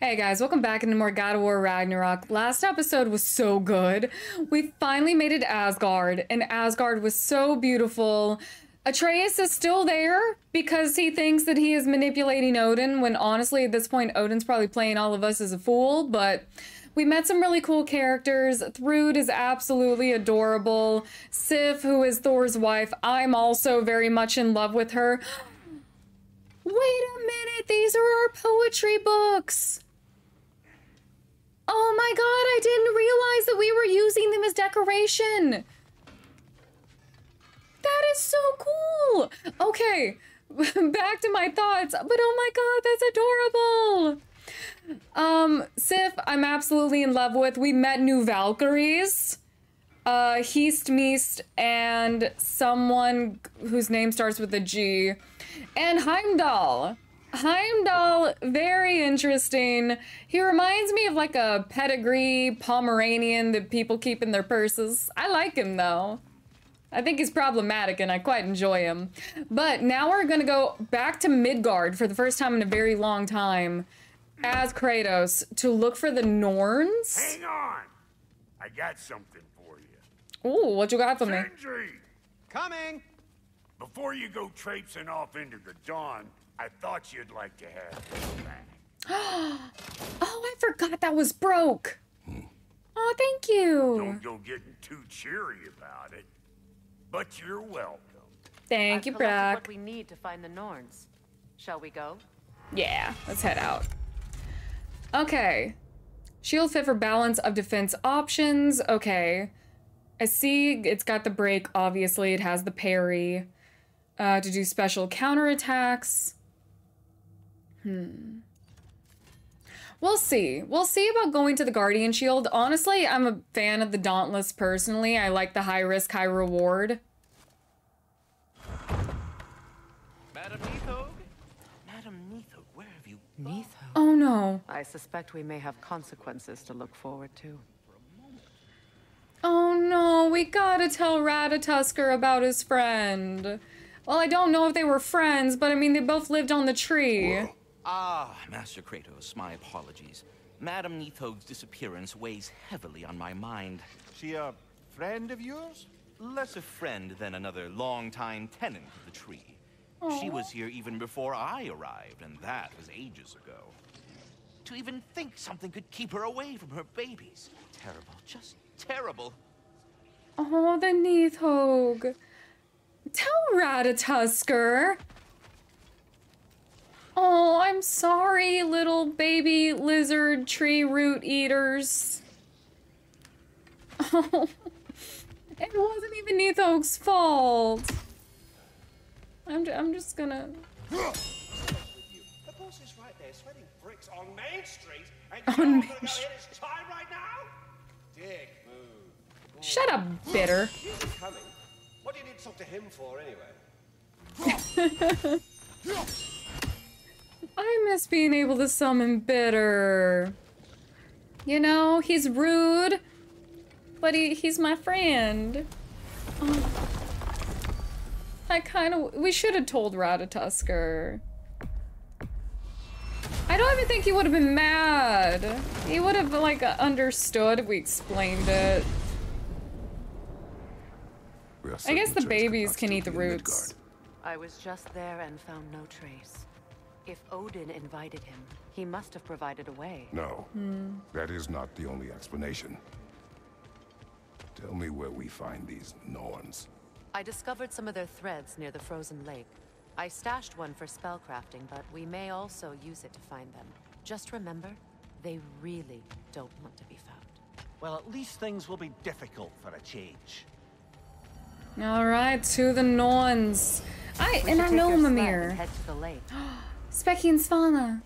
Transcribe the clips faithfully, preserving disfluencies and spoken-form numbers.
Hey guys, welcome back into more God of War Ragnarok. Last episode was so good. We finally made it to Asgard, and Asgard was so beautiful. Atreus is still there because he thinks that he is manipulating Odin, when honestly at this point Odin's probably playing all of us as a fool, but we met some really cool characters. Thrude is absolutely adorable. Sif, who is Thor's wife, I'm also very much in love with her. Wait a minute, these are our poetry books. Oh my god, I didn't realize that we were using them as decoration. That is so cool. Okay, back to my thoughts, but oh my god, that's adorable. Um, Sif, I'm absolutely in love with. We met new Valkyries. Uh, Heist, Meast, and someone whose name starts with a G. And Heimdall. Heimdall, very interesting. He reminds me of like a pedigree Pomeranian that people keep in their purses. I like him though. I think he's problematic and I quite enjoy him. But now we're gonna go back to Midgard for the first time in a very long time as Kratos to look for the Norns. Hang on! I got something for you. Ooh, what you got for me? Sindri! Coming! Before you go traipsing off into the dawn, I thought you'd like to have this back. Oh, I forgot that was Brock. Oh, thank you. Don't go getting too cheery about it, but you're welcome. Thank you, Brock. What we need to find the Norns. Shall we go? Yeah, let's head out. Okay. Shield fit for balance of defense options. Okay. I see it's got the break, obviously. It has the parry. Uh, to do special counterattacks. Hmm. We'll see. We'll see about going to the Guardian Shield. Honestly, I'm a fan of the Dauntless personally. I like the high risk, high reward. Madam Níðhöggr? Madam Níðhöggr, where have you been? Oh no. I suspect we may have consequences to look forward to. Oh no, we gotta tell Ratatoskr about his friend. Well, I don't know if they were friends, but I mean, they both lived on the tree. Whoa. Ah, Master Kratos, my apologies. Madam Níðhöggr's disappearance weighs heavily on my mind. She a friend of yours? Less a friend than another longtime tenant of the tree. Aww. She was here even before I arrived, and that was ages ago. To even think something could keep her away from her babies. Terrible, just terrible. Oh, the Níðhöggr. Tell Ratatoskr. Oh, I'm sorry, little baby lizard tree root eaters. Oh, it wasn't even Níðhöggr's fault. I'm, j I'm just gonna. The boss is right there, sweating bricks on Main Street, and you're gonna go hit his tie right now? Dick. Shut up, bitter. What do you need to talk to him for, anyway? I miss being able to summon Bitter. You know, he's rude, but he, he's my friend. Oh. I kind of... We should have told Ratatoskr. I don't even think he would have been mad. He would have, like, understood if we explained it. I guess the babies can eat the roots. I was just there and found no trace. If Odin invited him, he must have provided a way. No, mm. that is not the only explanation. Tell me where we find these Norns. I discovered some of their threads near the frozen lake. I stashed one for spellcrafting, but we may also use it to find them. Just remember, they really don't want to be found. Well, at least things will be difficult for a change. All right, to the Norns. I and I know Mimir. Specky and Svala.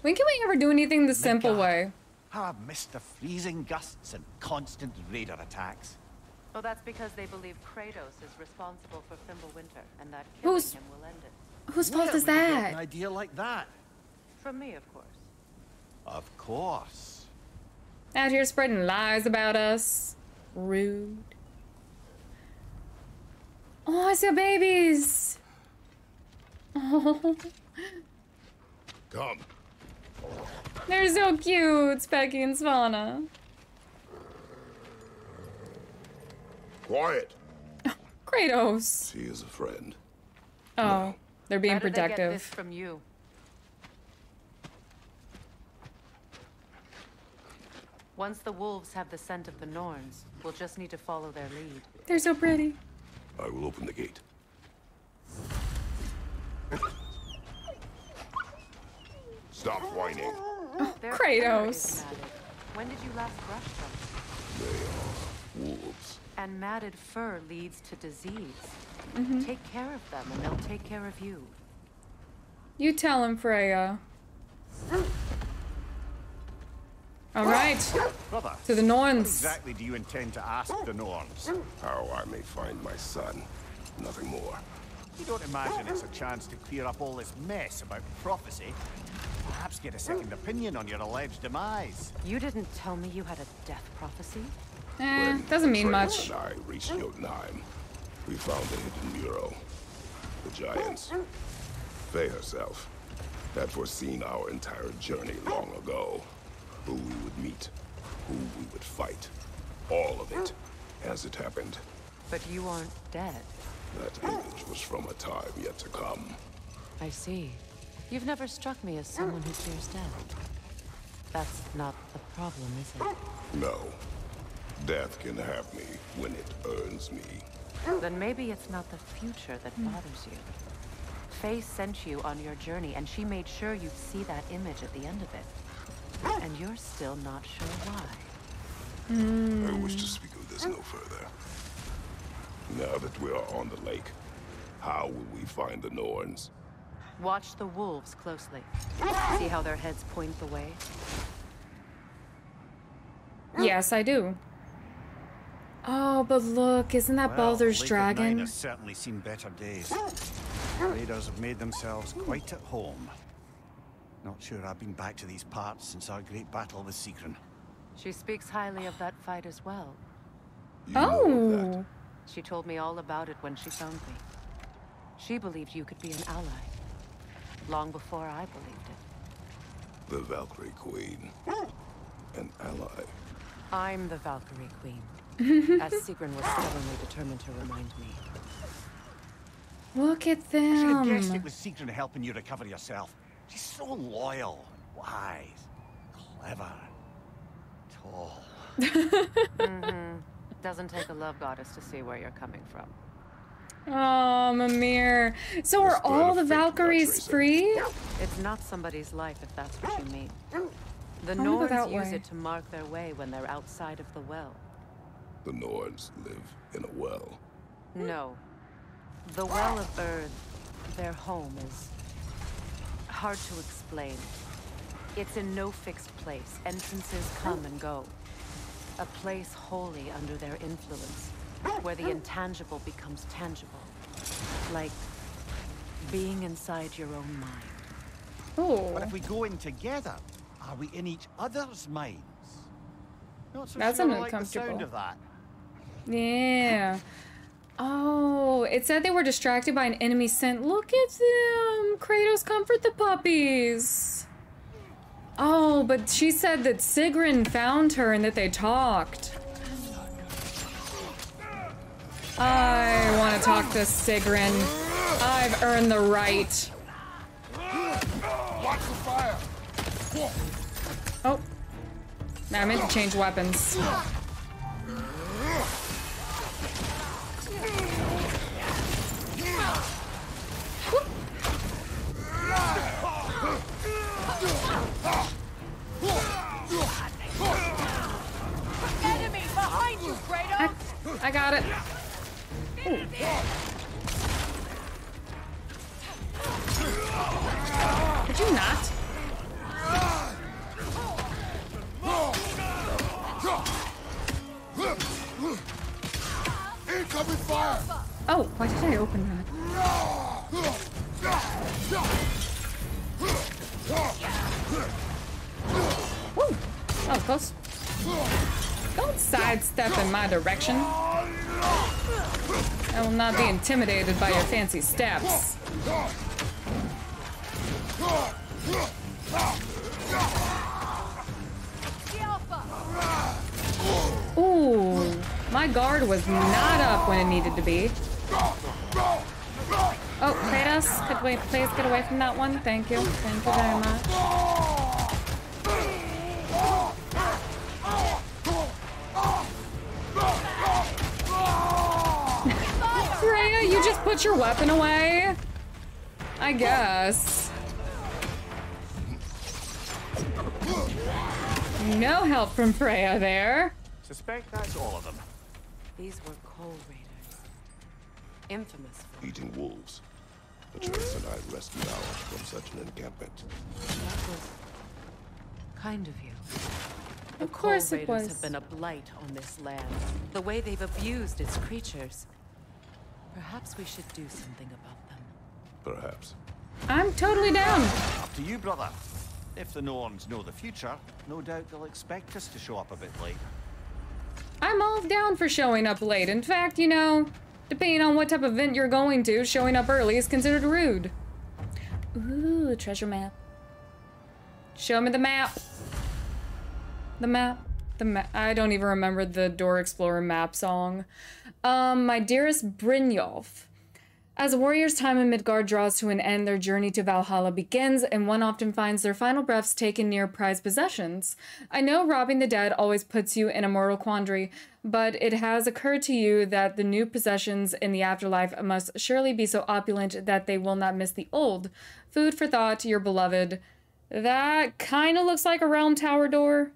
When can we ever do anything the simple way? How I've missed the freezing gusts and constant radar attacks. Well, that's because they believe Kratos is responsible for Fimbulwinter, and that killing who's, him will end it. Whose fault is that? An idea like that? From me, of course. Of course. Out here spreading lies about us. Rude. Oh, I see babies. Oh. Come. They're so cute, Specky and Svala. Quiet. Kratos. She is a friend. Oh, no. They're being protective. How did they get this from you? Once the wolves have the scent of the Norns, we'll just need to follow their lead. They're so pretty. I will open the gate. Stop whining. Oh, Kratos. When did you last brush them? They are wolves. And matted fur leads to disease. Mm-hmm. Take care of them and they'll take care of you. You tell him, Freya. All right. Brother, to the Norns. What exactly do you intend to ask the Norns? How I may find my son. Nothing more. You don't imagine it's a chance to clear up all this mess about prophecy? Perhaps get a second opinion on your alleged demise. You didn't tell me you had a death prophecy? Eh, doesn't mean much. When I reached Jotunheim, we found a hidden mural. The giants. They herself had foreseen our entire journey long ago. Who we would meet, who we would fight. All of it, as it happened. But you aren't dead. That image was from a time yet to come. I see. You've never struck me as someone who fears death. That's not the problem, is it? No. Death can have me when it earns me. Then maybe it's not the future that bothers you. Faye sent you on your journey, and she made sure you'd see that image at the end of it. And you're still not sure why. Mm. I wish to speak of this no further. Now that we are on the lake, how will we find the Norns? Watch the wolves closely. See how their heads point the way? Yes, I do. Oh, but look, isn't that well, Baldur's Lake dragon? Nine has certainly seen better days. The raiders have made themselves quite at home. Not sure I've been back to these parts since our great battle with Sigrun. She speaks highly of that fight as well. You oh! She told me all about it when she found me. She believed you could be an ally. Long before I believed it. The Valkyrie Queen. An ally. I'm the Valkyrie Queen. As Sigrun was stubbornly determined to remind me. Look at them. I guessed it was Sigrun helping you recover yourself. She's so loyal, and wise, clever, tall. Mm-hmm. Doesn't take a love goddess to see where you're coming from. Oh, Mimir. So are all the Valkyries free? It's not somebody's life, if that's what you mean. The Norns use it to mark their way when they're outside of the well. The Norns live in a well. No. The well of Earth, their home, is hard to explain. It's in no fixed place. Entrances come and go. A place wholly under their influence, where the intangible becomes tangible. Like being inside your own mind. Oh. But if we go in together, are we in each other's minds? Not so That's sure an uncomfortable. Like the sound of that. Yeah. Oh, it said they were distracted by an enemy scent. Look at them. Kratos, comfort the puppies. Oh, but she said that Sigrun found her and that they talked. I want to talk to Sigrun. I've earned the right. Watch the fire. Oh. Now I meant to change weapons. Enemy behind you, Kratos! I, I got it. Ooh. Could you not? Incoming fire! Oh, why did I open that? Woo! That was close. Don't sidestep in my direction. I will not be intimidated by your fancy steps. My guard was not up when it needed to be. Oh, Kratos, could we please get away from that one? Thank you. Thank you very much. Freya, you just put your weapon away? I guess. No help from Freya there. Suspect that's all of them. These were coal raiders. Infamous. Eating wolves. Atreus and I rescued ours from such an encampment. That was kind of you. The of course coal it raiders was. Have been a blight on this land. The way they've abused its creatures. Perhaps we should do something about them. Perhaps. I'm totally down. Up to you, brother. If the Norns know the future, no doubt they'll expect us to show up a bit late. I'm all down for showing up late. In fact, you know, depending on what type of event you're going to, showing up early is considered rude. Ooh, treasure map. Show me the map. The map. The map. I don't even remember the Door Explorer map song. Um, my dearest Brynjolf. As a warrior's time in Midgard draws to an end, their journey to Valhalla begins, and one often finds their final breaths taken near prized possessions. I know robbing the dead always puts you in a moral quandary, but it has occurred to you that the new possessions in the afterlife must surely be so opulent that they will not miss the old. Food for thought, your beloved. That kind of looks like a realm tower door.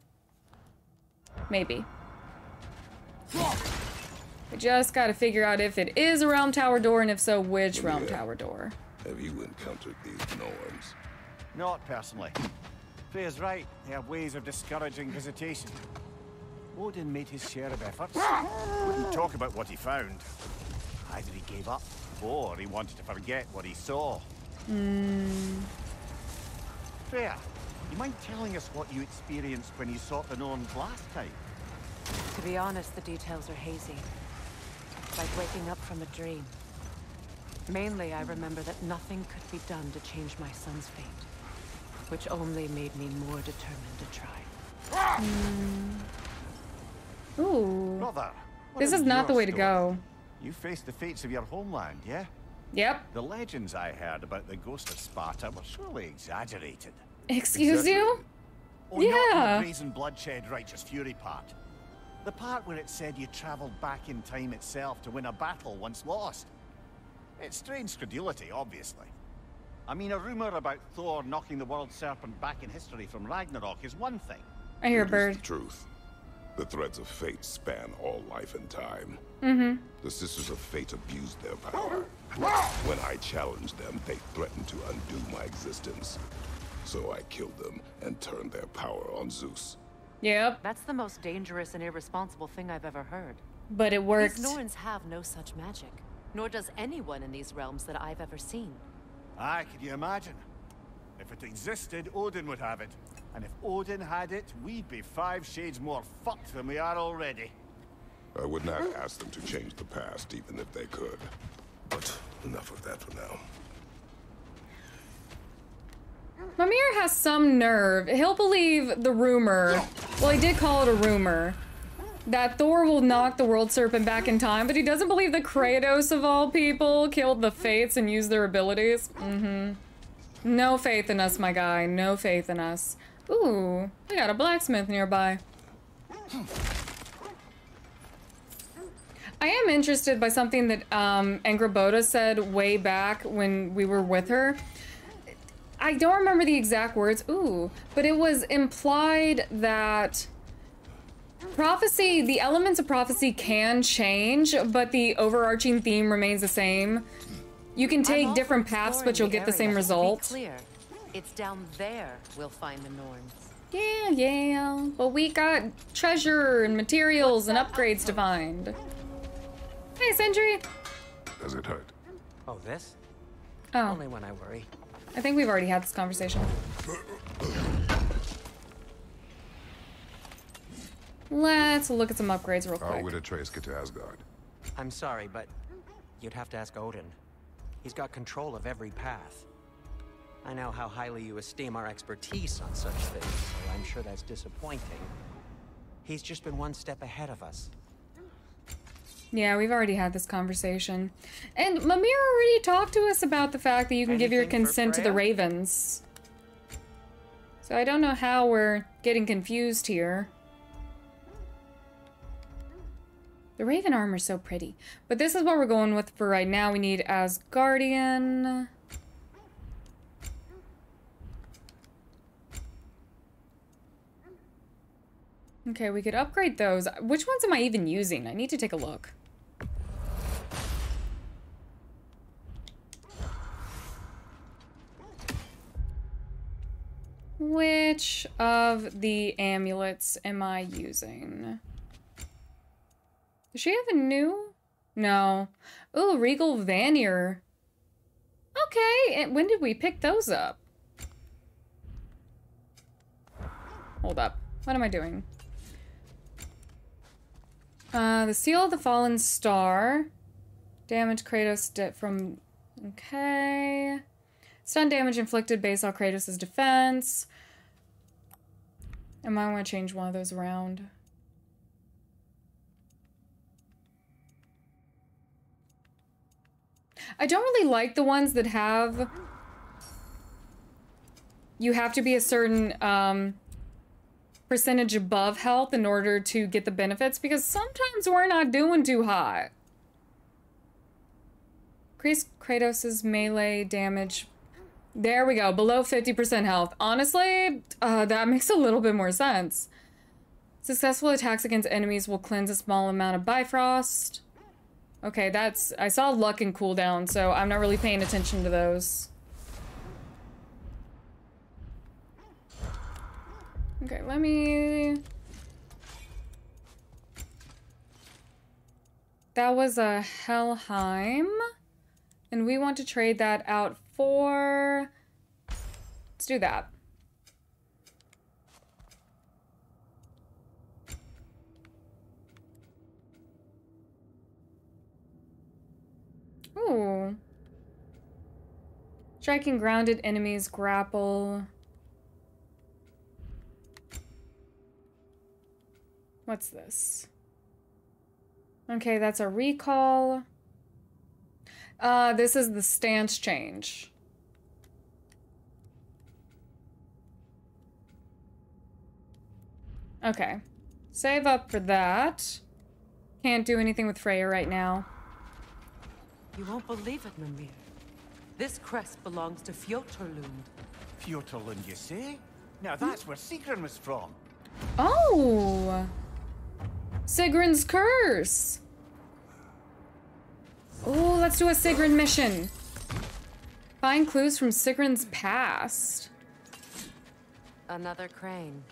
Maybe. We just gotta figure out if it is a realm tower door, and if so, which Mimir, realm tower door. Have you encountered these Norns? Not personally. Freya's right, they have ways of discouraging visitation. Odin made his share of efforts. Wouldn't talk about what he found. Either he gave up, or he wanted to forget what he saw. Mm. Freya, you mind telling us what you experienced when you sought the Norns last time? To be honest, the details are hazy. Like waking up from a dream. Mainly, I remember that nothing could be done to change my son's fate, which only made me more determined to try. Mm. Ooh. Brother, this is not the way to go. You faced the fates of your homeland, yeah? Yep. The legends I heard about the ghost of Sparta were surely exaggerated. Excuse exaggerated. you? Oh, yeah. Brazen bloodshed, righteous fury part. The part where it said you traveled back in time itself to win a battle once lost. It's strange credulity, obviously. I mean, a rumor about Thor knocking the world serpent back in history from Ragnarok is one thing. I hear a bird. It is the truth. The threads of fate span all life and time. Mm-hmm. The Sisters of Fate abused their power. When I challenged them, they threatened to undo my existence. So I killed them and turned their power on Zeus. Yep. That's the most dangerous and irresponsible thing I've ever heard. But it works. These Norns have no such magic, nor does anyone in these realms that I've ever seen. Aye, could you imagine? If it existed, Odin would have it. And if Odin had it, we'd be five shades more fucked than we are already. I would not ask them to change the past, even if they could. But enough of that for now. Mimir has some nerve. He'll believe the rumor. Well, he did call it a rumor. That Thor will knock the world serpent back in time, but he doesn't believe that Kratos, of all people, killed the fates and used their abilities. Mm-hmm. No faith in us, my guy. No faith in us. Ooh, I got a blacksmith nearby. I am interested by something that um, Angraboda said way back when we were with her. I don't remember the exact words, ooh, but it was implied that prophecy, the elements of prophecy can change, but the overarching theme remains the same. You can take different paths, but you'll get the same result. To be clear, it's down there we'll find the Norns. Yeah, yeah, but we got treasure and materials and upgrades to find. Hey, Sindri. Does it hurt? Oh, this? Oh. Only when I worry. I think we've already had this conversation. Let's look at some upgrades real quick. How would Atreus get to Asgard? I'm sorry, but you'd have to ask Odin. He's got control of every path. I know how highly you esteem our expertise on such things, so I'm sure that's disappointing. He's just been one step ahead of us. Yeah, we've already had this conversation. And Mimir already talked to us about the fact that you can Anything give your consent to the ravens. So I don't know how we're getting confused here. The raven armor's so pretty. But this is what we're going with for right now. We need Asgardian. Okay, we could upgrade those. Which ones am I even using? I need to take a look. Which of the amulets am I using? Does she have a new? No. Ooh, Regal Vanir. Okay, and when did we pick those up? Hold up. What am I doing? Uh, the Seal of the Fallen Star. Damage Kratos did from... Okay. Stun damage inflicted based on Kratos' defense. I might want to change one of those around. I don't really like the ones that have... You have to be a certain um, percentage above health in order to get the benefits, because sometimes we're not doing too hot. Increase Kratos' melee damage. There we go, below fifty percent health. Honestly, uh, that makes a little bit more sense. Successful attacks against enemies will cleanse a small amount of Bifrost. Okay, that's... I saw luck and cooldown, so I'm not really paying attention to those. Okay, let me... That was a Helheim. And we want to trade that out for... Let's do that. Ooh. Striking grounded enemies, grapple. What's this? Okay, that's a recall. Uh, this is the stance change. Okay. Save up for that. Can't do anything with Freya right now. You won't believe it, Mimir. This crest belongs to Fjoturlund. Fjoturlund, you say? Now that's mm. where Sigrun was from. Oh! Sigrun's curse! Oh, let's do a Sigrun mission. Find clues from Sigrun's past. Another crane.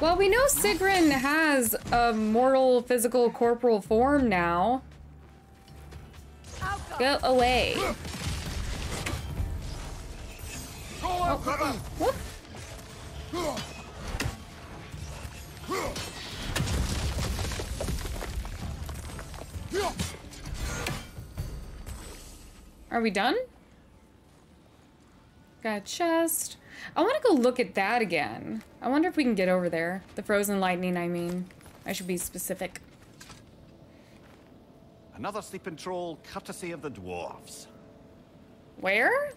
Well, we know Sigrun has a mortal, physical, corporal form now. Go away. Oh, whoop. Are we done? Got a chest. I want to go look at that again. I wonder if we can get over there. The frozen lightning, I mean. I should be specific. Another sleeping troll, courtesy of the dwarves. Where?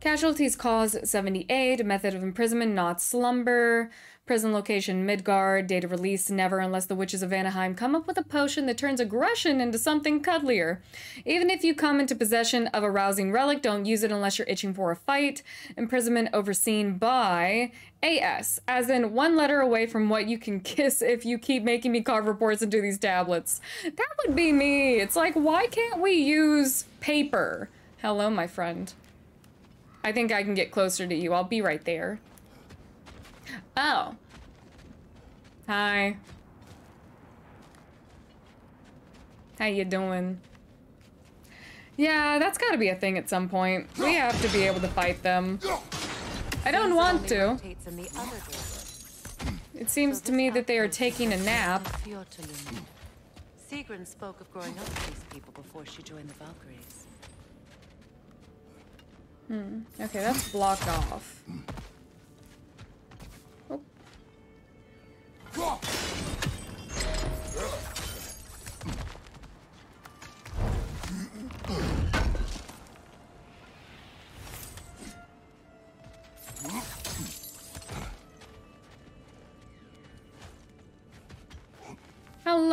Casualties caused seventy-eight, method of imprisonment, not slumber, prison location Midgard, date of release never unless the witches of Anaheim come up with a potion that turns aggression into something cuddlier. Even if you come into possession of a rousing relic, don't use it unless you're itching for a fight. Imprisonment overseen by A S, as in one letter away from what you can kiss if you keep making me carve reports into these tablets. That would be me. It's like, why can't we use paper? Hello, my friend. I think I can get closer to you. I'll be right there. Oh. Hi. How you doing? Yeah, that's gotta be a thing at some point. We have to be able to fight them. I don't want to. It seems to me that they are taking a nap. Sigrun spoke of growing up with these people before she joined the Valkyries. Hmm. Okay, that's blocked off. Oh.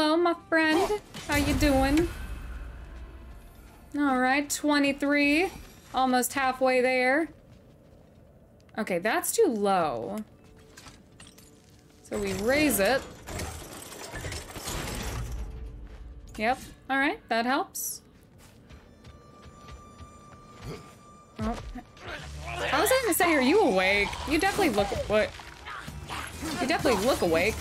Hello, my friend. How you doing? All right, twenty-three. Almost halfway there. Okay, that's too low. So we raise it. Yep. All right, that helps. Oh. I was gonna say, are you awake? You definitely look what? You definitely look awake.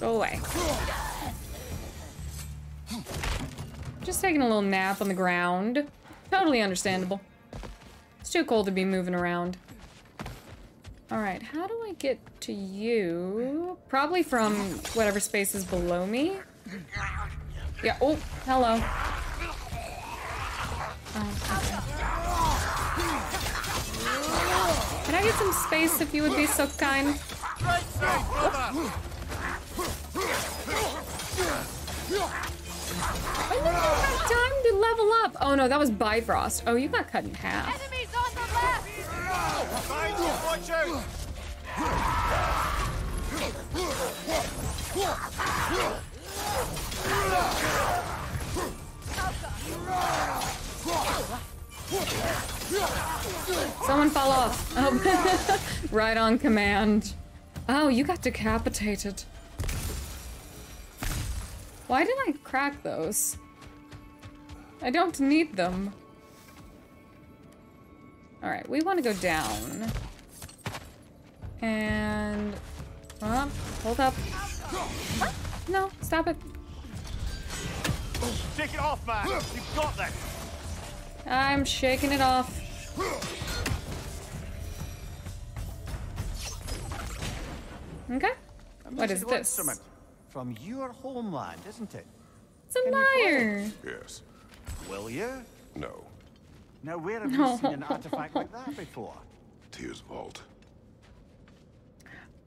Go away. Just taking a little nap on the ground. Totally understandable. It's too cold to be moving around. All right, how do I get to you? Probably from whatever space is below me. Yeah, oh, hello. Oh, okay. Can I get some space if you would be so kind? I don't have time to level up. Oh no, that was Bifrost. Oh, you got cut in half. Enemies on the left! Find your fortune! Someone fall off. Oh. Right on command. Oh, you got decapitated. Why did I crack those? I don't need them. All right, we want to go down. And oh, hold up. Oh, no, stop it. Shake it off, man. You've got that. I'm shaking it off. Okay. What is this? From your homeland, isn't it? It's a lyre. Yes. Will you? No. Now, where have you seen an artifact like that before? Tyr's vault.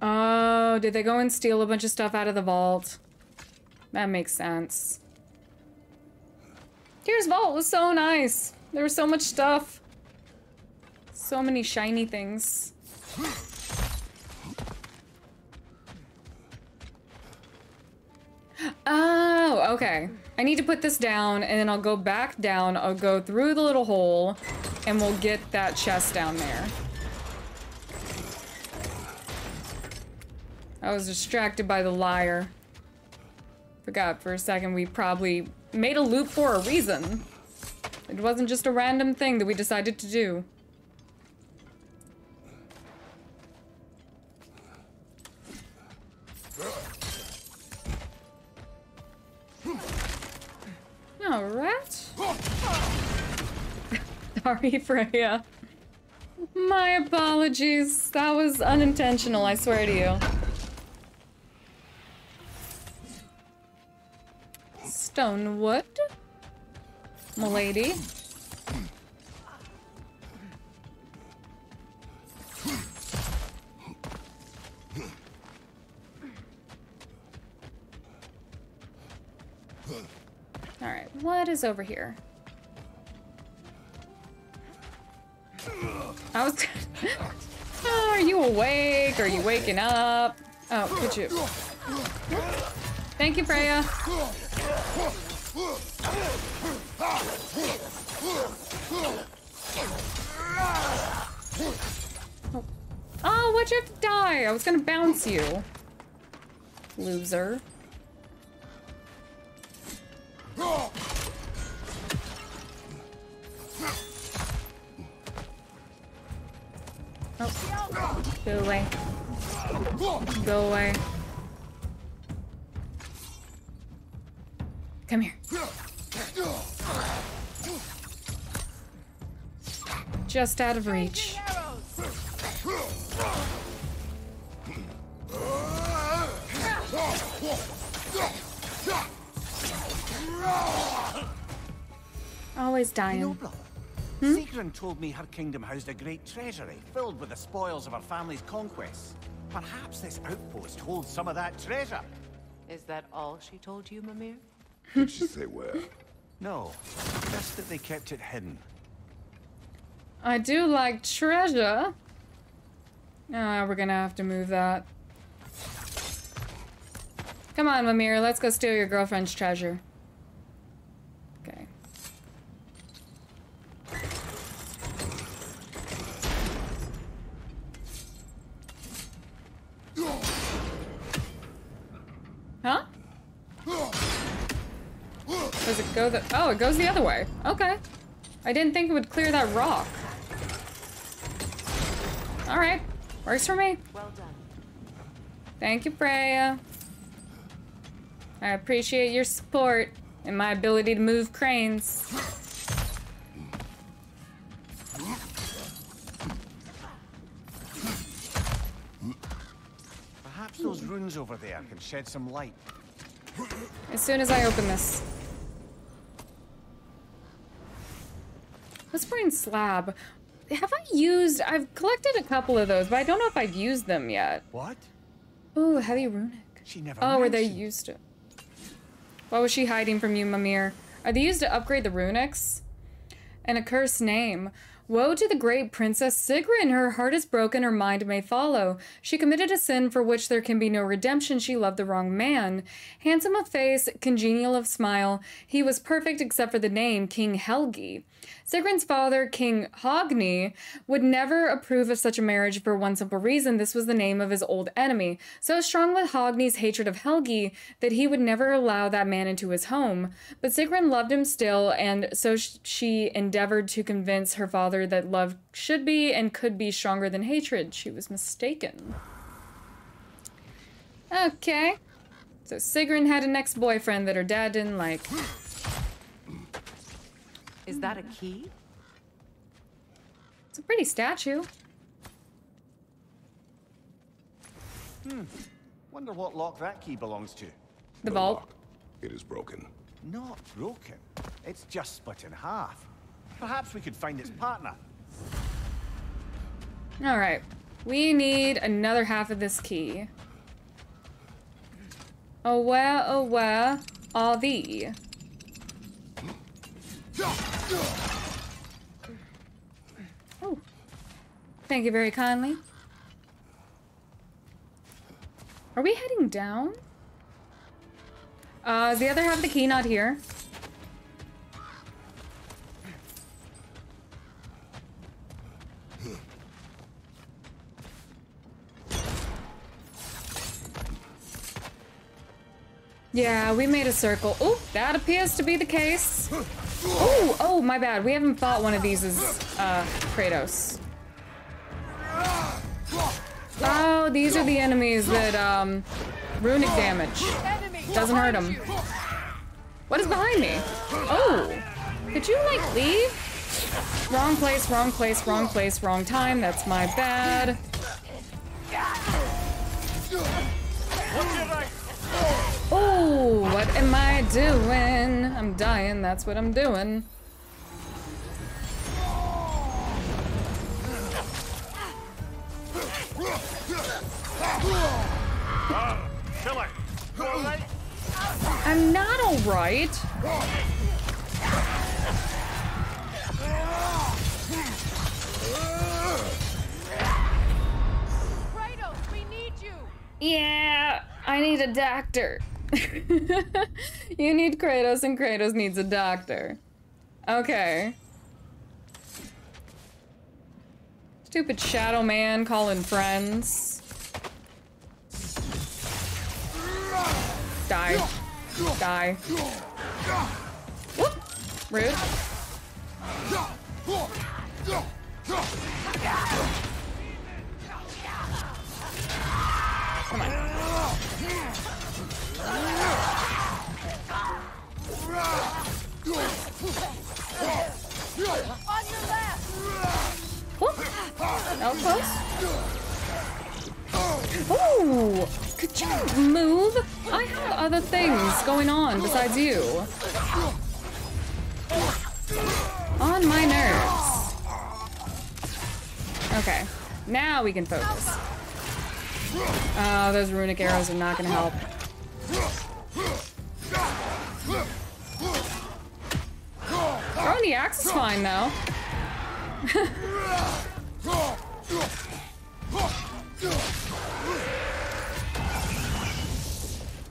Oh, did they go and steal a bunch of stuff out of the vault? That makes sense. Tyr's vault was so nice. There was so much stuff. So many shiny things. Oh, okay. I need to put this down, and then I'll go back down. I'll go through the little hole, and we'll get that chest down there. I was distracted by the lyre. Forgot for a second we probably made a loop for a reason. It wasn't just a random thing that we decided to do. All right. Sorry, Freya. My apologies. That was unintentional, I swear to you. Stonewood, m'lady. All right, what is over here? I was. Oh, are you awake? Are you waking up? Oh, could you? Thank you, Freya. Oh, oh why'd you have to die? I was gonna bounce you, loser. Oh. Go away. Go away. Come here. Just out of reach. Always dying. You know, brother, hmm? Sigrun told me her kingdom housed a great treasury filled with the spoils of her family's conquests. Perhaps this outpost holds some of that treasure. Is that all she told you, Mimir? Did she say where? No, just that they kept it hidden. I do like treasure. Ah, we're gonna have to move that. Come on, Mimir, let's go steal your girlfriend's treasure. Okay. Huh? Does it go the- oh, it goes the other way. Okay. I didn't think it would clear that rock. Alright. Works for me. Well done. Thank you, Freya. I appreciate your support and my ability to move cranes. Perhaps those runes over there can shed some light. As soon as I open this. Whispering slab. Have I used... I've collected a couple of those, but I don't know if I've used them yet. What? Ooh, heavy runic. She never oh, were they used to... What was she hiding from you, Mimir? Are they used to upgrade the runics? And a cursed name. Woe to the great princess Sigrun! Her heart is broken, her mind may follow. She committed a sin for which there can be no redemption. She loved the wrong man. Handsome of face, congenial of smile. He was perfect except for the name, King Helgi. Sigrun's father, King Hogni, would never approve of such a marriage for one simple reason. This was the name of his old enemy. So strong was Hogni's hatred of Helgi that he would never allow that man into his home. But Sigrun loved him still, and so she endeavored to convince her father that love should be and could be stronger than hatred. She was mistaken. Okay. So Sigrun had an ex-boyfriend that her dad didn't like. Is that a key? It's a pretty statue. Hmm. Wonder what lock that key belongs to. The no vault. Lock. It is broken. Not broken. It's just split in half. Perhaps we could find its partner. All right. We need another half of this key. Oh, where, oh, where are thee? Oh. Thank you very kindly. Are we heading down? Uh, is the other half of the key not here? Yeah, we made a circle. Oh, that appears to be the case. Oh, oh, my bad. We haven't fought one of these as uh, Kratos. Oh, these are the enemies that um, runic damage. Doesn't hurt them. What is behind me? Oh, could you, like, leave? Wrong place, wrong place, wrong place, wrong time. That's my bad. Oh, what am I doing? I'm dying, that's what I'm doing. Uh, kill it. All right? I'm not alright. Kratos, we need you. Yeah, I need a doctor. You need Kratos, and Kratos needs a doctor. Okay. Stupid shadow man calling friends. Die. Die. Whoop! Rude. Come on. Out close. Ooh, could you move? I have other things going on besides you. On my nerves. Okay, now we can focus. Oh, those runic arrows are not gonna help. throwing the axe is fine, though.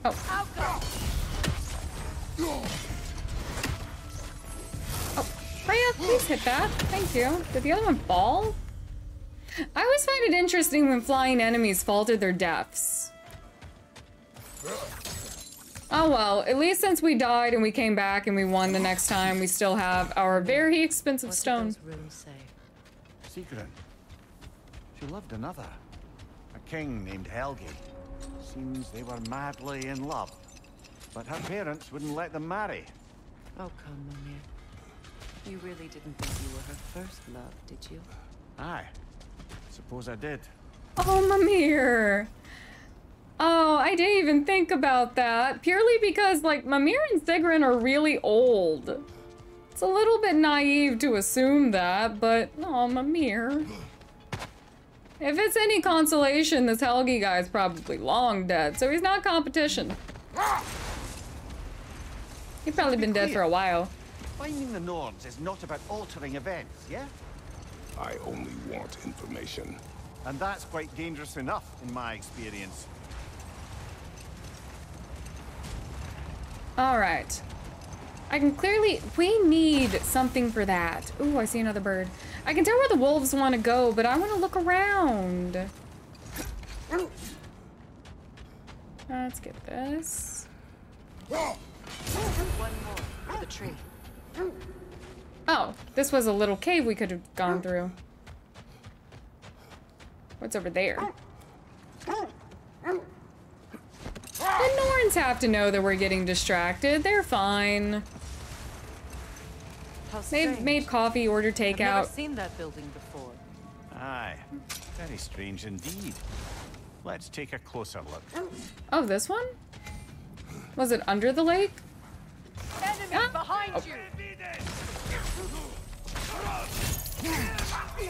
Oh. Freya, please hit that. Thank you. Did the other one fall? I always find it interesting when flying enemies falter their deaths. Oh well, at least since we died and we came back and we won the next time, we still have our very expensive stone. What did those runes say? Sigrun. She loved another. A king named Helgi. Seems they were madly in love. But her parents wouldn't let them marry. Oh, come, Mimir. You really didn't think you were her first love, did you? Aye. Suppose I did. Oh, Mimir. Oh, I didn't even think about that. Purely because, like, Mimir and Sigrun are really old. It's a little bit naive to assume that, but... Oh, Mimir. If it's any consolation, this Helgi guy's probably long dead, so he's not competition. He's probably been dead for a while. Finding the Norns is not about altering events, yeah? I only want information. And that's quite dangerous enough, in my experience. Alright. I can clearly... We need something for that. Ooh, I see another bird. I can tell where the wolves want to go, but I want to look around. Let's get this. One more for the tree. Oh, this was a little cave we could have gone through. What's over there? The Norns have to know that we're getting distracted. They're fine. They've made coffee, order takeout. I've never seen that building before. Aye, very strange indeed. Let's take a closer look. Oh, this one? Was it under the lake? Enemy ah. behind oh. you.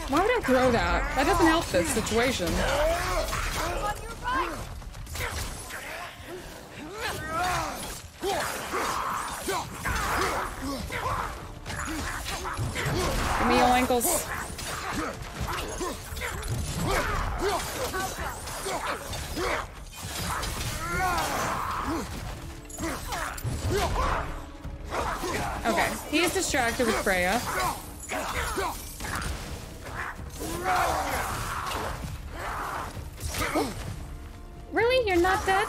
Why would I throw that? That doesn't help this situation. Give me your ankles. Okay, he is distracted with Freya. Oop. Really? You're not dead?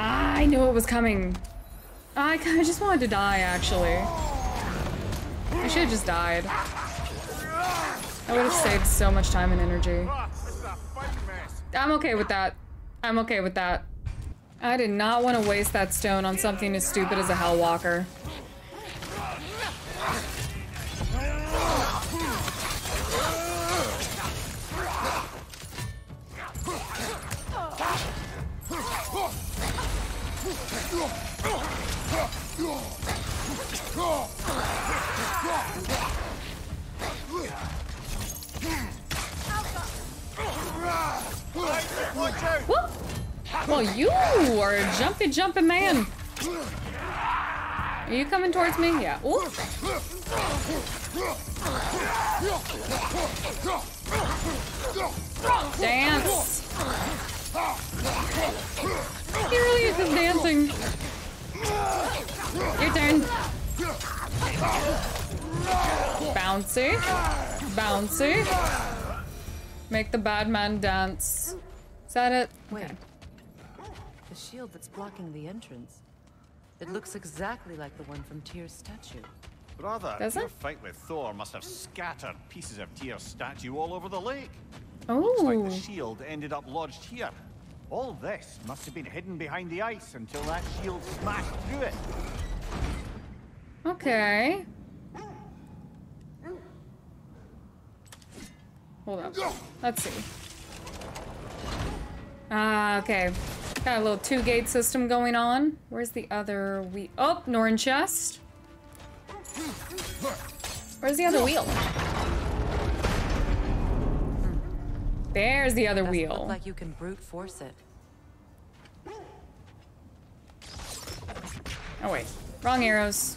Ah, I knew it was coming. I, I just wanted to die, actually. I should have just died. I would have saved so much time and energy. I'm okay with that. I'm okay with that. I did not want to waste that stone on something as stupid as a hellwalker. Whoop! Well, you are a jumpy, jumpy man. Are you coming towards me? Yeah. Ooh. Dance. He really is just dancing. Your turn. Bouncy. Bouncy. Make the bad man dance. Is that it? Wait. Okay. The shield that's blocking the entrance. It looks exactly like the one from Tyr's statue. Brother, your fight with Thor must have scattered pieces of Tyr's statue all over the lake. Oh. Looks like the shield ended up lodged here. All this must have been hidden behind the ice until that shield smashed through it. Okay. Hold up. Let's see. Ah, okay. Got a little two-gate system going on. Where's the other wheel? Oh, Norn chest. Where's the other wheel? There's the other wheel. Doesn't look like you can brute force it. Oh wait, wrong arrows.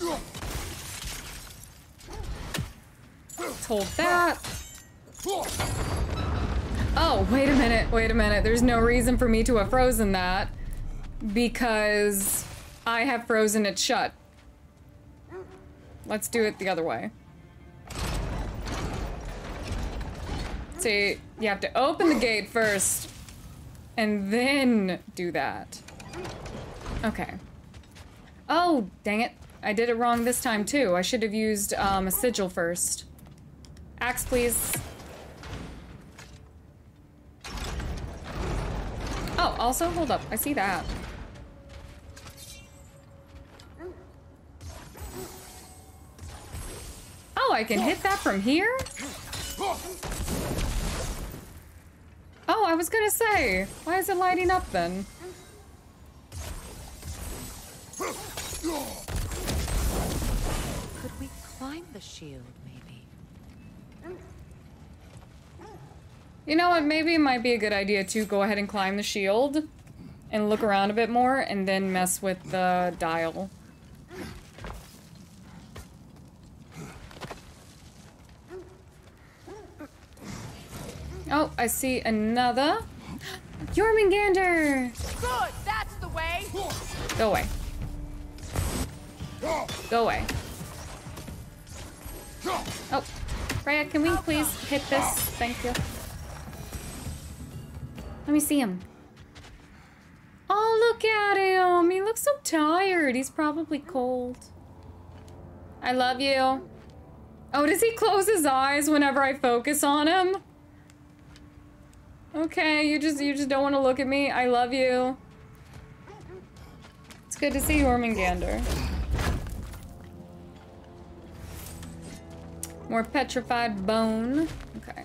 Let's hold that. Oh, wait a minute, wait a minute. There's no reason for me to have frozen that because I have frozen it shut. Let's do it the other way. So you have to open the gate first and then do that. Okay. Oh, dang it. I did it wrong this time too. I should have used um, a sigil first. Axe, please. Oh, also, hold up. I see that. Oh, I can hit that from here? Oh, I was gonna say, why is it lighting up then? Could we climb the shield, maybe? You know what, maybe it might be a good idea to go ahead and climb the shield and look around a bit more and then mess with the dial. Oh, I see another. Jormungandr! Good, that's the way! Go away. Go away. Oh, Freya, can we please hit this? Thank you. Let me see him. Oh, look at him! He looks so tired. He's probably cold. I love you. Oh, does he close his eyes whenever I focus on him? Okay, you just you just don't want to look at me. I love you. It's good to see Jormungandr. More petrified bone. Okay.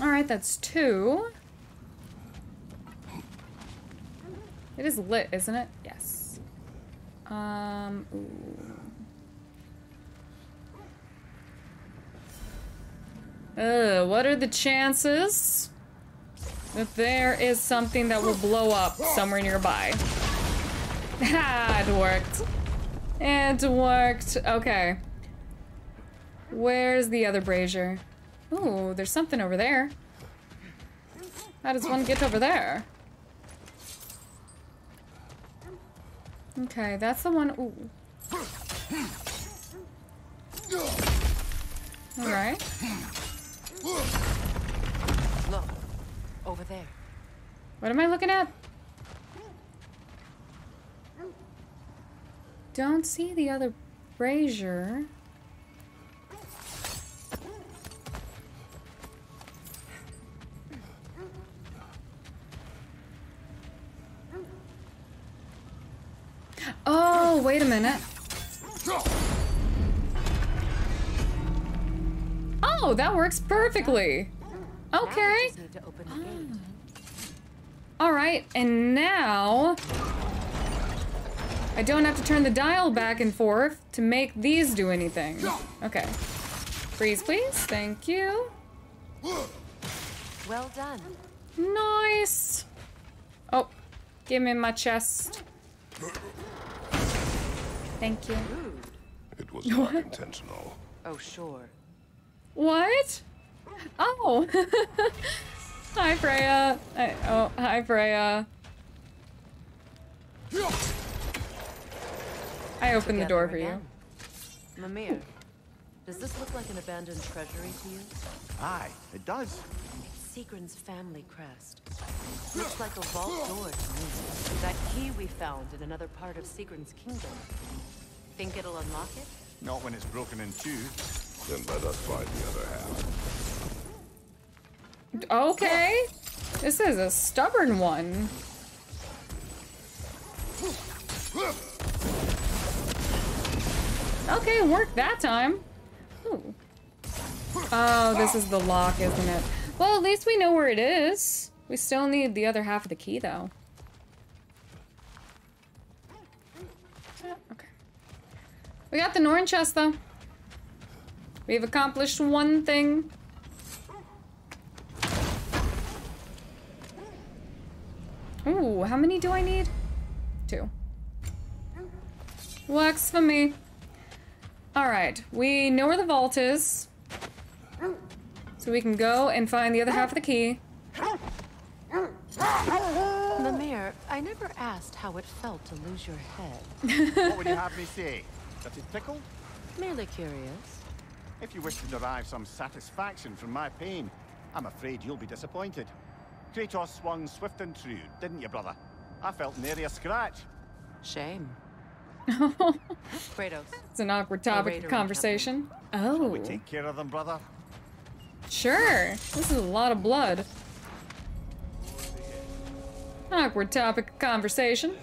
All right, that's two. It is lit, isn't it? Yes. Um, ooh. Ugh, what are the chances that there is something that will blow up somewhere nearby? Ha, it worked. It worked. Okay. Where's the other brazier? Ooh, there's something over there. How does one get over there? Okay, that's the one. Ooh. All right. Look, over there. What am I looking at? Don't see the other brazier. Oh, wait a minute. Oh, that works perfectly. Okay. Oh. All right, and now I don't have to turn the dial back and forth to make these do anything. Okay. Freeze, please. Thank you. Well done. Nice. Oh, give me my chest. Thank you. It was not what? Intentional. Oh, sure. What? Oh. Hi, Freya. I, oh, hi, Freya. I opened Together the door for again. you. Mimir, does this look like an abandoned treasury to you? Aye, it does. It's Sigrun's family crest. Looks like a vault door to me. That key we found in another part of Sigrun's kingdom. Think it'll unlock it? Not when it's broken in two. Then let us find the other half. Okay. This is a stubborn one. Okay, worked that time. Ooh. Oh, this is the lock, isn't it? Well, at least we know where it is. We still need the other half of the key, though. We got the Norn chest, though. We've accomplished one thing. Ooh, how many do I need? Two. Works for me. Alright, we know where the vault is. So we can go and find the other half of the key. Mimir, I never asked how it felt to lose your head. What would you have me say? That it tickled? Merely curious. If you wish to derive some satisfaction from my pain, I'm afraid you'll be disappointed. Kratos swung swift and true, didn't you, brother? I felt nary a scratch. Shame. Kratos. It's an awkward topic of conversation. Oh. Shall we take care of them, brother? Sure. This is a lot of blood. Awkward topic of conversation.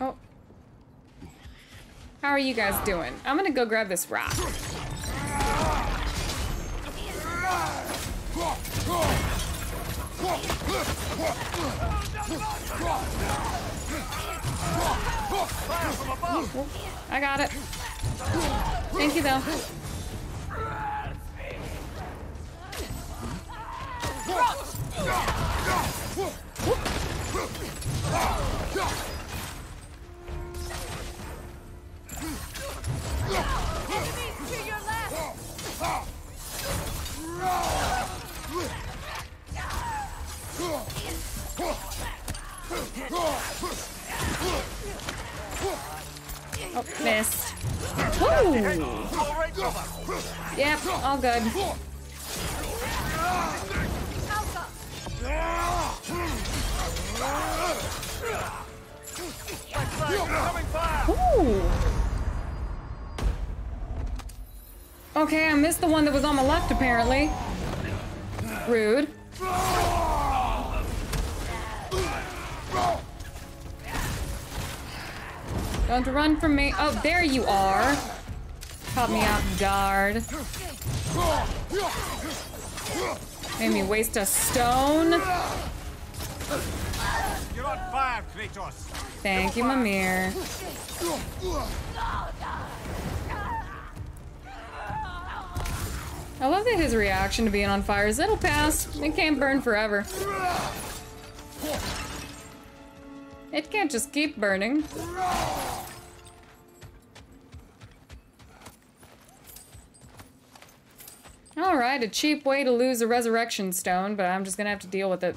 Oh. How are you guys doing? I'm gonna go grab this rock. I got it. Thank you, though. Oh, missed. Woo! Yep, all good. Ooh. Okay, I missed the one that was on my left, apparently. Rude. Don't run from me. Oh, there you are. Caught me off guard. Made me waste a stone. You're on fire, Kratos. Thank you, Mimir. I love that his reaction to being on fire is it'll pass. It can't burn forever. It can't just keep burning. Alright, a cheap way to lose a resurrection stone, but I'm just gonna have to deal with it.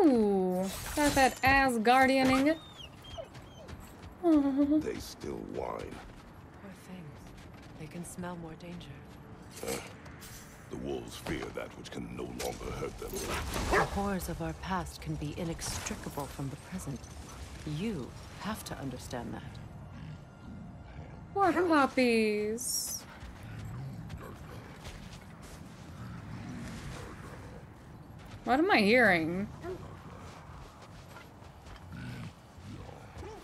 Ooh, got that Asgardian ingot. They still whine. Poor things. They can smell more danger. Uh, the wolves fear that which can no longer hurt them. The horrors of our past can be inextricable from the present. You have to understand that. Poor puppies. What am I hearing?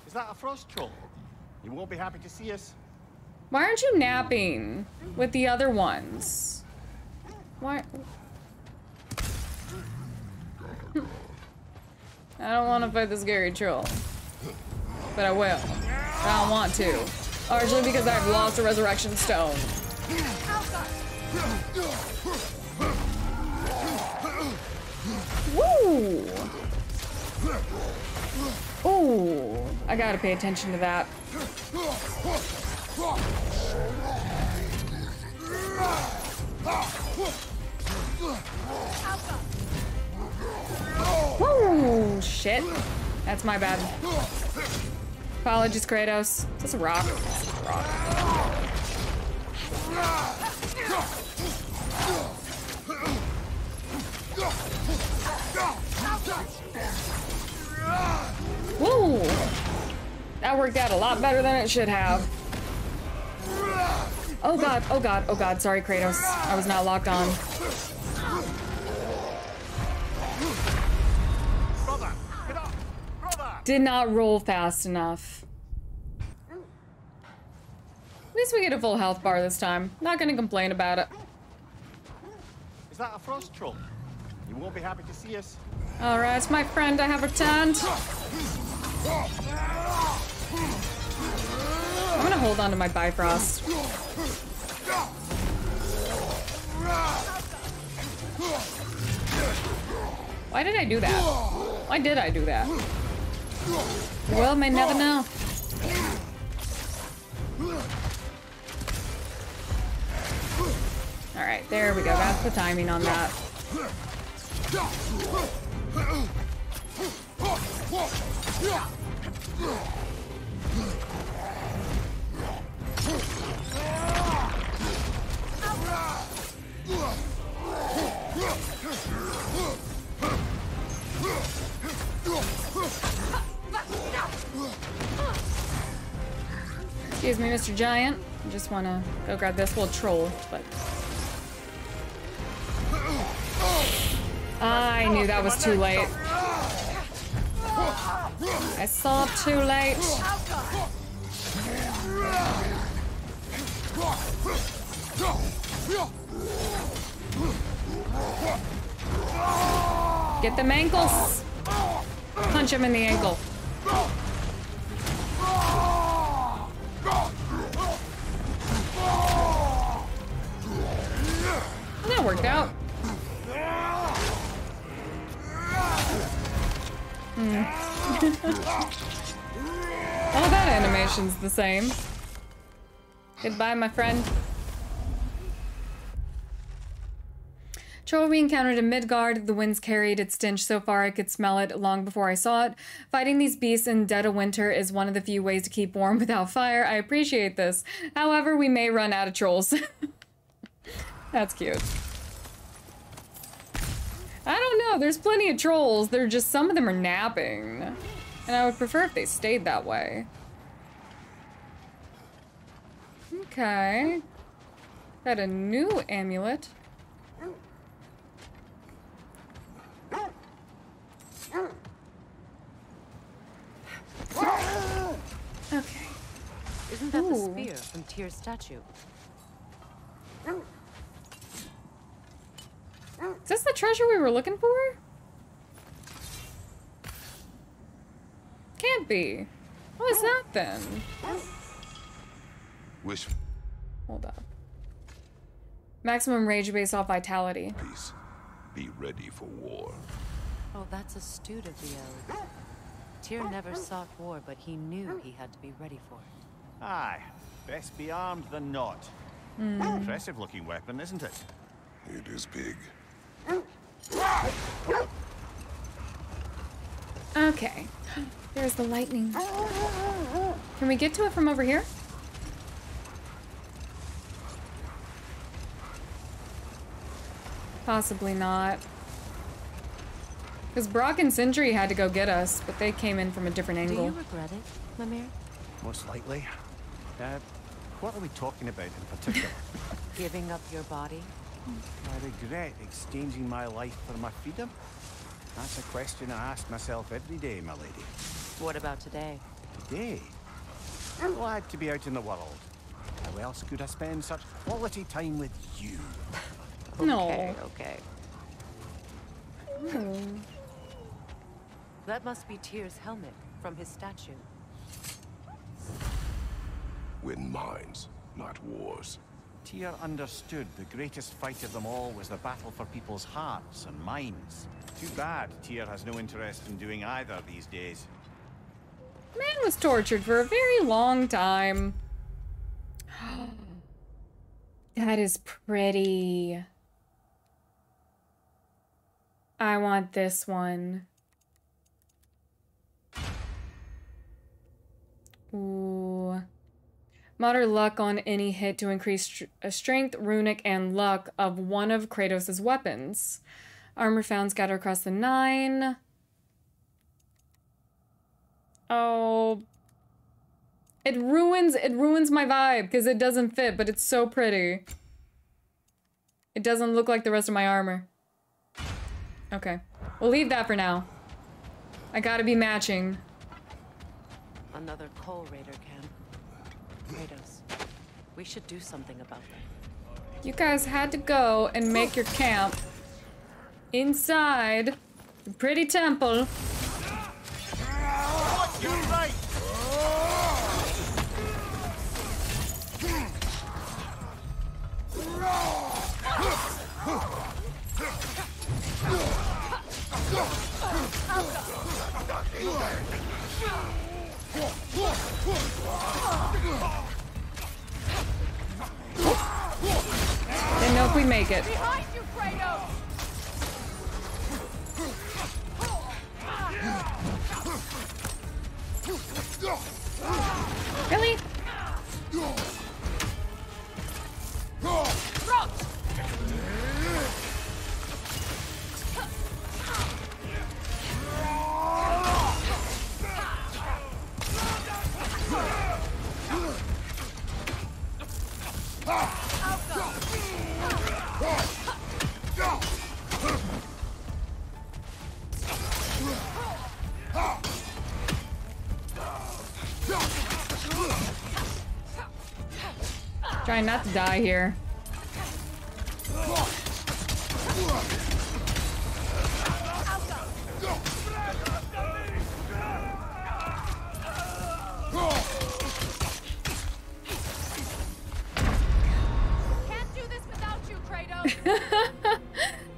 Is that a frost troll? You won't be happy to see us. Why aren't you napping with the other ones? Why? I don't want to fight the scary troll, but I will. But I don't want to, largely because I've lost a resurrection stone. Woo! Ooh, I gotta pay attention to that. Woo, shit. That's my bad. Apologies, Kratos. Is this a rock? This is a rock. Woo! That worked out a lot better than it should have. Oh god, oh god, oh god, sorry Kratos. I was not locked on. Brother, get up! Brother! Did not roll fast enough. At least we get a full health bar this time. Not gonna complain about it. Is that a frost troll? You won't be happy to see us. All right, my friend, I have returned. I'm gonna hold on to my Bifrost. Why did I do that? Why did I do that? The world may never know. All right, there we go. That's the timing on that. Excuse me, Mister Giant. I just want to go grab this little troll, but... I knew that was too late. I saw too late. Get them ankles. Punch him in the ankle. That worked out. Mm. Oh, that animation's the same. Goodbye, my friend. Troll we encountered in Midgard. The winds carried its stench so far I could smell it long before I saw it. Fighting these beasts in dead of winter is one of the few ways to keep warm without fire. I appreciate this. However, we may run out of trolls. That's cute. I don't know, there's plenty of trolls, they're just, some of them are napping. And I would prefer if they stayed that way. Okay. Got a new amulet. Okay. Isn't that Ooh. the spear from Tyr's statue? Is this the treasure we were looking for? Can't be. What is that then? Wish. Hold up. Maximum rage based off vitality. Peace. Be ready for war. Oh, that's astute of the Eld. Tyr never sought war, but he knew he had to be ready for it. Aye. Best be armed than not. Mm. Impressive looking weapon, isn't it? It is big. Okay. There's the lightning. Can we get to it from over here? Possibly not. Because Brock and Sindri had to go get us, but they came in from a different angle. Do you regret it, Mimir? Most likely. Uh, what are we talking about in particular? Giving up your body? I regret exchanging my life for my freedom. That's a question I ask myself every day, my lady. What about today? Today? I'm glad to be out in the world. How else could I spend such quality time with you? No. Okay, okay. Mm. That must be Tyr's helmet from his statue. Win minds, not wars. Tyr understood the greatest fight of them all was the battle for people's hearts and minds. Too bad Tyr has no interest in doing either these days. Man was tortured for a very long time. That is pretty. I want this one. Ooh. Moderate luck on any hit to increase strength, runic, and luck of one of Kratos' weapons. Armor found scattered across the nine. Oh. It ruins, it ruins my vibe because it doesn't fit, but it's so pretty. It doesn't look like the rest of my armor. Okay. We'll leave that for now. I gotta be matching. Another Coal Raider camp. Kratos, we should do something about that. You guys had to go and make your camp inside the pretty temple. What you like? Didn't know if we make it. Behind you, Kratos! Really? Brock! Trying not to die here.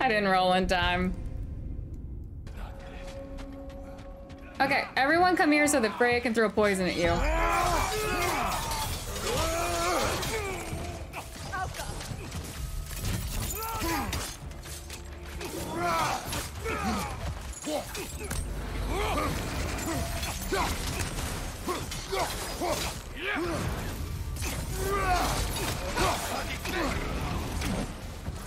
I didn't roll in time. Okay, everyone come here so that Freya can throw poison at you.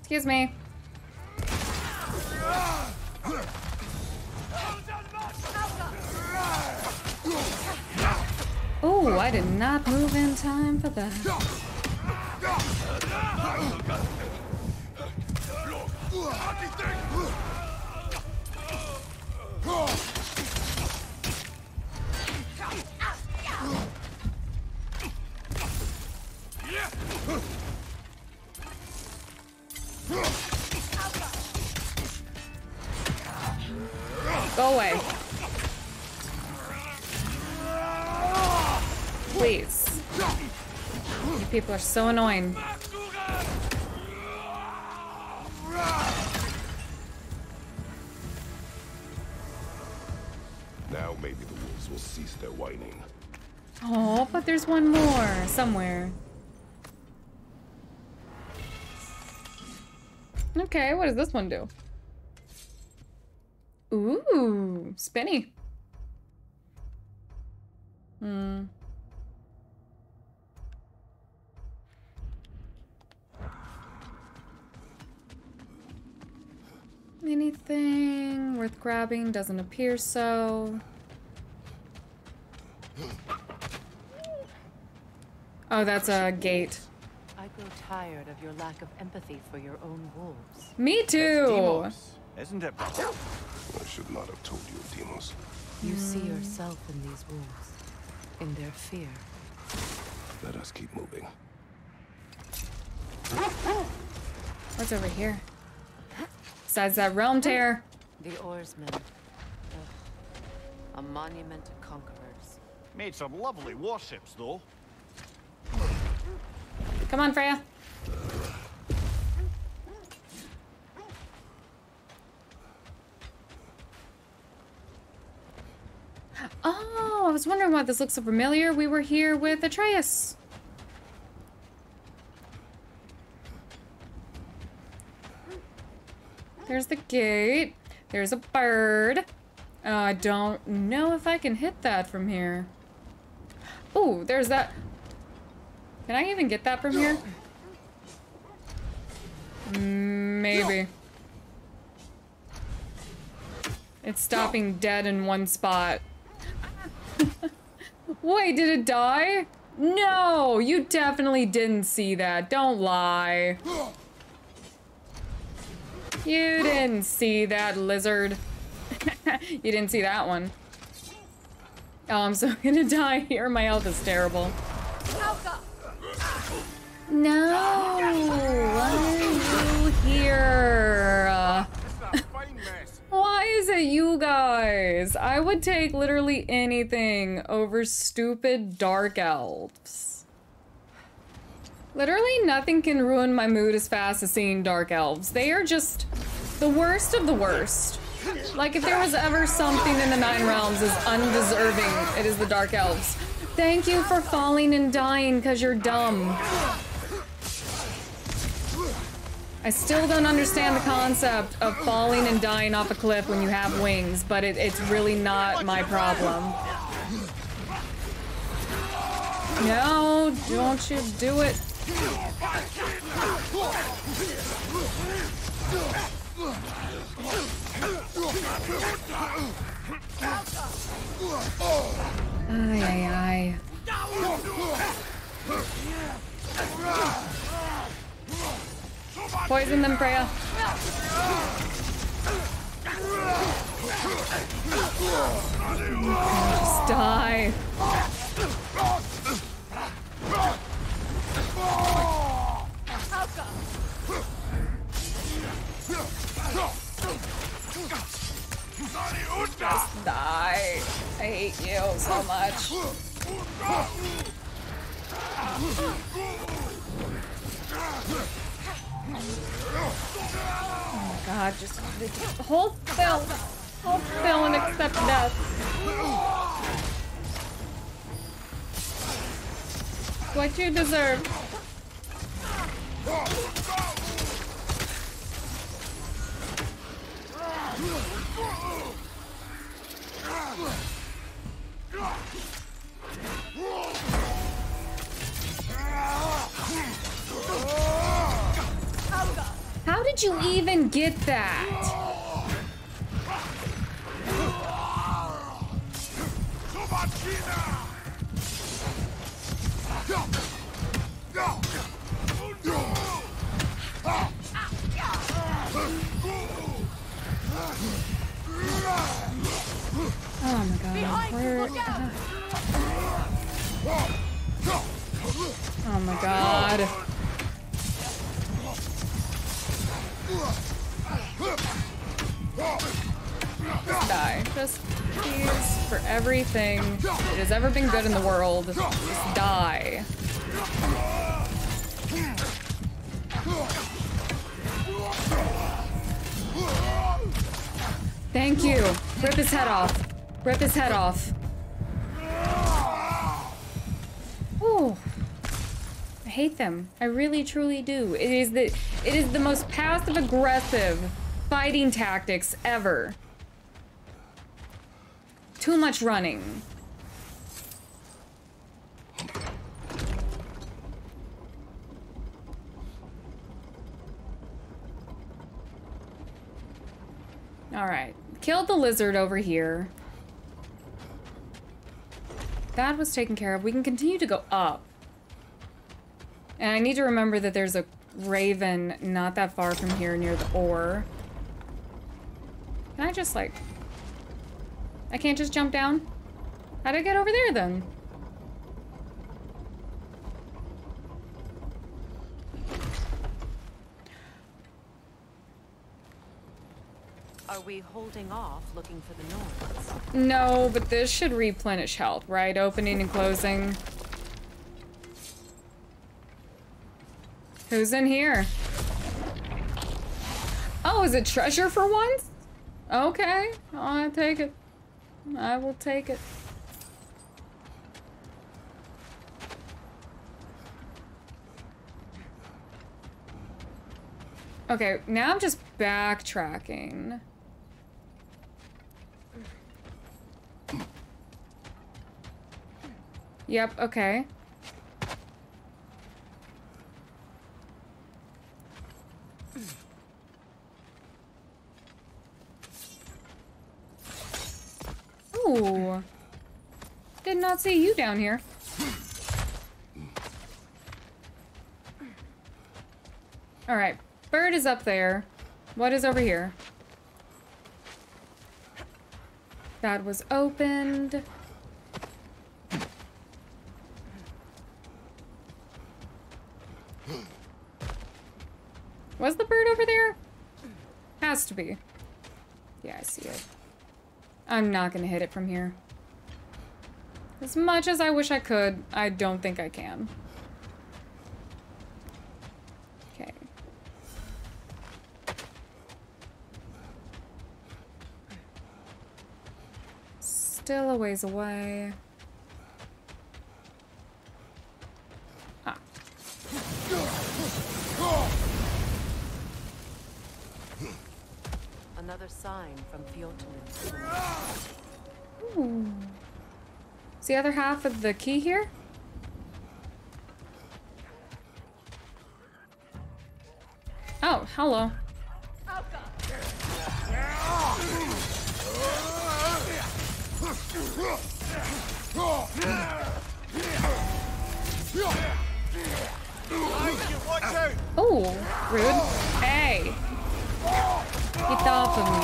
Excuse me. Oh, I did not move in time for that. Go away. Please. You people are so annoying. Now maybe the wolves will cease their whining. Oh, but there's one more somewhere. Okay, what does this one do? Ooh, spinny. Hmm. Anything worth grabbing doesn't appear so. Oh, that's a gate. I grow tired of your lack of empathy for your own wolves. Me too. Isn't it? I should not have told you, Demos. You see yourself in these wolves, in their fear. Let us keep moving. What's over here? Besides that realm tear. The oarsmen. Ugh. A monument to conquerors. Made some lovely warships, though. Come on, Freya. Oh, I was wondering why this looks so familiar. We were here with Atreus. There's the gate. There's a bird. Uh, I don't know if I can hit that from here. Oh, there's that. Can I even get that from here? Maybe. It's stopping dead in one spot. Wait, did it die? No, you definitely didn't see that. Don't lie. You didn't see that, lizard. You didn't see that one. Oh, I'm so gonna die here. My health is terrible. No! Why are you here? Why is it you guys? I would take literally anything over stupid dark elves. Literally nothing can ruin my mood as fast as seeing dark elves. They are just the worst of the worst. Like, if there was ever something in the Nine Realms as undeserving, it is the dark elves. Thank you for falling and dying because you're dumb. I still don't understand the concept of falling and dying off a cliff when you have wings, but it, it's really not my problem. No, don't you do it. Ay, ay, ay. Poison them, Freya. Just die. Just die. I hate you so much. Oh my god, just hold still! Hold still and accept death. What you deserve. How did you even get that? Oh my god, where... Oh my god. Just die. Just please, for everything that has ever been good in the world, just die. Thank you. Rip his head off. Rip his head off. Ooh. I hate them. I really, truly do. It is the, it is the most passive-aggressive fighting tactics ever. Too much running. All right, killed the lizard over here. That was taken care of. We can continue to go up. And I need to remember that there's a raven not that far from here near the ore. Can I just, like... I can't just jump down? How'd I get over there, then? Are we holding off looking for the Norns? No, but this should replenish health, right? Opening and closing. Who's in here? Oh, is it treasure for once? Okay, I'll take it. I will take it. Okay, now I'm just backtracking. Yep, okay. Ooh. Did not see you down here. Alright, bird is up there. What is over here? That was opened. Was the bird over there? Has to be. Yeah, I see it. I'm not gonna hit it from here. As much as I wish I could, I don't think I can. Okay. Still a ways away. Ah. Another sign from Fiotman. Ooh. Is the other half of the key here? Oh, hello. Oh, rude. Hey. Get off of me.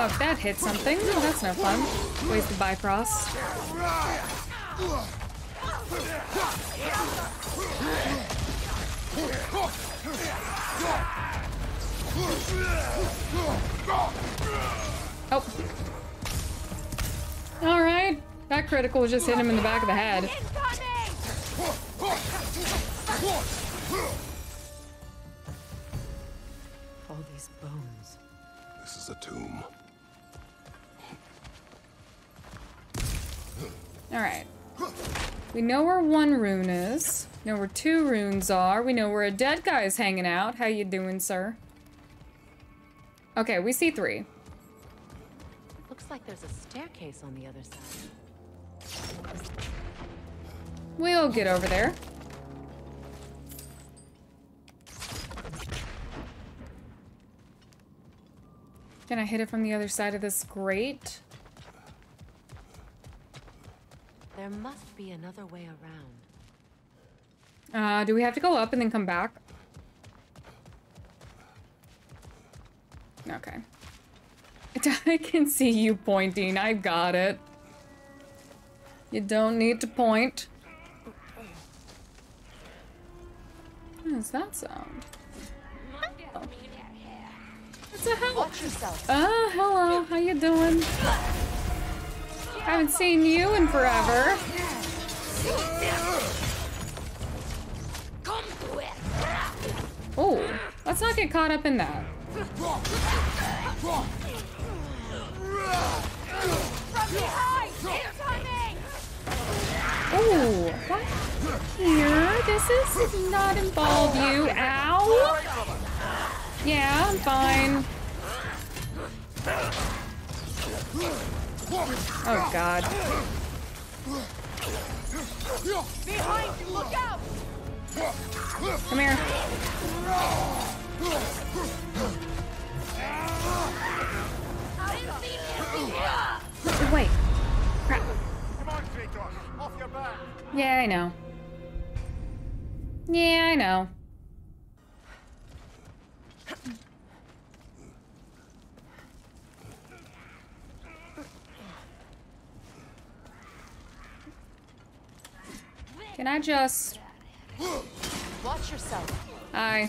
Oh, if that hit something, well, that's no fun. Waste of Bifrost. Oh. All right. That critical just hit him in the back of the head. All these bones. This is a tomb. All right. We know where one rune is. Know where two runes are. We know where a dead guy is hanging out. How you doing, sir? Okay, we see three. Looks like there's a staircase on the other side. We'll get over there. Can I hit it from the other side of this grate? There must be another way around. Uh, do we have to go up and then come back? Okay. I can see you pointing. I got it. You don't need to point. What does that sound? Oh. It's a house. Oh, hello. How you doing? I haven't seen you in forever. Oh, let's not get caught up in that. Oh, what? Here, this is not involve you. Ow! Yeah, I'm fine. Oh, God. Behind you, look out! Come here. Wait. Crap. Come on, Kratos. Off your back. Yeah, I know. Yeah, I know. Can I just... Watch yourself. Hi.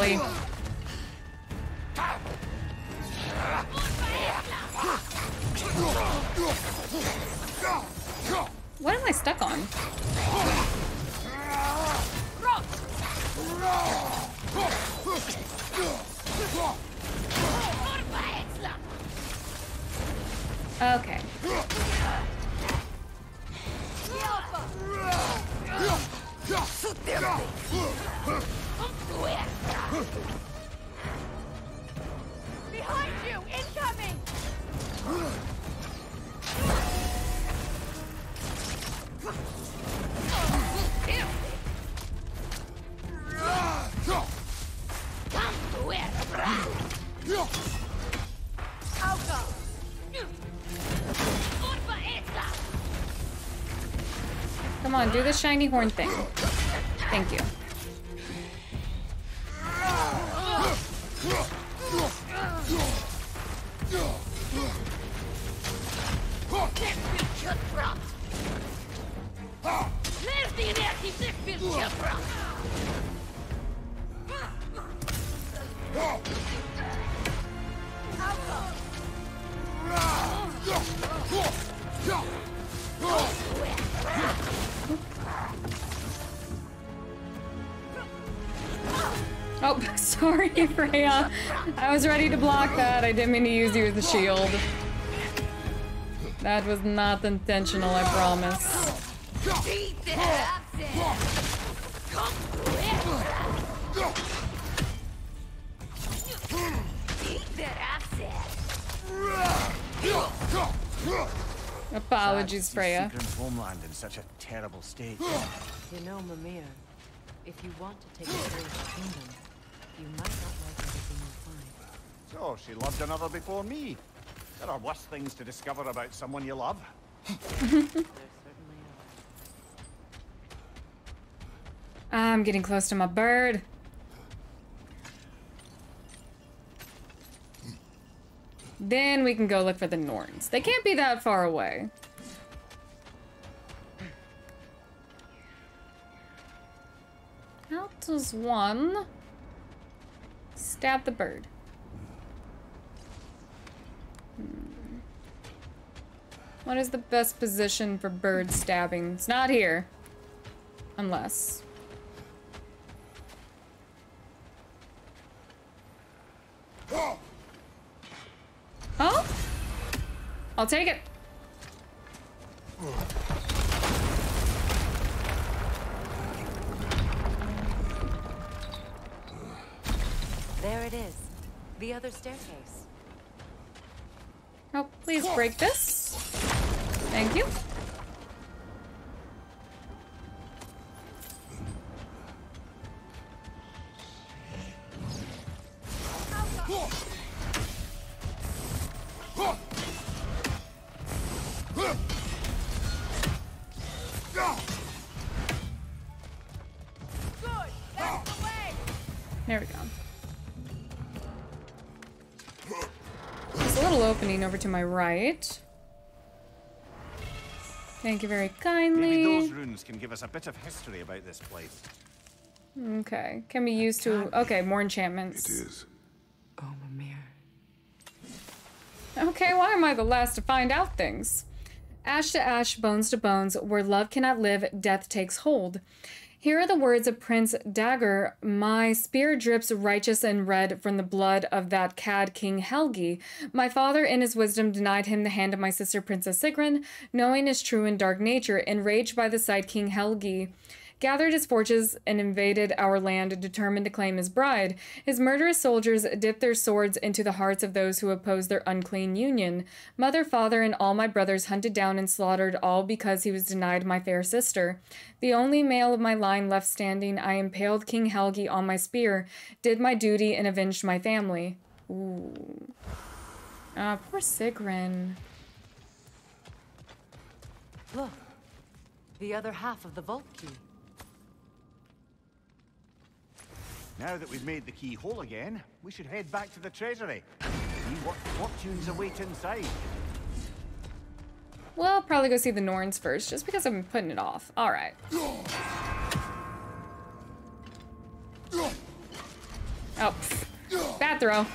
really. What am I stuck on? Okay. Behind you, incoming. Come on, do the shiny horn thing. Thank you. Oh, sorry, Freya. I was ready to block that. I didn't mean to use you as a shield. That was not intentional, I promise. Apologies, Freya. Sigrun's homeland in such a terrible state. You know, Mimir, if you want to take over the kingdom, you might not like everything you find. So she loved another before me. There are worse things to discover about someone you love. I'm getting close to my bird. Then we can go look for the Norns. They can't be that far away. How does one stab the bird? Hmm. What is the best position for bird stabbing? It's not here. Unless. Oh! Oh? I'll take it. There it is. The other staircase. Oh, please break this. Thank you. There we go. There's a little opening over to my right. Thank you very kindly. Maybe those runes can give us a bit of history about this place. Okay, can be used to. Okay, more enchantments. It is. Oh, Mimir. Okay, why am I the last to find out things? Ash to ash, bones to bones, where love cannot live, death takes hold. Here are the words of Prince Níðhöggr. My spear drips righteous and red from the blood of that cad King Helgi. My father in his wisdom denied him the hand of my sister Princess Sigrun, knowing his true and dark nature. Enraged by the sight, King Helgi gathered his forces and invaded our land, determined to claim his bride. His murderous soldiers dipped their swords into the hearts of those who opposed their unclean union. Mother, father, and all my brothers hunted down and slaughtered, all because he was denied my fair sister. The only male of my line left standing, I impaled King Helgi on my spear, did my duty, and avenged my family. Ooh. Ah, uh, poor Sigrun. Look, the other half of the vault key. Now that we've made the key whole again, we should head back to the treasury. See what fortunes await inside. Well, I'll probably go see the Norns first, just because I've been putting it off. All right. Oh, pff. Bad throw.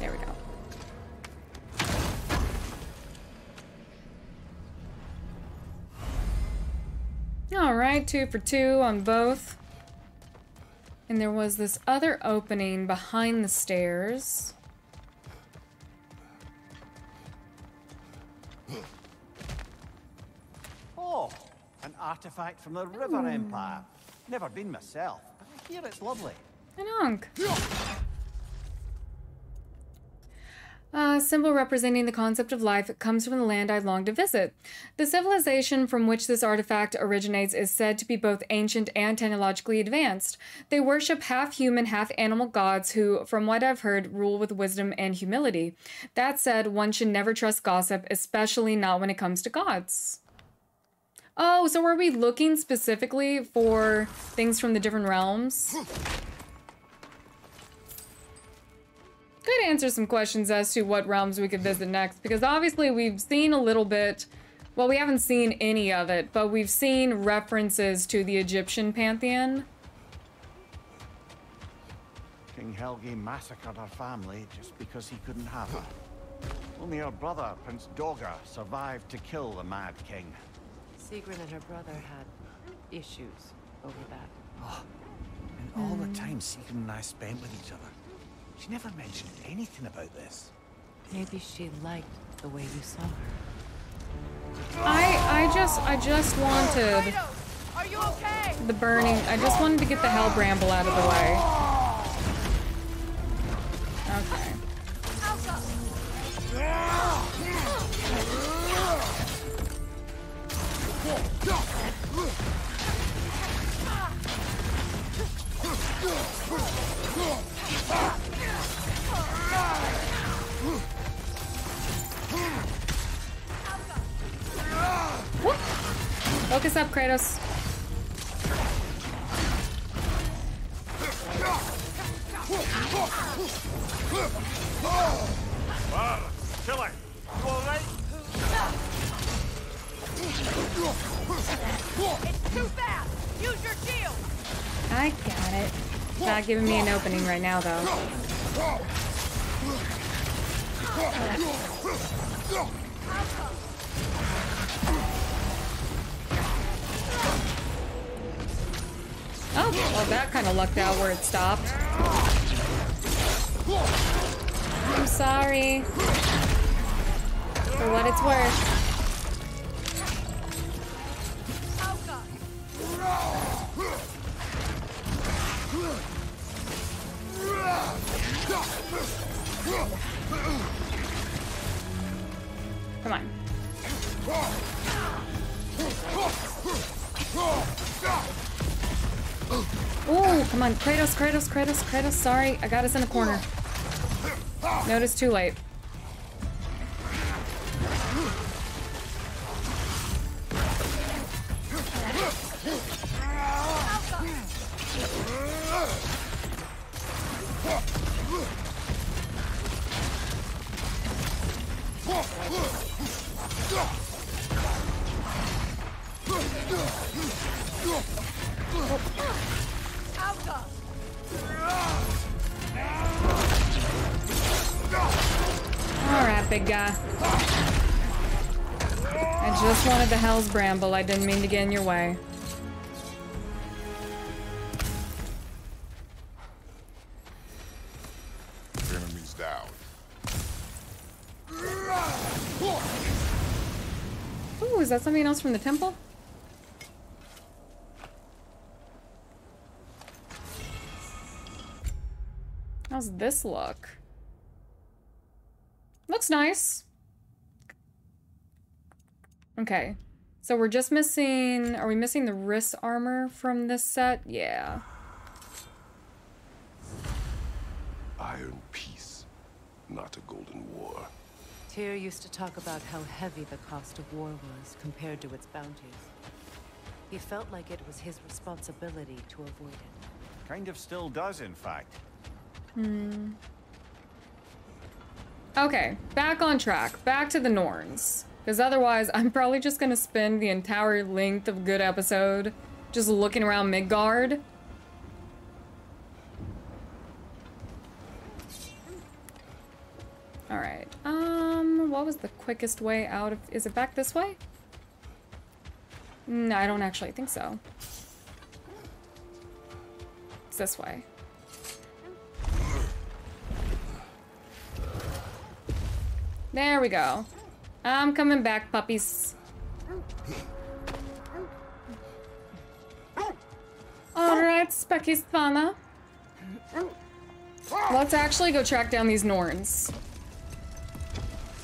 There we go. All right, two for two on both. And there was this other opening behind the stairs. Oh, an artifact from the River Ooh. Empire. Never been myself, but I hear it's lovely. An Ankh. A symbol representing the concept of life comes from the land I long to visit. The civilization from which this artifact originates is said to be both ancient and technologically advanced. They worship half-human, half-animal gods who, from what I've heard, rule with wisdom and humility. That said, one should never trust gossip, especially not when it comes to gods. Oh, so are we looking specifically for things from the different realms? Could answer some questions as to what realms we could visit next, because obviously we've seen a little bit, well, we haven't seen any of it, but we've seen references to the Egyptian pantheon. King Helgi massacred her family just because he couldn't have her. Only her brother, Prince Dogger, survived to kill the mad king. Sigrun and her brother had issues over that. Oh, and all mm. the time Sigrun and I spent with each other. She never mentioned anything about this. Maybe she liked the way you saw her. I I just I just wanted Are you okay? the burning. I just wanted to get the Hellbramble out of the way. Okay. Alka. Whoop. Focus up, Kratos. Wow, kill it. You all right? It's too fast. Use your shield. I got it. It's not giving me an opening right now, though. Oh, well, that kind of lucked out where it stopped. I'm sorry. For what it's worth. Come on. Ooh, come on. Kratos, Kratos, Kratos, Kratos. Sorry, I got us in a corner. Notice too late. Alright, big guy. I just wanted the Hell's Bramble. I didn't mean to get in your way. Is that something else from the temple? How's this look? Looks nice. Okay. So we're just missing... Are we missing the wrist armor from this set? Yeah. Iron peace, not a golden war. Tyr used to talk about how heavy the cost of war was compared to its bounties. He felt like it was his responsibility to avoid it. Kind of still does, in fact. Hmm. Okay, back on track. Back to the Norns. Because otherwise, I'm probably just going to spend the entire length of good episode Just looking around Midgard. Alright, um, what was the quickest way out of... Is it back this way? No, I don't actually think so. It's this way. There we go. I'm coming back, puppies. Alright, Specky's Thana. Let's actually go track down these Norns.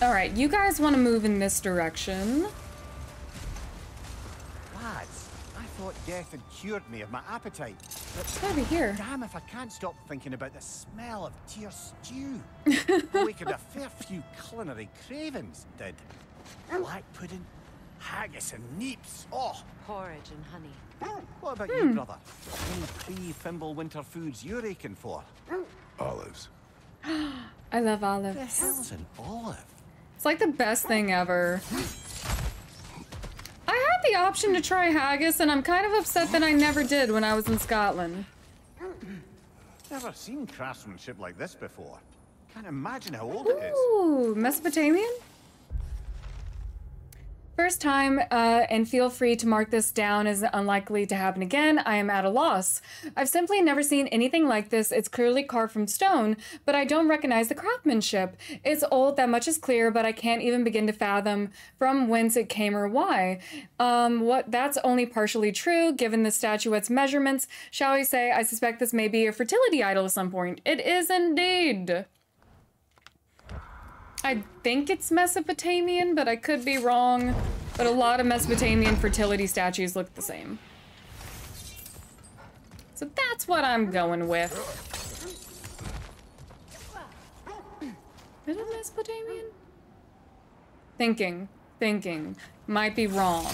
Alright, you guys want to move in this direction. Lads, I thought death had cured me of my appetite. But over here. Damn if I can't stop thinking about the smell of Tyr stew. Awakened a fair few culinary cravings, did. Black pudding, haggis and neeps. Oh, porridge and honey. What about hmm. you, brother? Any pre-Fimbulwinter foods you're aching for? Olives. I love olives. The hell's an olive? It's like the best thing ever. I had the option to try haggis, and I'm kind of upset that I never did when I was in Scotland. Never seen craftsmanship like this before. Can't imagine how old Ooh, it is. Ooh, Mesopotamian? First time, uh, and feel free to mark this down as unlikely to happen again. I am at a loss. I've simply never seen anything like this. It's clearly carved from stone, but I don't recognize the craftsmanship. It's old, that much is clear, but I can't even begin to fathom from whence it came or why. Um, what? That's only partially true, given the statuette's measurements. Shall we say, I suspect this may be a fertility idol at some point. It is indeed. I think it's Mesopotamian, but I could be wrong. But a lot of Mesopotamian fertility statues look the same. So that's what I'm going with. Is it Mesopotamian? Thinking. Thinking. Might be wrong.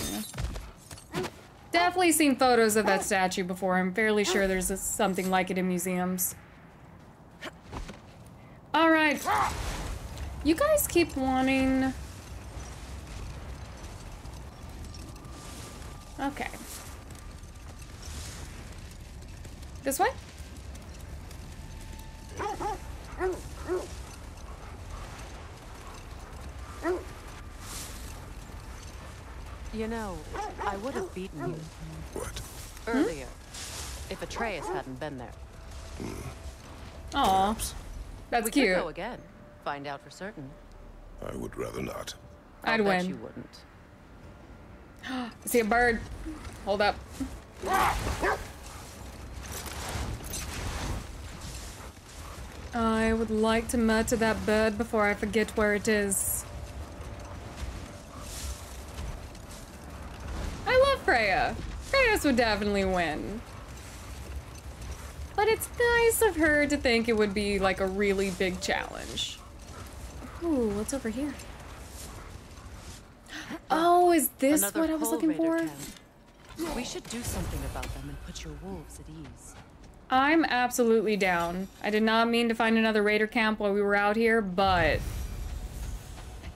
Definitely seen photos of that statue before. I'm fairly sure there's a, something like it in museums. Alright. You guys keep wanting... Okay. This way? You know, I would have beaten you. What? Earlier. Hmm? If Atreus hadn't been there. Aw. That's we cute. We could go again. Find out for certain. I would rather not. I'd I'll bet win. You wouldn't. I see a bird. Hold up. I would like to murder that bird before I forget where it is. I love Freya. Kratos would definitely win. But it's nice of her to think it would be like a really big challenge. Ooh, what's over here? Oh, is this Another what I was looking for? Can. We should do something about them and put your wolves at ease. I'm absolutely down. I did not mean to find another raider camp while we were out here, but...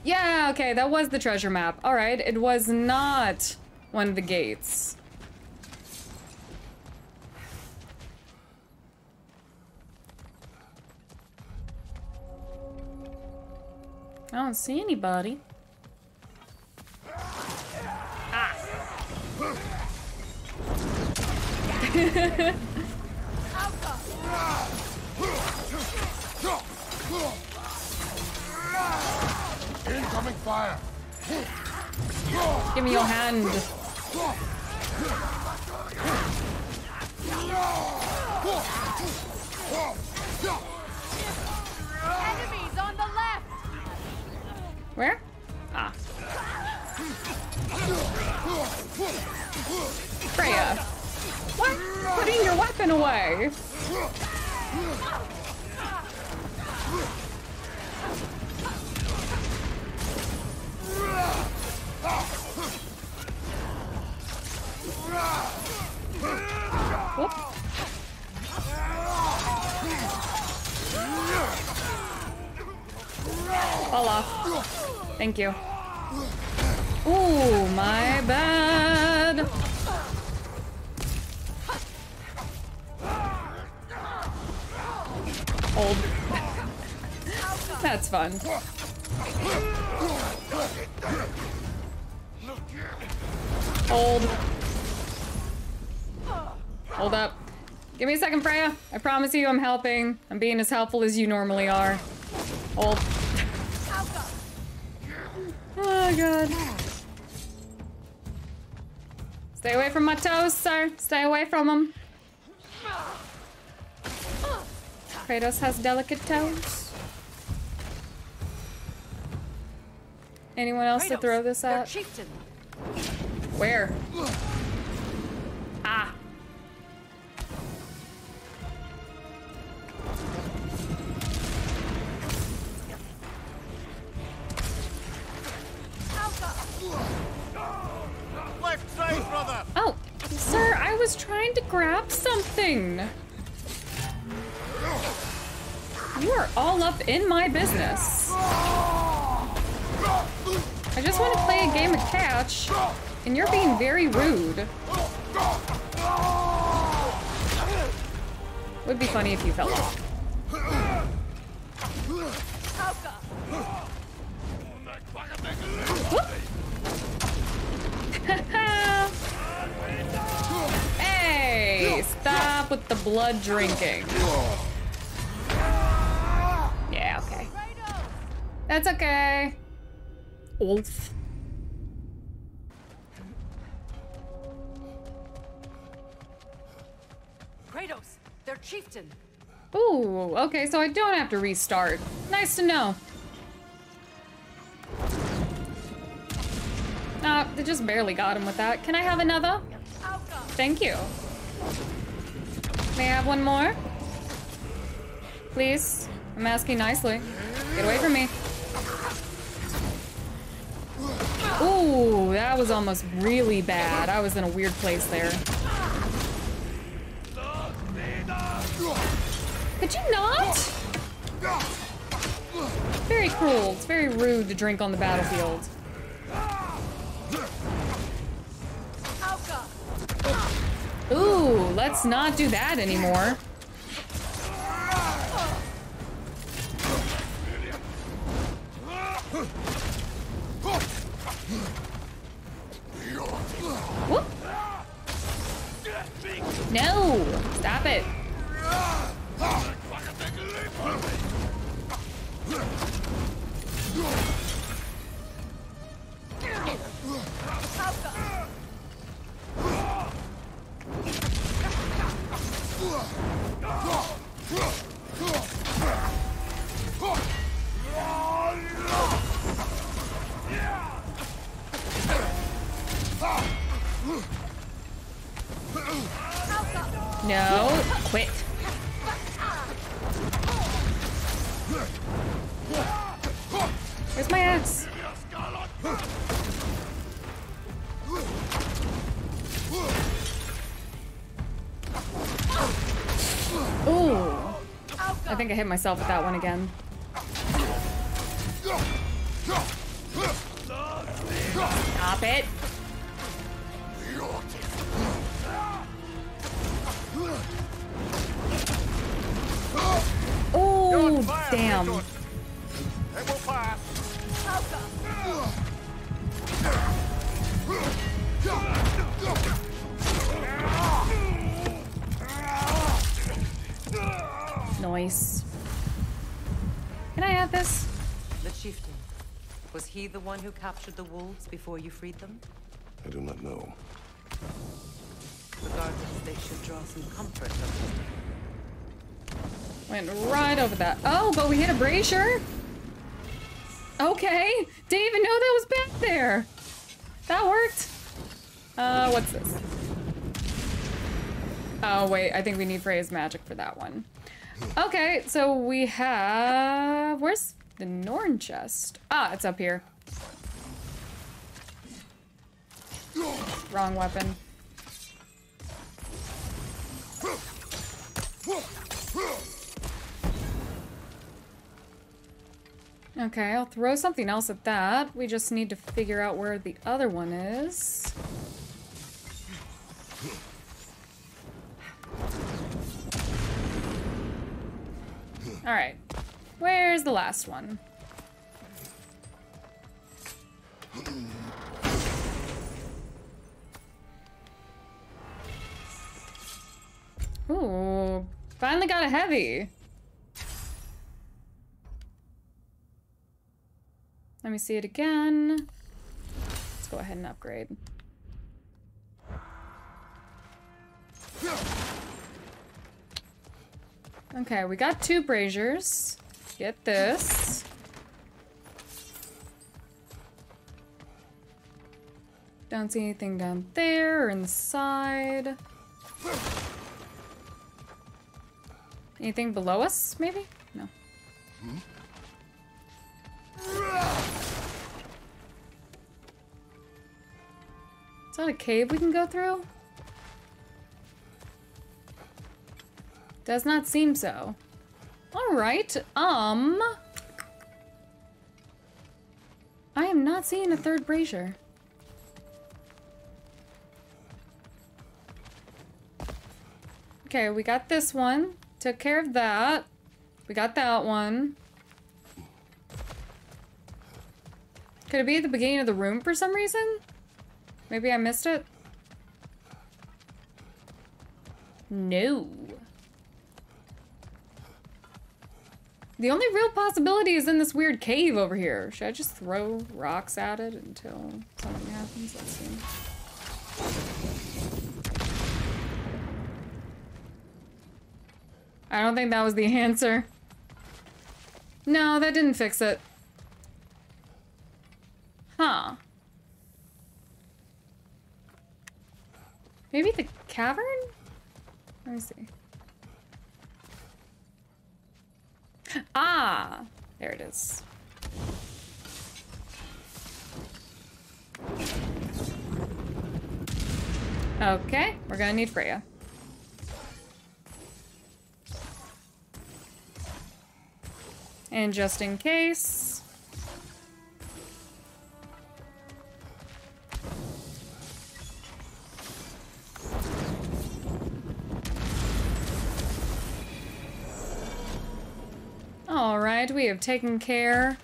Yeah, okay, that was the treasure map. All right, it was not one of the gates. I don't see anybody. Ah. Incoming fire. Give me your hand. Enemies on the left. Where? Ah. Freya. What? Putting your weapon away. Fall off. Thank you. Ooh, my bad. old. That's fun. Old. Hold up. Give me a second, Freya. I promise you I'm helping. I'm being as helpful as you normally are. Old. Oh, God. Stay away from my toes, sir. Stay away from them. Kratos has delicate toes. Anyone else Kratos, to throw this at? Chieftain. Where? Ah. Left side, brother. Oh, sir, I was trying to grab something. You are all up in my business. I just want to play a game of catch, and you're being very rude. Would be funny if you fell off. Hey, stop with the blood drinking. Yeah, okay. That's okay. Ulf. Kratos, their chieftain. Ooh, okay, so I don't have to restart. Nice to know. Uh, they just barely got him with that. Can I have another? Thank you. May I have one more? Please? I'm asking nicely. Get away from me. Ooh, that was almost really bad. I was in a weird place there. Could you not? Very cruel. It's very rude to drink on the battlefield. Ooh, let's not do that anymore. Whoop. No! Stop it! No, quit. Where's my axe? Ooh. I think I hit myself with that one again. Stop it. Oh, damn. It will pass. Nice. Can I have this? The chieftain. Was he the one who captured the wolves before you freed them? I do not know. Regardless, they should draw some comfort from them. Went right over that. Oh, but we hit a brazier? Okay. Didn't even know that was back there. That worked. Uh, what's this? Oh, wait. I think we need Freya's magic for that one. Okay, so we have... Where's the Norn chest? Ah, it's up here. Wrong weapon. Okay, I'll throw something else at that. We just need to figure out where the other one is. Alright. Where's the last one? Ooh. Finally got a heavy. Let me see it again. Let's go ahead and upgrade. Okay, we got two braziers. Get this. Don't see anything down there or inside. Anything below us, maybe? No. Hmm? Is that a cave we can go through? Does not seem so. All right. Um. I am not seeing a third brazier. Okay, we got this one. Took care of that. We got that one. Could it be at the beginning of the room for some reason? Maybe I missed it? No. The only real possibility is in this weird cave over here. Should I just throw rocks at it until something happens? Let's see. I don't think that was the answer. No, that didn't fix it. Huh. Maybe the cavern? Let me see. Ah! There it is. Okay, we're gonna need Freya. And just in case... Alright, we have taken care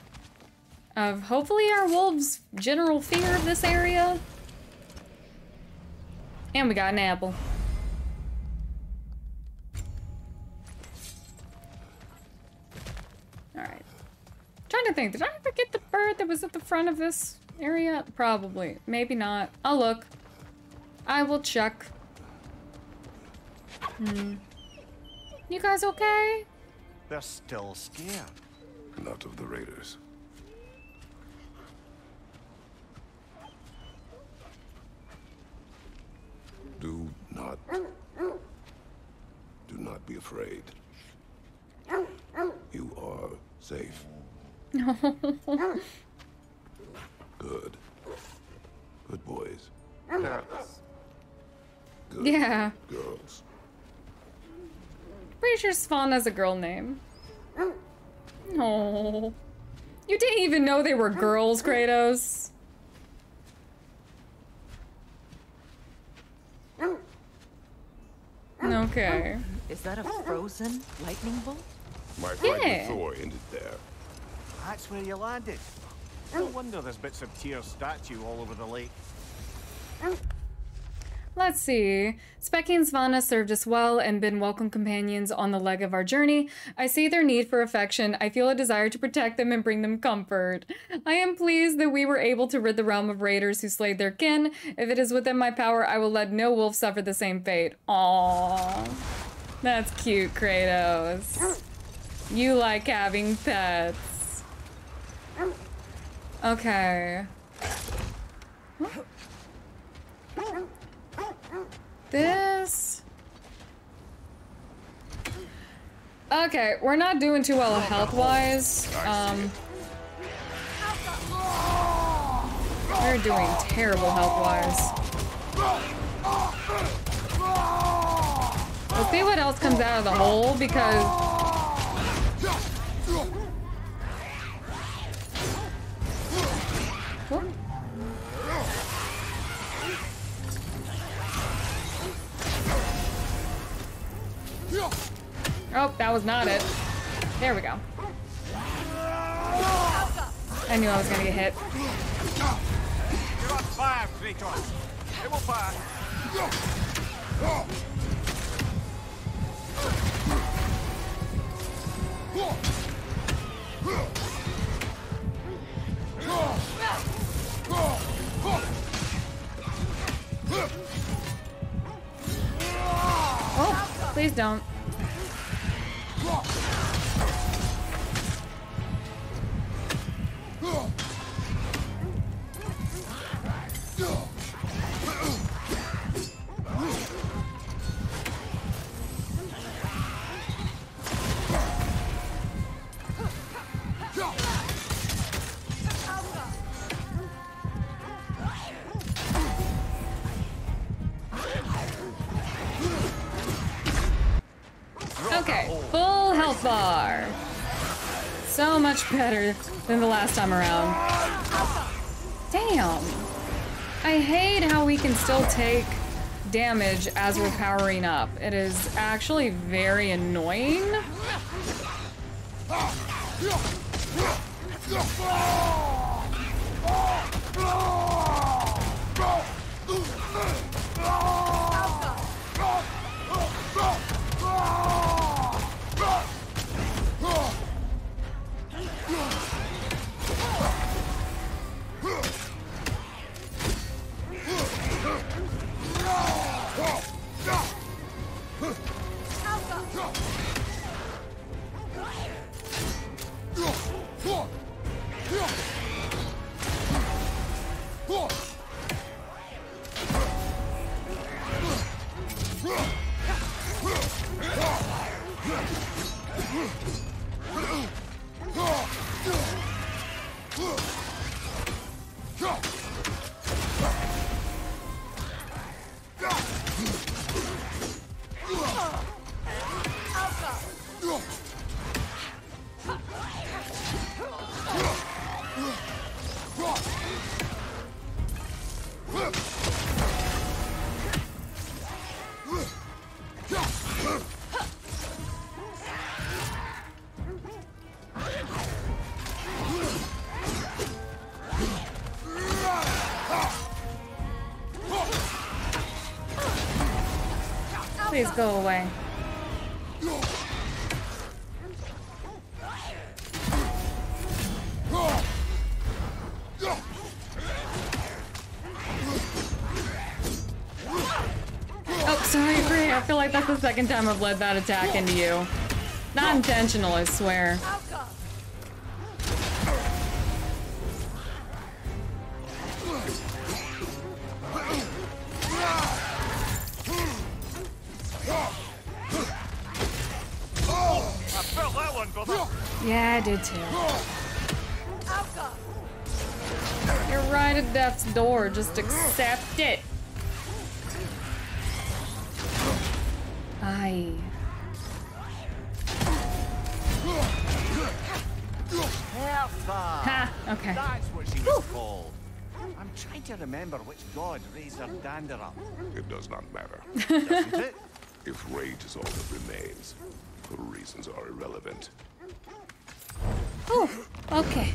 of, hopefully, our wolves' general fear of this area. And we got an apple. Alright. Trying to think, did I ever get the bird that was at the front of this area? Probably. Maybe not. I'll look. I will check. Hmm. You guys okay? They're still scared. Not of the raiders. Do not... Do not be afraid. You are safe. Good. Good boys. Good yeah. Girls. Pretty sure Svan has a girl name. No, you didn't even know they were girls, Kratos. Okay. Is that a frozen lightning bolt? My fight with Thor ended there. That's where you landed. No wonder there's bits of Tyr's statue all over the lake. Let's see. Specky and Svala served us well and been welcome companions on the leg of our journey. I see their need for affection. I feel a desire to protect them and bring them comfort. I am pleased that we were able to rid the realm of raiders who slayed their kin. If it is within my power, I will let no wolf suffer the same fate. Aww. That's cute, Kratos. You like having pets. Okay. This. Okay, we're not doing too well health-wise. Um, we're doing terrible health-wise. Let's see what else comes out of the hole, because... Whoop. Oh, that was not it. There we go. I knew I was gonna get hit. You must fire, Kratos. They will fire. Oh, please don't. Bar. So much better than the last time around. Damn. I hate how we can still take damage as we're powering up. It is actually very annoying. Please go away. Oh, sorry, Freya. I feel like that's the second time I've led that attack into you. Not intentional, I swear. Yeah, I did too. You're right at death's door. Just accept it. Aye. Ha. Okay. That's what she was called. I'm trying to remember which god raised her dander up. It does not matter. Doesn't it? If rage is all that remains, the reasons are irrelevant. Oh, okay.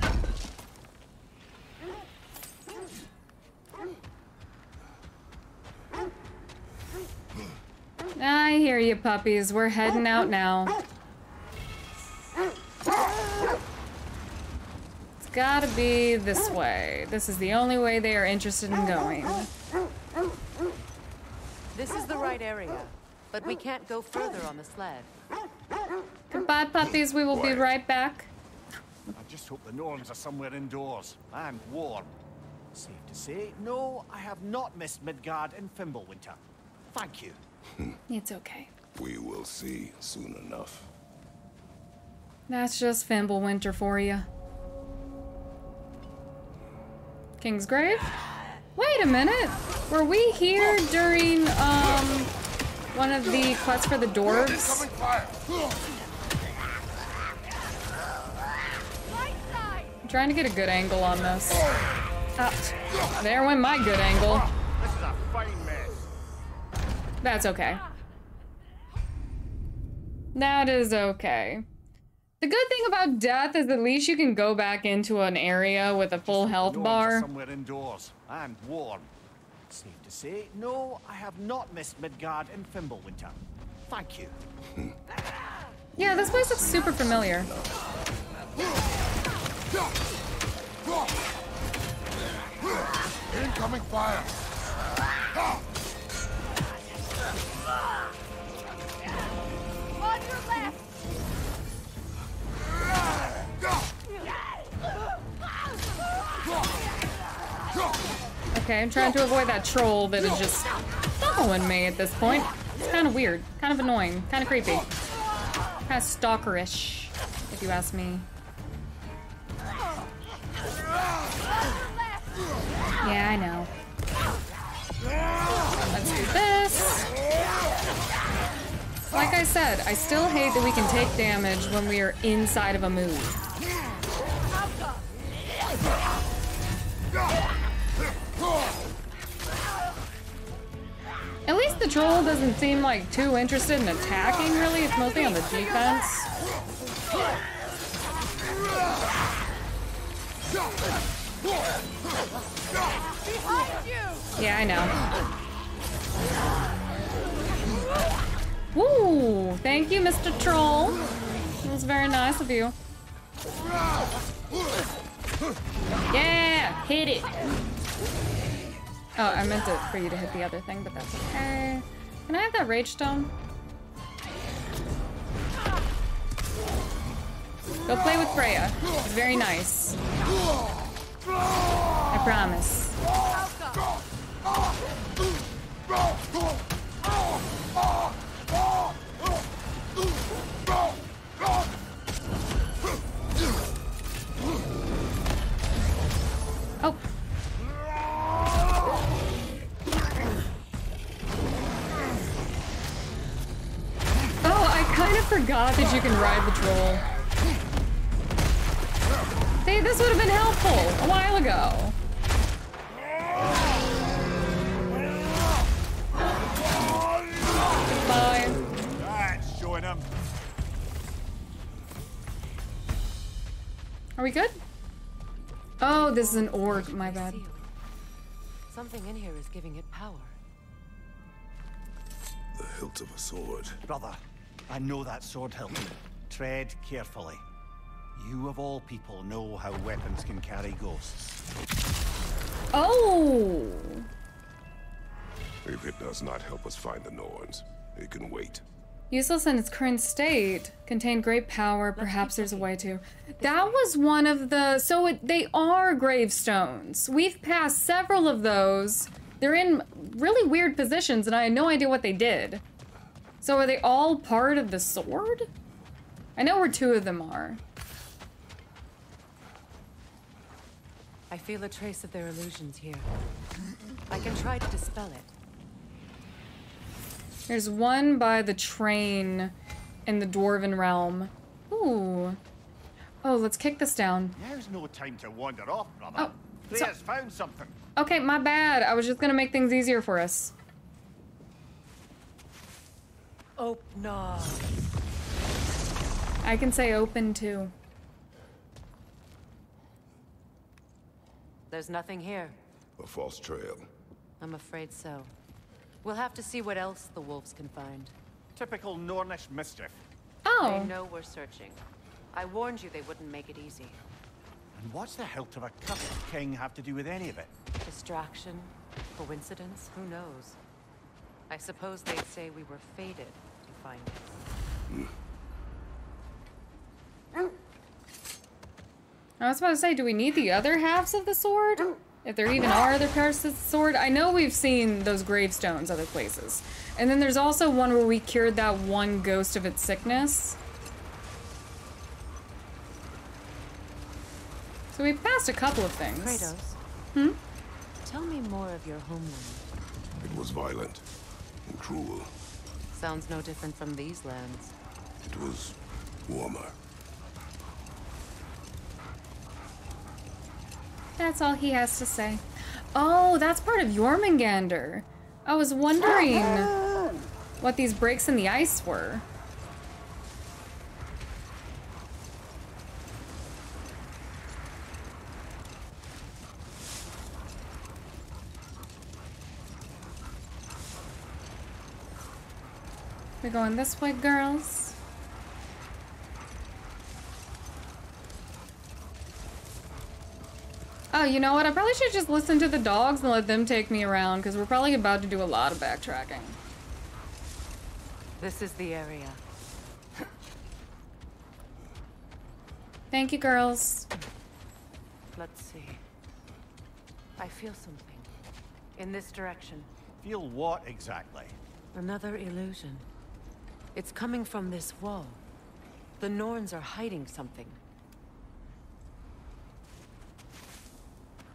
I hear you, puppies. We're heading out now. It's gotta be this way. This is the only way they are interested in going. This is the right area, but we can't go further on the sled. Goodbye, puppies. We will Quiet. be right back. I just hope the Norns are somewhere indoors and warm. Safe to say, no, I have not missed Midgard in Fimbulwinter. Thank you. It's okay. We will see soon enough. That's just Fimbulwinter for you. King's Grave? Wait a minute. Were we here during um one of the quests for the dwarves? Trying to get a good angle on this. Oh, there went my good angle. This is a fine mess. That's okay. That is okay. The good thing about death is at least you can go back into an area with a full health bar. Somewhere indoors. I'm warm. Safe to say, no, I have not missed Midgard and Fimbulwinter. Thank you. Yeah, this place looks super familiar. Incoming fire. On your left. Okay, I'm trying to avoid that troll that is just following me at this point. It's kind of weird, kind of annoying, kind of creepy. Kind of stalkerish, if you ask me. Yeah, I know. Let's do this. Like I said, I still hate that we can take damage when we are inside of a move. At least the troll doesn't seem like too interested in attacking, really. It's mostly on the defense. Yeah, I know. Woo! Thank you, Mister Troll. It was very nice of you. Yeah! Hit it! Oh, I meant it for you to hit the other thing, but that's okay. Can I have that rage stone? Go play with Freya. It's very nice. I promise. Oh. Oh, I kind of forgot that you can ride the troll. See, this would have been helpful a while ago. Bye. Alright, showing up. Are we good? Oh, this is an orb. My bad. Something in here is giving it power. The hilt of a sword. Brother, I know that sword hilt. Tread carefully. You of all people know how weapons can carry ghosts. Oh! If it does not help us find the Norns, it can wait. Useless in its current state, contained great power, perhaps there's a way to. That was one of the, so it, they are gravestones. We've passed several of those. They're in really weird positions and I had no idea what they did. So are they all part of the sword? I know where two of them are. I feel a trace of their illusions here. I can try to dispel it. There's one by the train in the Dwarven realm. Ooh. Oh, let's kick this down. There's no time to wander off, brother. Oh, so Freya's found something. Okay, my bad. I was just gonna make things easier for us. Open. I can say open too. There's nothing here. A false trail. I'm afraid so. We'll have to see what else the wolves can find. Typical Nornish mischief. Oh. They know we're searching. I warned you they wouldn't make it easy. And what's the hilt of a cursed king have to do with any of it? Distraction? Coincidence? Who knows? I suppose they'd say we were fated to find it. Mm. I was about to say, do we need the other halves of the sword? Mm. If there even are other parts of the sword. I know we've seen those gravestones other places. And then there's also one where we cured that one ghost of its sickness. So we've passed a couple of things. Kratos. Hmm? Tell me more of your homeland. It was violent and cruel. Sounds no different from these lands. It was warmer. That's all he has to say. Oh, that's part of Jormungandr. I was wondering what these breaks in the ice were. We're going this way, girls. Oh, you know what? I probably should just listen to the dogs and let them take me around, because we're probably about to do a lot of backtracking. This is the area. Thank you, girls. Let's see. I feel something. In this direction. Feel what exactly? Another illusion. It's coming from this wall. The Norns are hiding something.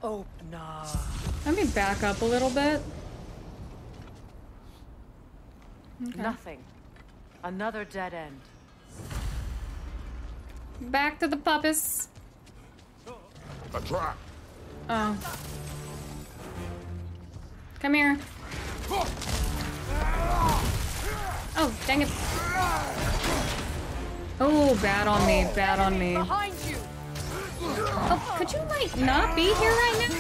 Oh, nah. Let me back up a little bit. Okay. Nothing. Another dead end. Back to the puppies. A trap. Oh. Come here. Oh, dang it. Oh, bad on me, bad on me. Oh, could you, like, not be here right now?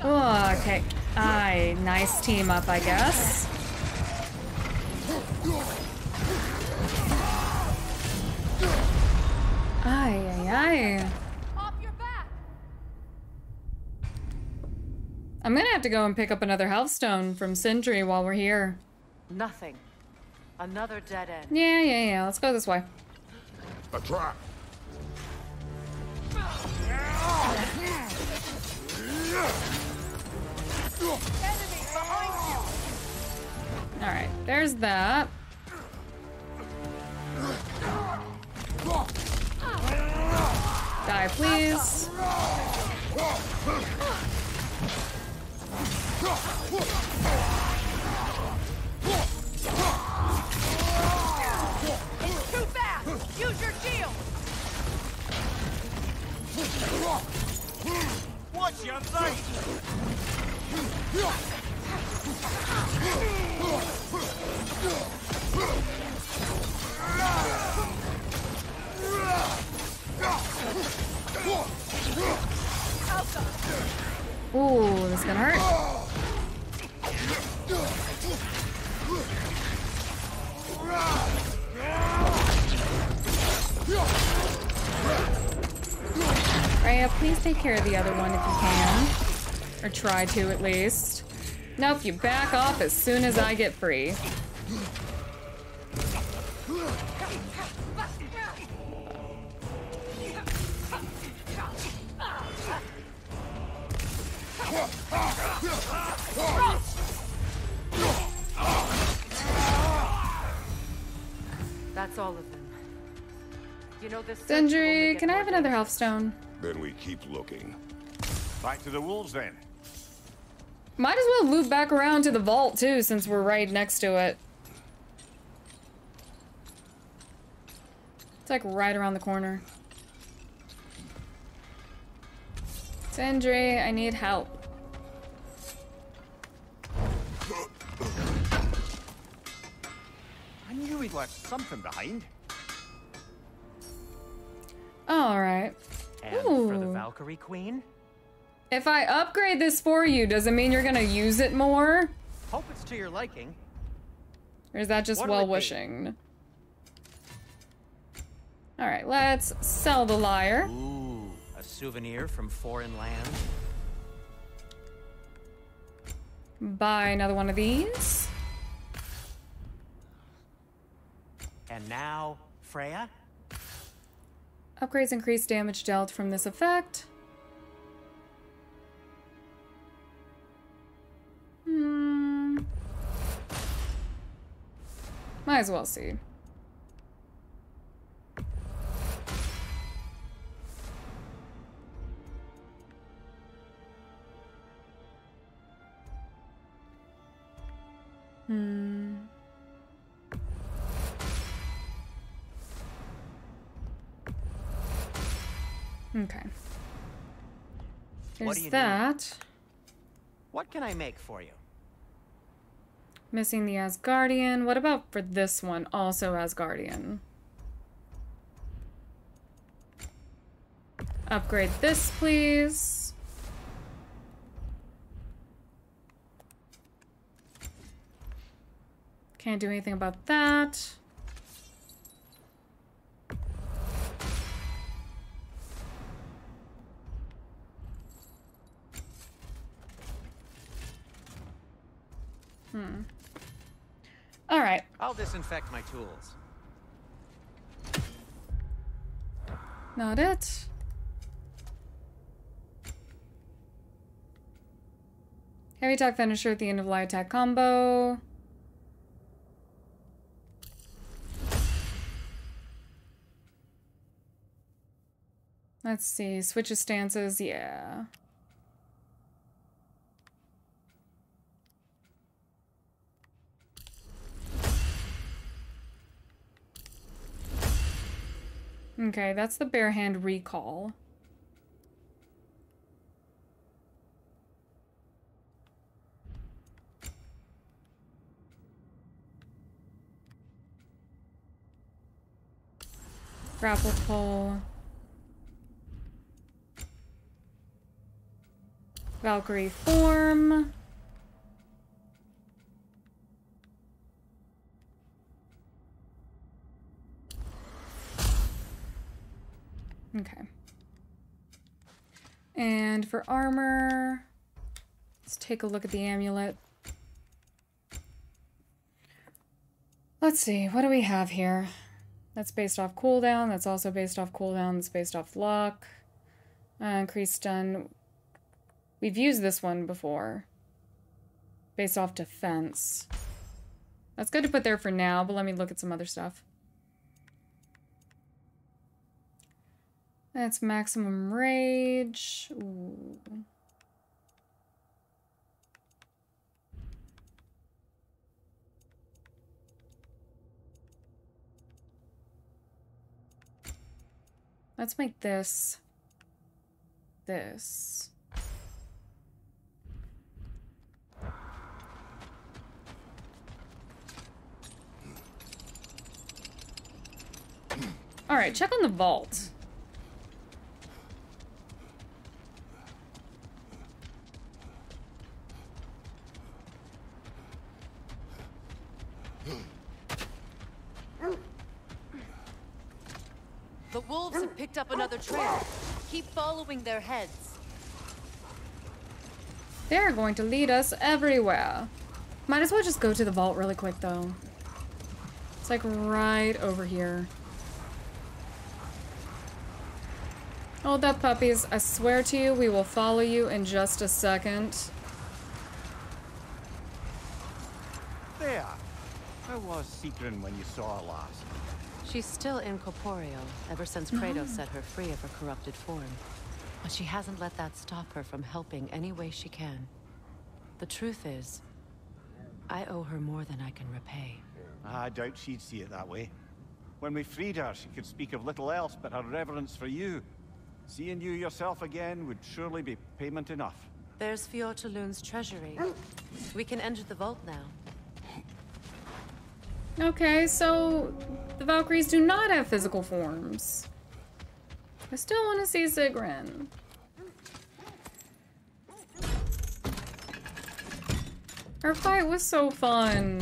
Oh, okay. Aye, nice team up, I guess. Aye, aye, aye. I'm gonna have to go and pick up another Hearthstone from Sindri while we're here. Nothing. Another dead end. Yeah, yeah, yeah. Let's go this way. A trap. Alright, there's that. Die, please. It's too fast! Use your shield! Watch your face. Ooh, this is gonna hurt. Freya, please take care of the other one if you can. Or try to, at least. Nope, you back off as soon as I get free. That's all of them. You know this. Sindri, can I have another Hearthstone? Then we keep looking. Back to the wolves, then. Might as well loop back around to the vault, too, since we're right next to it. It's like right around the corner. Sindri, I need help. I knew we'd left something behind. All right. And Ooh. For the Valkyrie Queen? If I upgrade this for you, does it mean you're gonna use it more? Hope it's to your liking. Or is that just well-wishing? Alright, let's sell the lyre. Ooh, a souvenir from foreign land. Buy another one of these. And now, Freya? Upgrades increase damage dealt from this effect. Hmm. Might as well see. Hmm. Okay. There's that. What can I make for you? Missing the Asgardian. What about for this one? Also Asgardian. Upgrade this, please. Can't do anything about that. Hmm. All right. I'll disinfect my tools. Not it. Heavy attack finisher at the end of light attack combo. Let's see. Switches stances. Yeah. Okay, that's the bare hand recall. Grapple pull. Valkyrie form. Okay. And for armor, let's take a look at the amulet. Let's see, what do we have here? That's based off cooldown. That's also based off cooldown. That's based off luck. Uh, increased stun. We've used this one before. Based off defense. That's good to put there for now, but let me look at some other stuff. That's maximum rage. Ooh. Let's make this. This. All right, check on the vault. The wolves have picked up another trail. Keep following their heads. They're going to lead us everywhere. Might as well just go to the vault really quick, though. It's like right over here. Hold up, puppies. I swear to you, we will follow you in just a second. There. Where was Sigrun when you saw her last? She's still incorporeal, ever since Kratos set her free of her corrupted form. But she hasn't let that stop her from helping any way she can. The truth is, I owe her more than I can repay. I doubt she'd see it that way. When we freed her, she could speak of little else but her reverence for you. Seeing you yourself again would surely be payment enough. There's Fiotulun's treasury. We can enter the vault now. Okay, so the Valkyries do not have physical forms. I still want to see Sigrun. Her fight was so fun.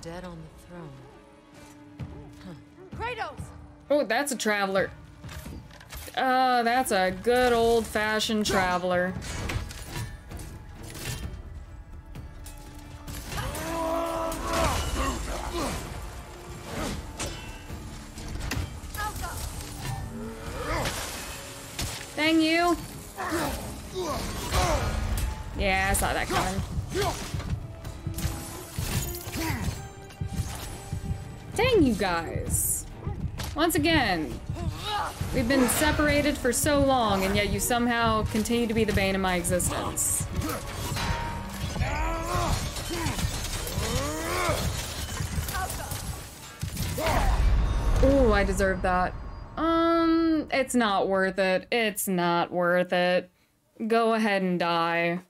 Dead on the throne. Kratos! Oh, that's a traveler. Uh, that's a good old-fashioned traveler. Dang you! Yeah, I saw that coming. Dang you guys! Once again, we've been separated for so long, and yet you somehow continue to be the bane of my existence. Ooh, I deserve that. Um, it's not worth it. It's not worth it. Go ahead and die.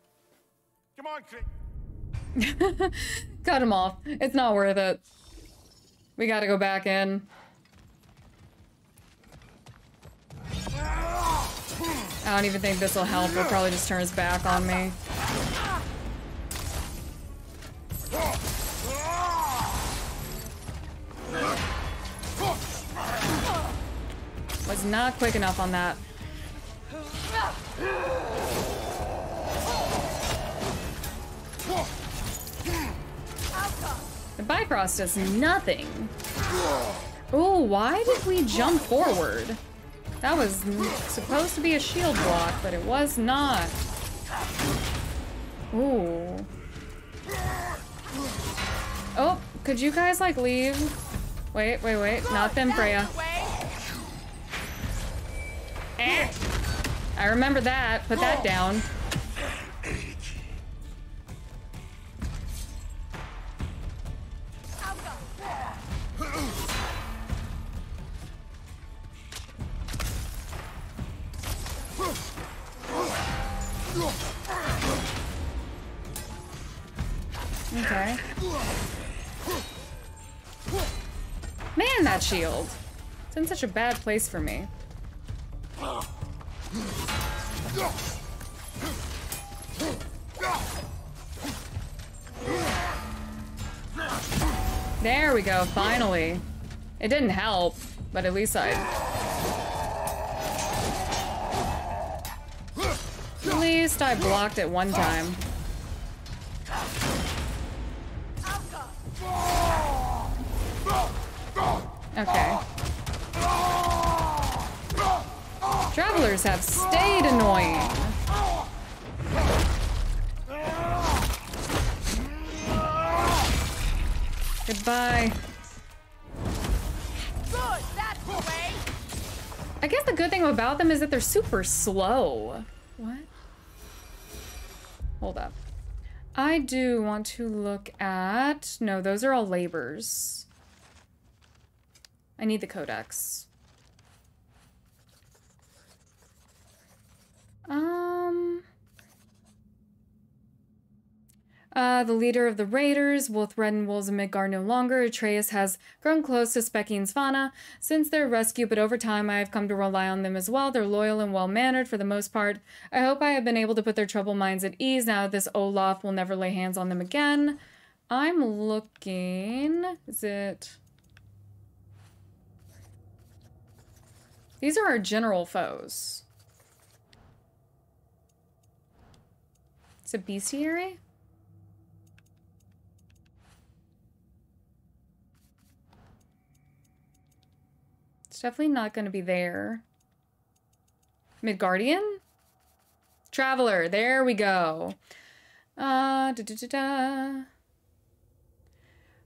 Come on, cut him off. It's not worth it. We gotta go back in. I don't even think this will help. It'll probably just turn his back on me. Was not quick enough on that. The Bifrost does nothing. Oh, why did we jump forward? That was supposed to be a shield block, but it was not. Ooh. Oh, could you guys, like, leave? Wait, wait, wait. Not them, Freya. Eh. I remember that. Put that down. Okay. Man, that shield! It's in such a bad place for me. There we go, finally. It didn't help, but at least I... At least I blocked it one time. Okay. Travelers have stayed annoying. Goodbye. Good, that's the way. I guess the good thing about them is that they're super slow. What? Hold up. I do want to look at... No, those are all labors. I need the codex. Um... Uh, the leader of the raiders, Wolf Red and Wolves of Midgard no longer. Atreus has grown close to Specky and Svala since their rescue, but over time I have come to rely on them as well. They're loyal and well-mannered for the most part. I hope I have been able to put their troubled minds at ease now that this Olaf will never lay hands on them again. I'm looking... Is it... These are our general foes. It's a bestiary? It's definitely not going to be there. Midgardian? Traveler. There we go. Uh, da, da, da, da.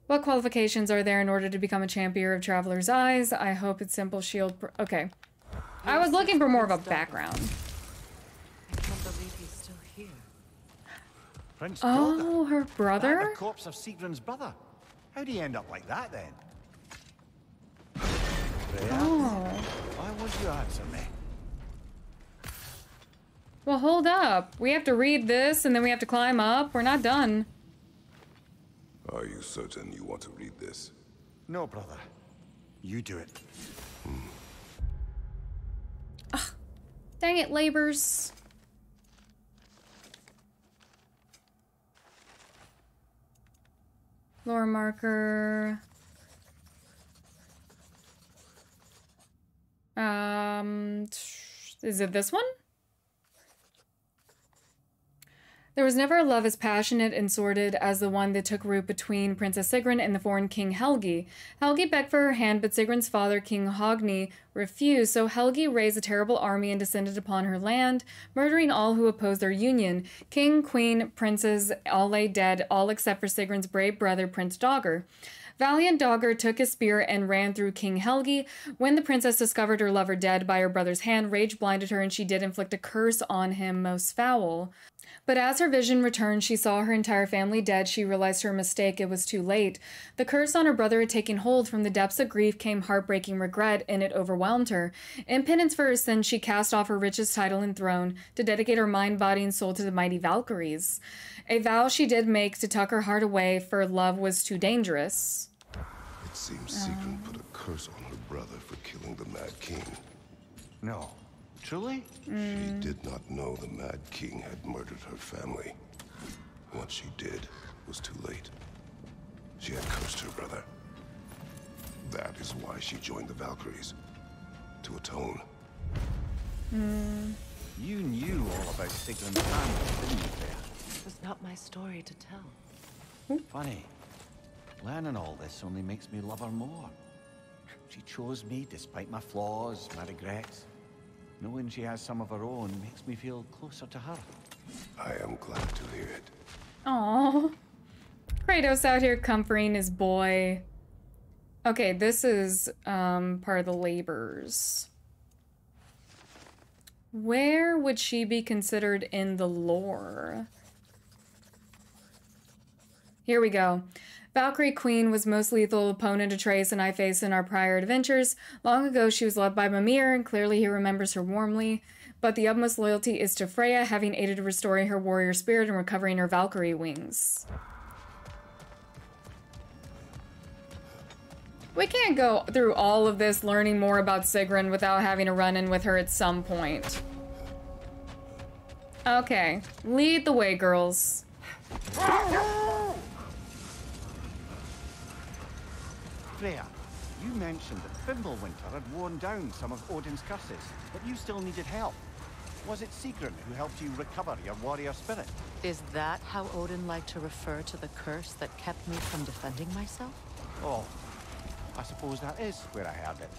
What qualifications are there in order to become a champion of Traveler's Eyes? I hope it's simple shield. Pro okay. I was looking for more of a background. I can't believe he's still here. Prince oh, Golda. Her brother? That, the corpse of Sigrun's brother. How do you end up like that then? Oh. Why would you answer me? Well, hold up. We have to read this and then we have to climb up. We're not done. Are you certain you want to read this? No, brother. You do it. Mm. Ugh. Dang it, labors. Lore marker. Um, is it this one? There was never a love as passionate and sordid as the one that took root between Princess Sigrun and the foreign king Helgi. Helgi begged for her hand, but Sigrun's father, King Hogni, refused, so Helgi raised a terrible army and descended upon her land, murdering all who opposed their union. King, queen, princes, all lay dead, all except for Sigrun's brave brother, Prince Níðhöggr. Valiant Dogger took his spear and ran through King Helgi. When the princess discovered her lover dead by her brother's hand, rage blinded her, and she did inflict a curse on him most foul. But as her vision returned, she saw her entire family dead. She realized her mistake. It was too late. The curse on her brother had taken hold. From the depths of grief came heartbreaking regret, and it overwhelmed her. In penance for her sin, she cast off her richest title and throne to dedicate her mind, body, and soul to the mighty Valkyries. A vow she did make to tuck her heart away, for love was too dangerous. It seems um. Sigrun put a curse on her brother for killing the Mad King. No. Truly? Mm. She did not know the Mad King had murdered her family. What she did was too late. She had cursed her brother. That is why she joined the Valkyries. To atone. Mm. You knew all about Sigrun's family, didn't you, Freya? It was not my story to tell. Funny. Learning all this only makes me love her more. She chose me despite my flaws, my regrets. Knowing she has some of her own makes me feel closer to her. I am glad to hear it. Aww. Kratos out here comforting his boy. Okay, this is um, part of the labors. Where would she be considered in the lore? Here we go. Valkyrie Queen was most lethal opponent Atreus and I faced in our prior adventures. Long ago, she was loved by Mimir, and clearly he remembers her warmly. But the utmost loyalty is to Freya, having aided to restoring her warrior spirit and recovering her Valkyrie wings. We can't go through all of this learning more about Sigrun without having a run-in with her at some point. Okay. Lead the way, girls. Freya, you mentioned that Fimbulwinter had worn down some of Odin's curses, but you still needed help. Was it Sigrun who helped you recover your warrior spirit? Is that how Odin liked to refer to the curse that kept me from defending myself? Oh, I suppose that is where I heard it.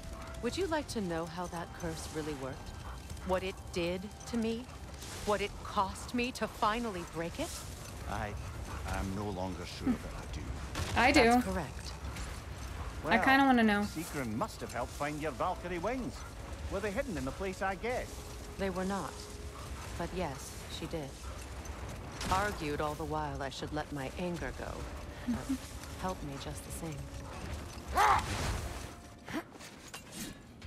Would you like to know how that curse really worked? What it did to me? What it cost me to finally break it? I... I'm no longer sure that I do. I do. That's correct. Well, I kind of want to know. Sigrun must have helped find your Valkyrie wings. Were they hidden in the place I guessed? They were not. But yes, she did. Argued all the while I should let my anger go. But helped me just the same.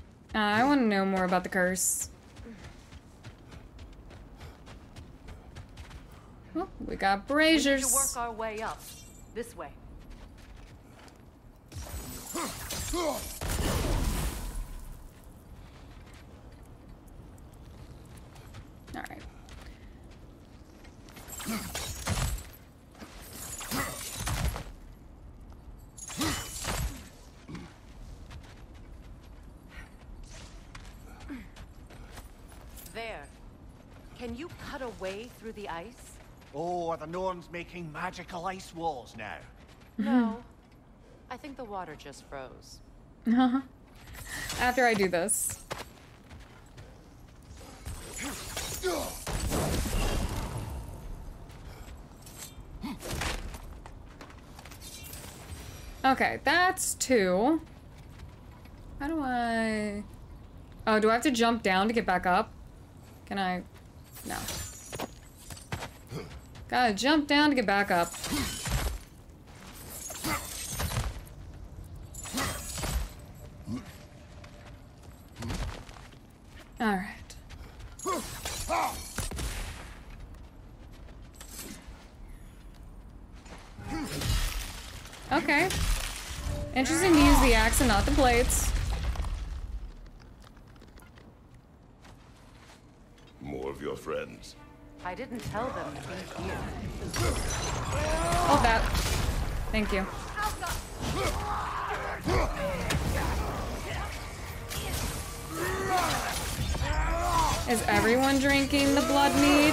Uh, I want to know more about the curse. Oh, we got braziers. We need to work our way up. This way. Alright. There. Can you cut away through the ice? Oh, are the Norns making magical ice walls now? No. I think the water just froze. After I do this. Okay, that's two. How do I... Oh, do I have to jump down to get back up? Can I... No. Gotta jump down to get back up. All right. Okay. Interesting to use the axe and not the blades. More of your friends. I didn't tell them to be here. Hold that. Thank you. Is everyone drinking the blood mead?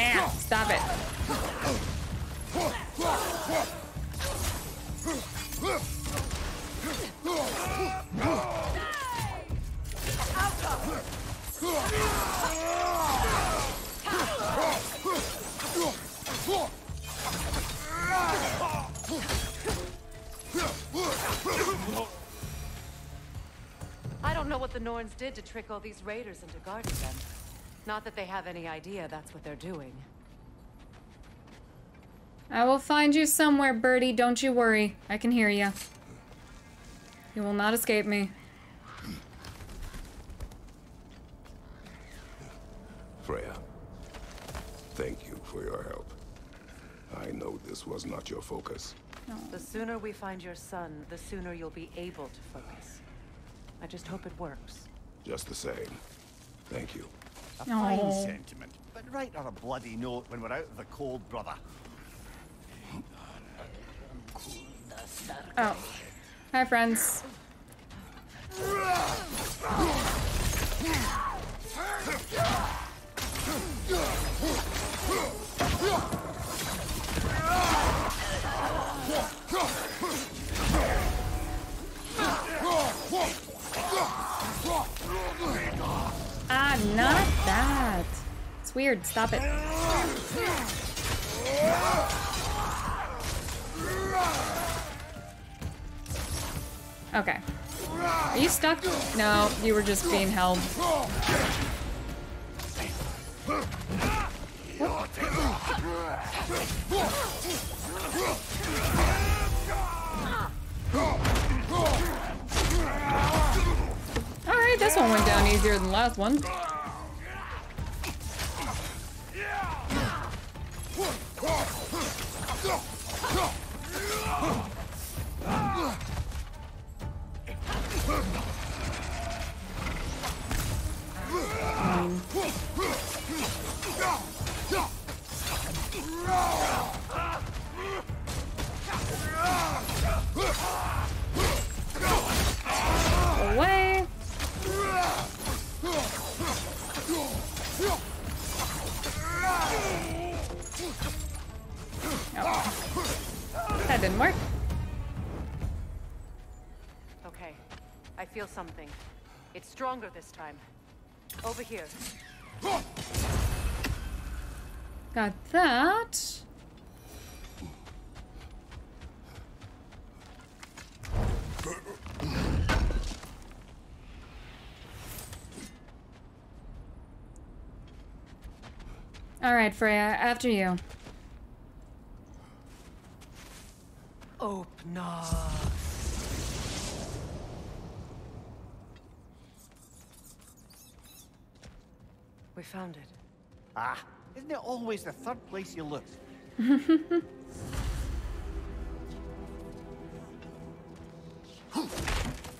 Ah, stop it. don't know what the Norns did to trick all these raiders into guarding them. Not that they have any idea that's what they're doing. I will find you somewhere, Birdie. Don't you worry. I can hear you. You will not escape me. Freya, thank you for your help. I know this was not your focus. No. The sooner we find your son, the sooner you'll be able to focus. I just hope it works. Just the same. Thank you. A fine Aww. sentiment, but write on a bloody note when we're out of the cold, brother. Oh. Hi, friends. Ah, not that. It's weird. Stop it. Okay. Are you stuck? No, you were just being held. Alright, this one went down easier than the last one. Away. Oh. That didn't work. Okay, I feel something. It's stronger this time. Over here. Got that. All right, Freya, after you. Opna. We found it. Ah, isn't it always the third place you look?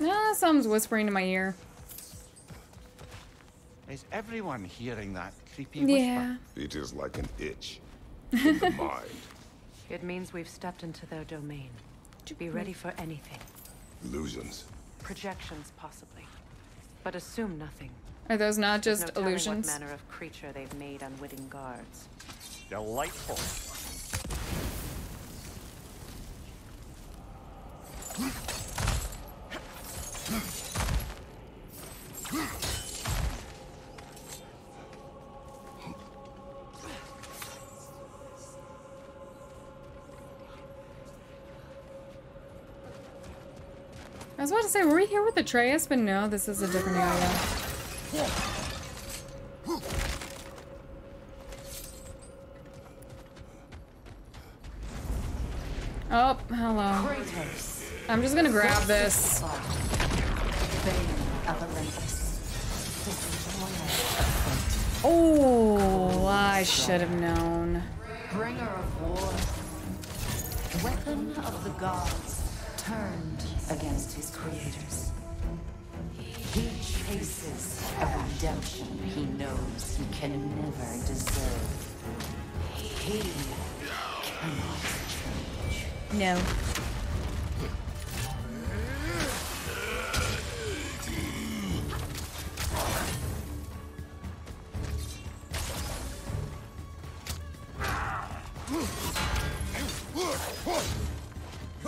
Ah, something's whispering in my ear. Is everyone hearing that creepy whisper? Yeah. It is like an itch in the mind. It means we've stepped into their domain. To be ready for anything. Illusions. Projections, possibly. But assume nothing. Are those not just no illusions? What manner of creature they've made unwitting guards. Delightful. I was about to say, were we here with Atreus? But no, this is a different area. Oh, hello. I'm just gonna grab this. Oh, I should have known. Bringer of war, weapon of the gods, turned against his creators. He chases a redemption he knows he can never deserve. He cannot change. No.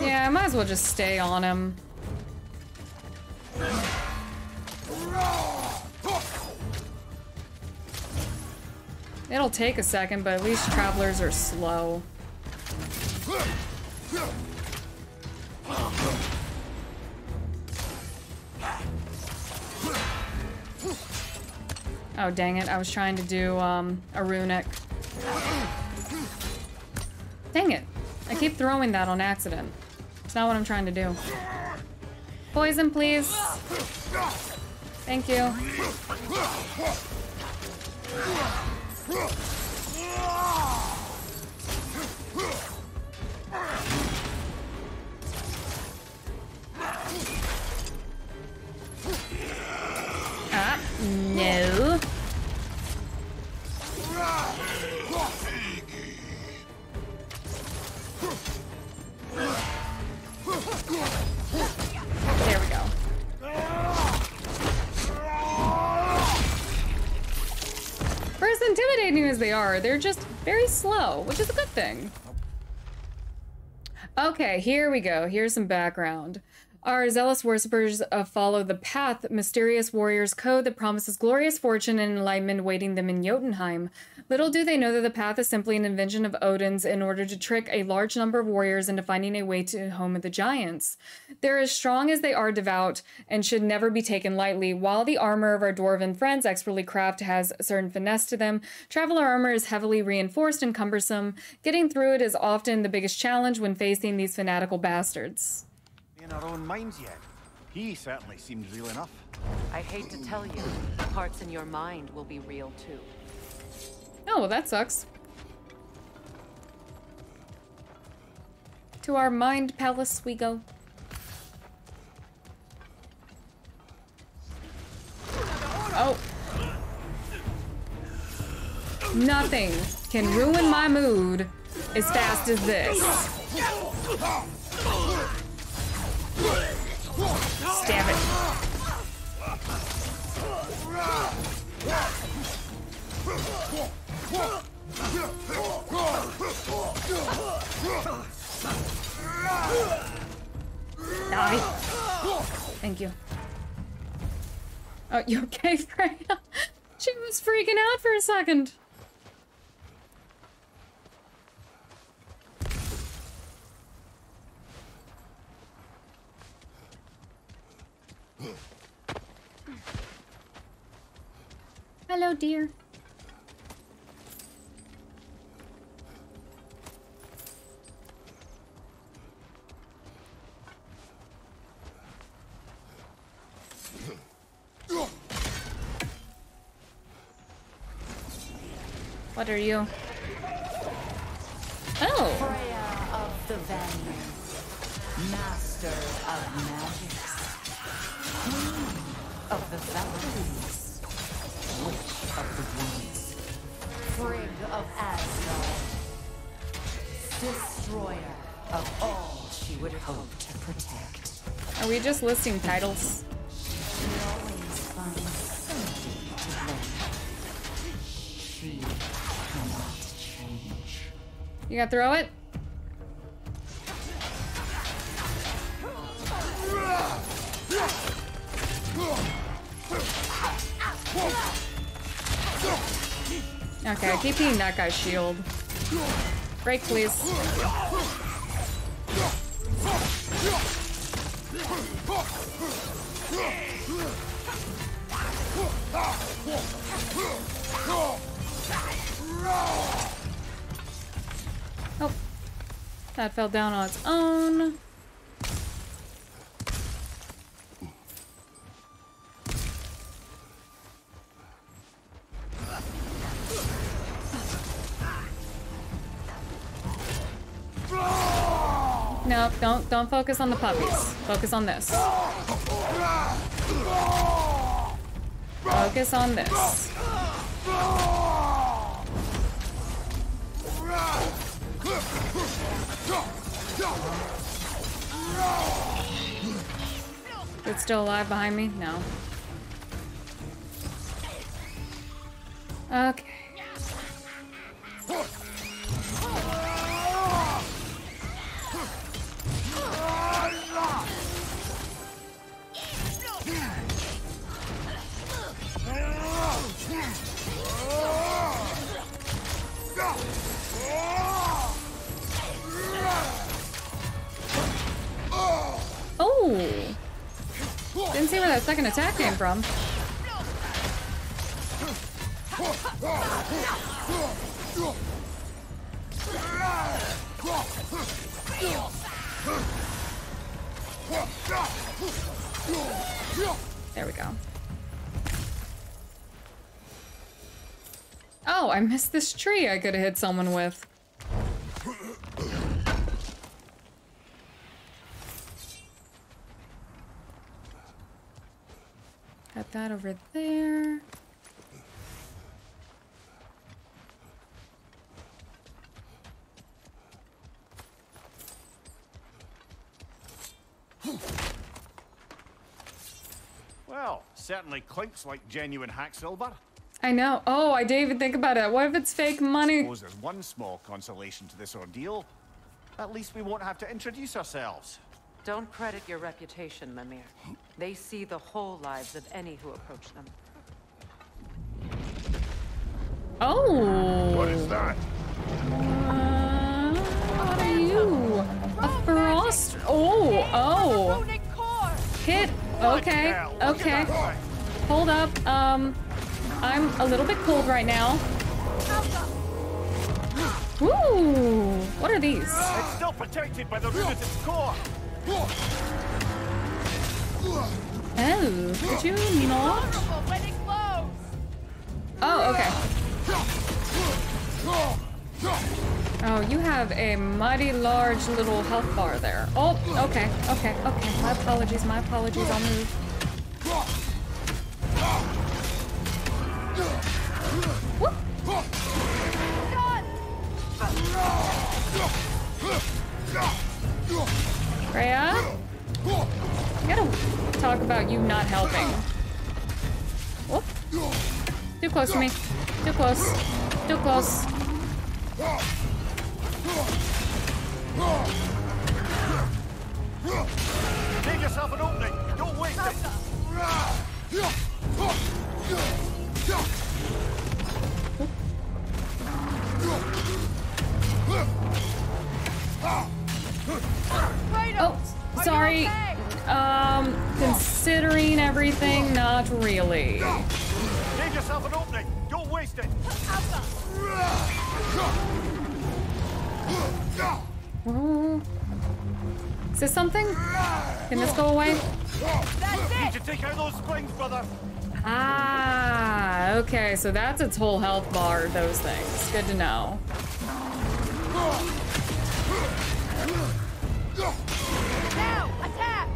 Yeah, I might as well just stay on him. It'll take a second, but at least travelers are slow. Oh, dang it. I was trying to do um, a runic. Dang it. I keep throwing that on accident. It's not what I'm trying to do. Poison, please. Thank you. Ah, no. There we go. For as intimidating as they are, they're just very slow, which is a good thing. Okay, here we go. Here's some background. Our zealous worshippers uh, follow the path, mysterious warrior's code that promises glorious fortune and enlightenment waiting them in Jotunheim. Little do they know that the path is simply an invention of Odin's in order to trick a large number of warriors into finding a way to home of the giants. They're as strong as they are devout and should never be taken lightly. While the armor of our dwarven friends expertly crafted has a certain finesse to them, traveler armor is heavily reinforced and cumbersome. Getting through it is often the biggest challenge when facing these fanatical bastards. In our own minds yet. He certainly seemed real enough. I hate to tell you, parts in your mind will be real too. Oh, well, that sucks. To our mind palace we go. Oh. Nothing can ruin my mood as fast as this. Stab it. Die. Thank you. Oh, you okay, Freya? She was freaking out for a second. Hello, dear. What are you? Oh. Freya of the Vanir, master of magic. Of the Valkyries, witch of the winds, Frigg of Asgard, destroyer of all she would hope to protect. Are we just listing titles? She always finds something to blame. She cannot change. You gotta throw it? Okay, I keep hitting that guy's shield. Break, please. Oh, that fell down on its own. No, don't, don't focus on the puppies. Focus on this. Focus on this. It's still alive behind me? No. Okay. Oh! Didn't see where that second attack came from. There we go. Oh, I missed this tree I could have hit someone with. Got that over there. Well, certainly clinks like genuine hack silver. I know. Oh, I didn't even think about it. What if it's fake money? I suppose there's one small consolation to this ordeal. At least we won't have to introduce ourselves. Don't credit your reputation, Mimir. They see the whole lives of any who approach them. Oh! What is that? Uh, what are you? A frost? Oh, oh! Hit! Okay, okay. Hold up. Um, I'm a little bit cold right now. Ooh! What are these? It's still protected by the root of its core. Oh, could you not? Oh, okay. Oh, you have a mighty large little health bar there. Oh, okay, okay, okay. My apologies, my apologies. I'll move. Whoop. Freya? I gotta talk about you not helping. Whoop. Too close to me. Too close. Too close. Take yourself an opening. Don't waste it. Oh, sorry. Um, considering everything, not really. Give yourself an opening. Don't waste it. Ooh. Is this something? Can this go away? That's it. Need to take out those springs, brother. Ah, okay. So that's its whole health bar. Those things. Good to know. Now, attack!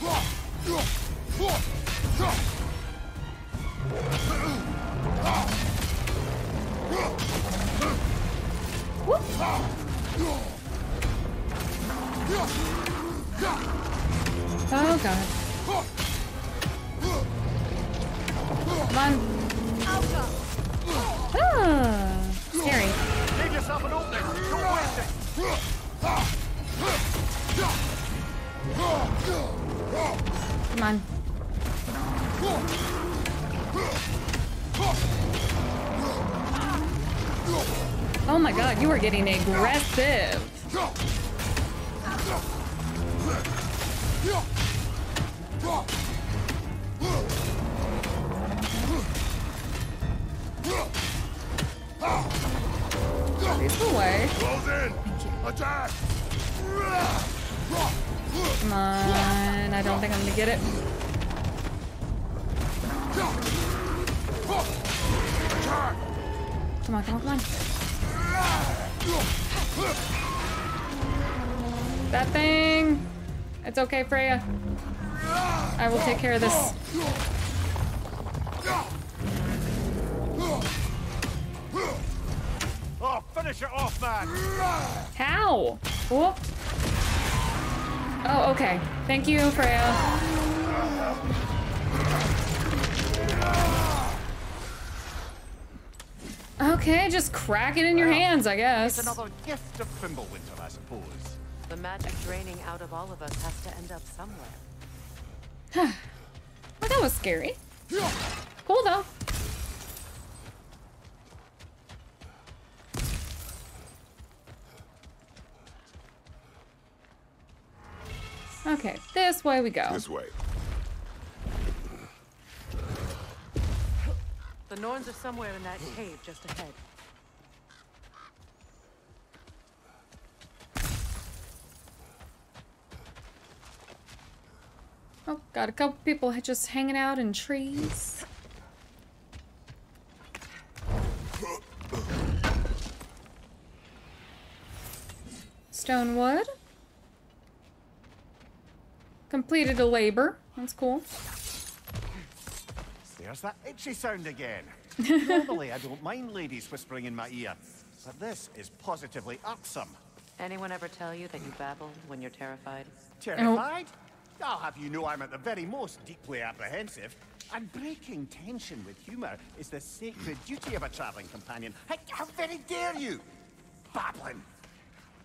Whoop. Oh god. Come on. Ah, scary. Leave yourself an opening. Don't waste it. Come on. Oh my god, you are getting aggressive. Lead the way. Close in. Attack. Come on, I don't think I'm gonna get it. Come on, come on, come on. That thing. It's okay, Freya. I will take care of this. Oh, finish it off, man. How? Whoop. Oh, okay. Thank you, Freya. Okay, just crack it in your hands, I guess. It's another gift of Fimbulwinter, I suppose. The magic draining out of all of us has to end up somewhere. Well, that was scary. Cool, though. Okay, this way we go. This way. The Norns are somewhere in that cave just ahead. Oh god, a couple people just hanging out in trees. Stonewood. Completed a labor. That's cool. There's that itchy sound again. Normally I don't mind ladies whispering in my ear, but this is positively irksome. Anyone ever tell you that you babble when you're terrified? Terrified? Oh. I'll have you know I'm at the very most deeply apprehensive. And breaking tension with humor is the sacred duty of a traveling companion. How, how very dare you? Babbling.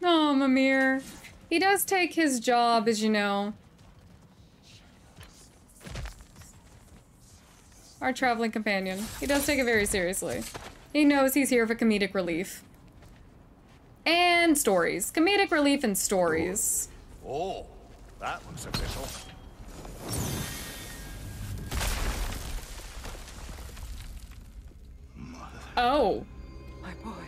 Oh, Mimir. He does take his job, as you know. Our traveling companion. He does take it very seriously. He knows he's here for comedic relief. And stories. Comedic relief and stories. Oh, oh that looks official. Mother. Oh. My boy.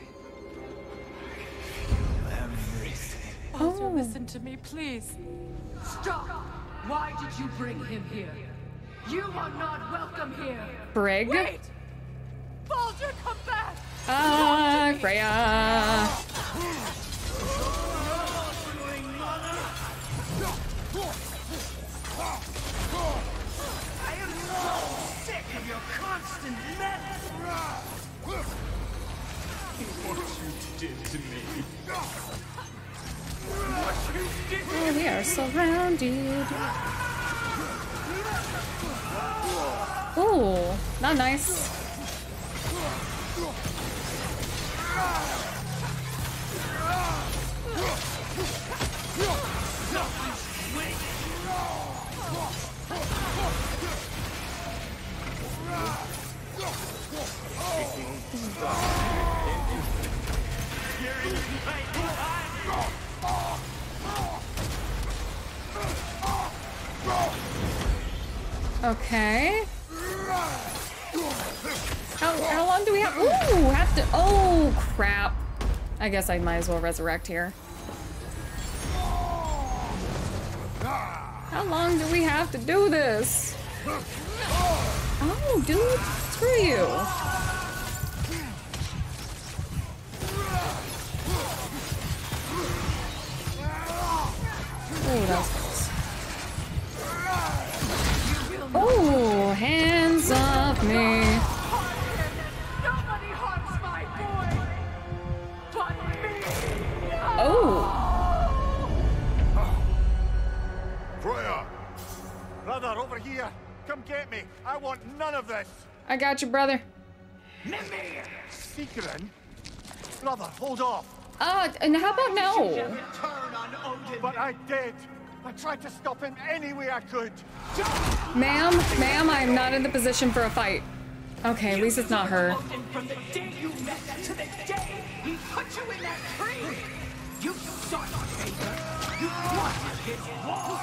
Everything. Walter, oh. Listen to me, please. Stop! Why did you bring him here? You are not welcome here. Brig. Wait. Baldur, come back. Ah, uh, Freya. I am so sick of your constant madness. What you did to me. What you did to me. We are surrounded. Ooh, not nice. Okay. How, how long do we have? Ooh, have to. Oh, crap. I guess I might as well resurrect here. How long do we have to do this? Oh, dude. Screw you. Oh, that's close. Oh, hands off me. Oh! Freya! Brother, over here! Come get me! I want none of this! I got you, brother. Mimir! Sigrun? Brother, hold off! Ah, uh, and how about no? Turn on Odin. But I did! I tried to stop him any way I could! Ma'am, ma'am, I am not in the position for a fight. Okay, at least it's not her. From the day you met to the day he put you in that tree! You saw it on paper. You wanted his war.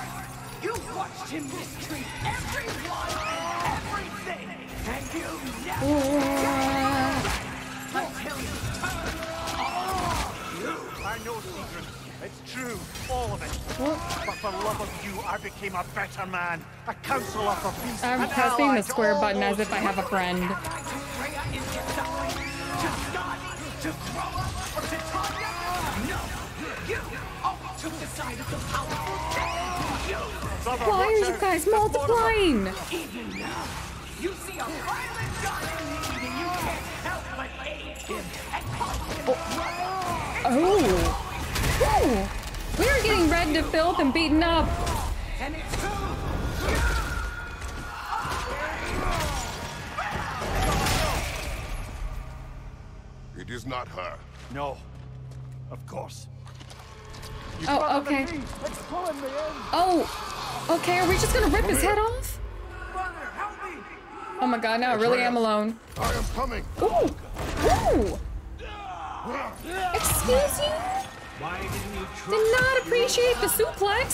You watched him mistreat everyone and everything. And you never uh, until you turned all you. I know, Sigrun. It's true, all of it. What? But for love of you, I became a better man. A counselor for peace. I'm pressing the square button as if I have a friend. Why are you guys multiplying? Even now, you see a violent god in need and you can't help but aid him and call him brother. Oh. Oh. We are getting red to filth and beaten up. And it's who? You. It is not her. No. Of course. You oh, okay. Oh, okay. Are we just gonna rip Come his here. head off? Brother, help me. Oh my God! Now I really am alone. I am coming. Ooh, ooh. Excuse you? Why didn't you try? Did not appreciate the suplex.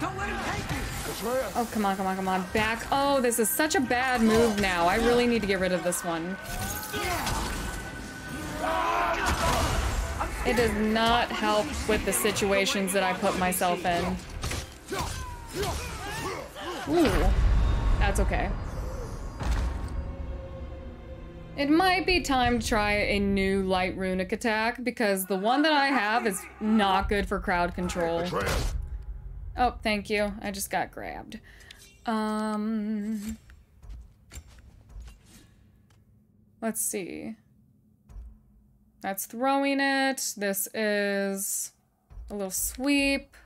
Don't let him take you. Oh, come on, come on, come on. Back. Oh, this is such a bad move now. I really need to get rid of this one. It does not help with the situations that I put myself in. Ooh. That's okay. It might be time to try a new light runic attack, because the one that I have is not good for crowd control. Oh, thank you. I just got grabbed. Um, let's see. That's throwing it. This is a little sweep.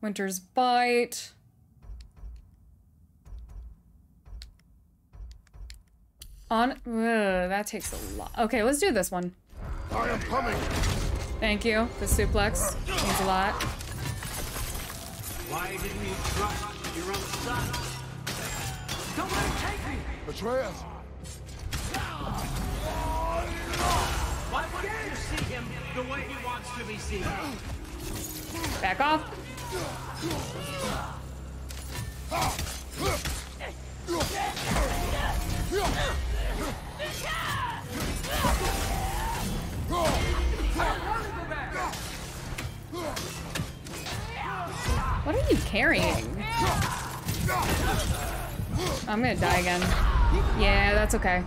Winter's Bite. On, ugh, that takes a lot. Okay, let's do this one. I am coming. Thank you. The suplex means a lot. Why didn't you trust your own son? Don't let him take me. Atreus. Why wouldn't you see him the way he wants to be seen? Back off. What are you carrying? I'm gonna die again. Yeah, that's okay.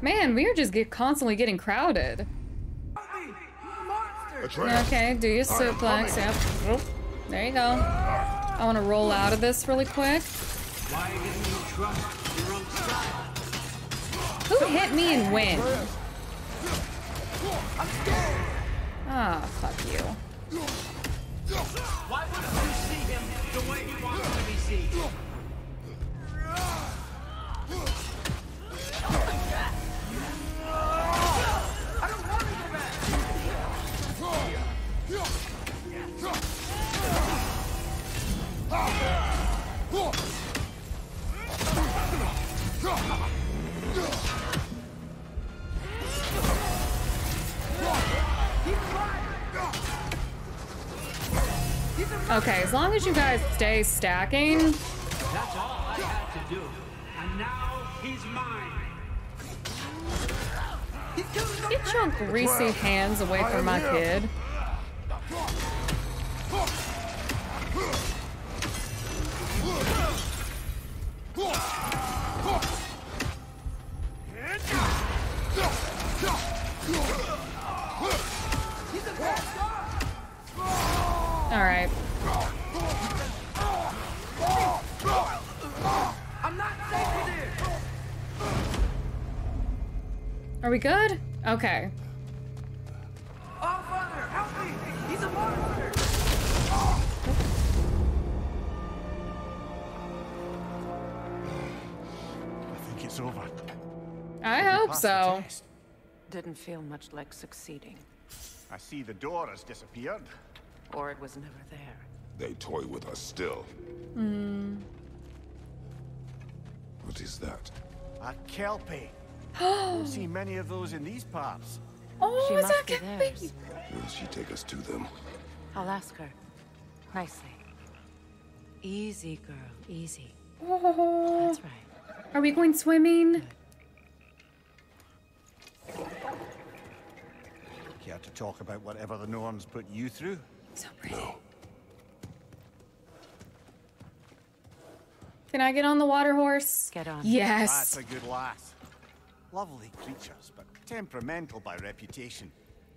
Man, we are just get constantly getting crowded. Okay, do your suplex. Yep. There you go. I want to roll out of this really quick. Why didn't you trust your own style? Who hit me and when? Ah, oh, fuck you. Why wouldn't you see him the way he wants to be seen? I don't want to go back. Okay, as long as you guys stay stacking. That's all I had to do. And now he's mine. Get your greasy hands away from my kid. All right. I'm not safe here. Are we good? Okay. Oh, Father, help me! He's a monster. I think it's over. I hope so. Didn't feel much like succeeding. I see the door has disappeared. Or it was never there. They toy with us still. Mm. What is that? A Kelpie. We'll see many of those in these parts. Oh, she is that Kelpie? Will she take us to them? I'll ask her. Nicely. Easy, girl. Easy. Oh. That's right. Are we going swimming? Care to talk about whatever the Norns put you through? So pretty. No. Can I get on the water horse? Get on. Yes. That's a good lass. Lovely creatures, but temperamental by reputation.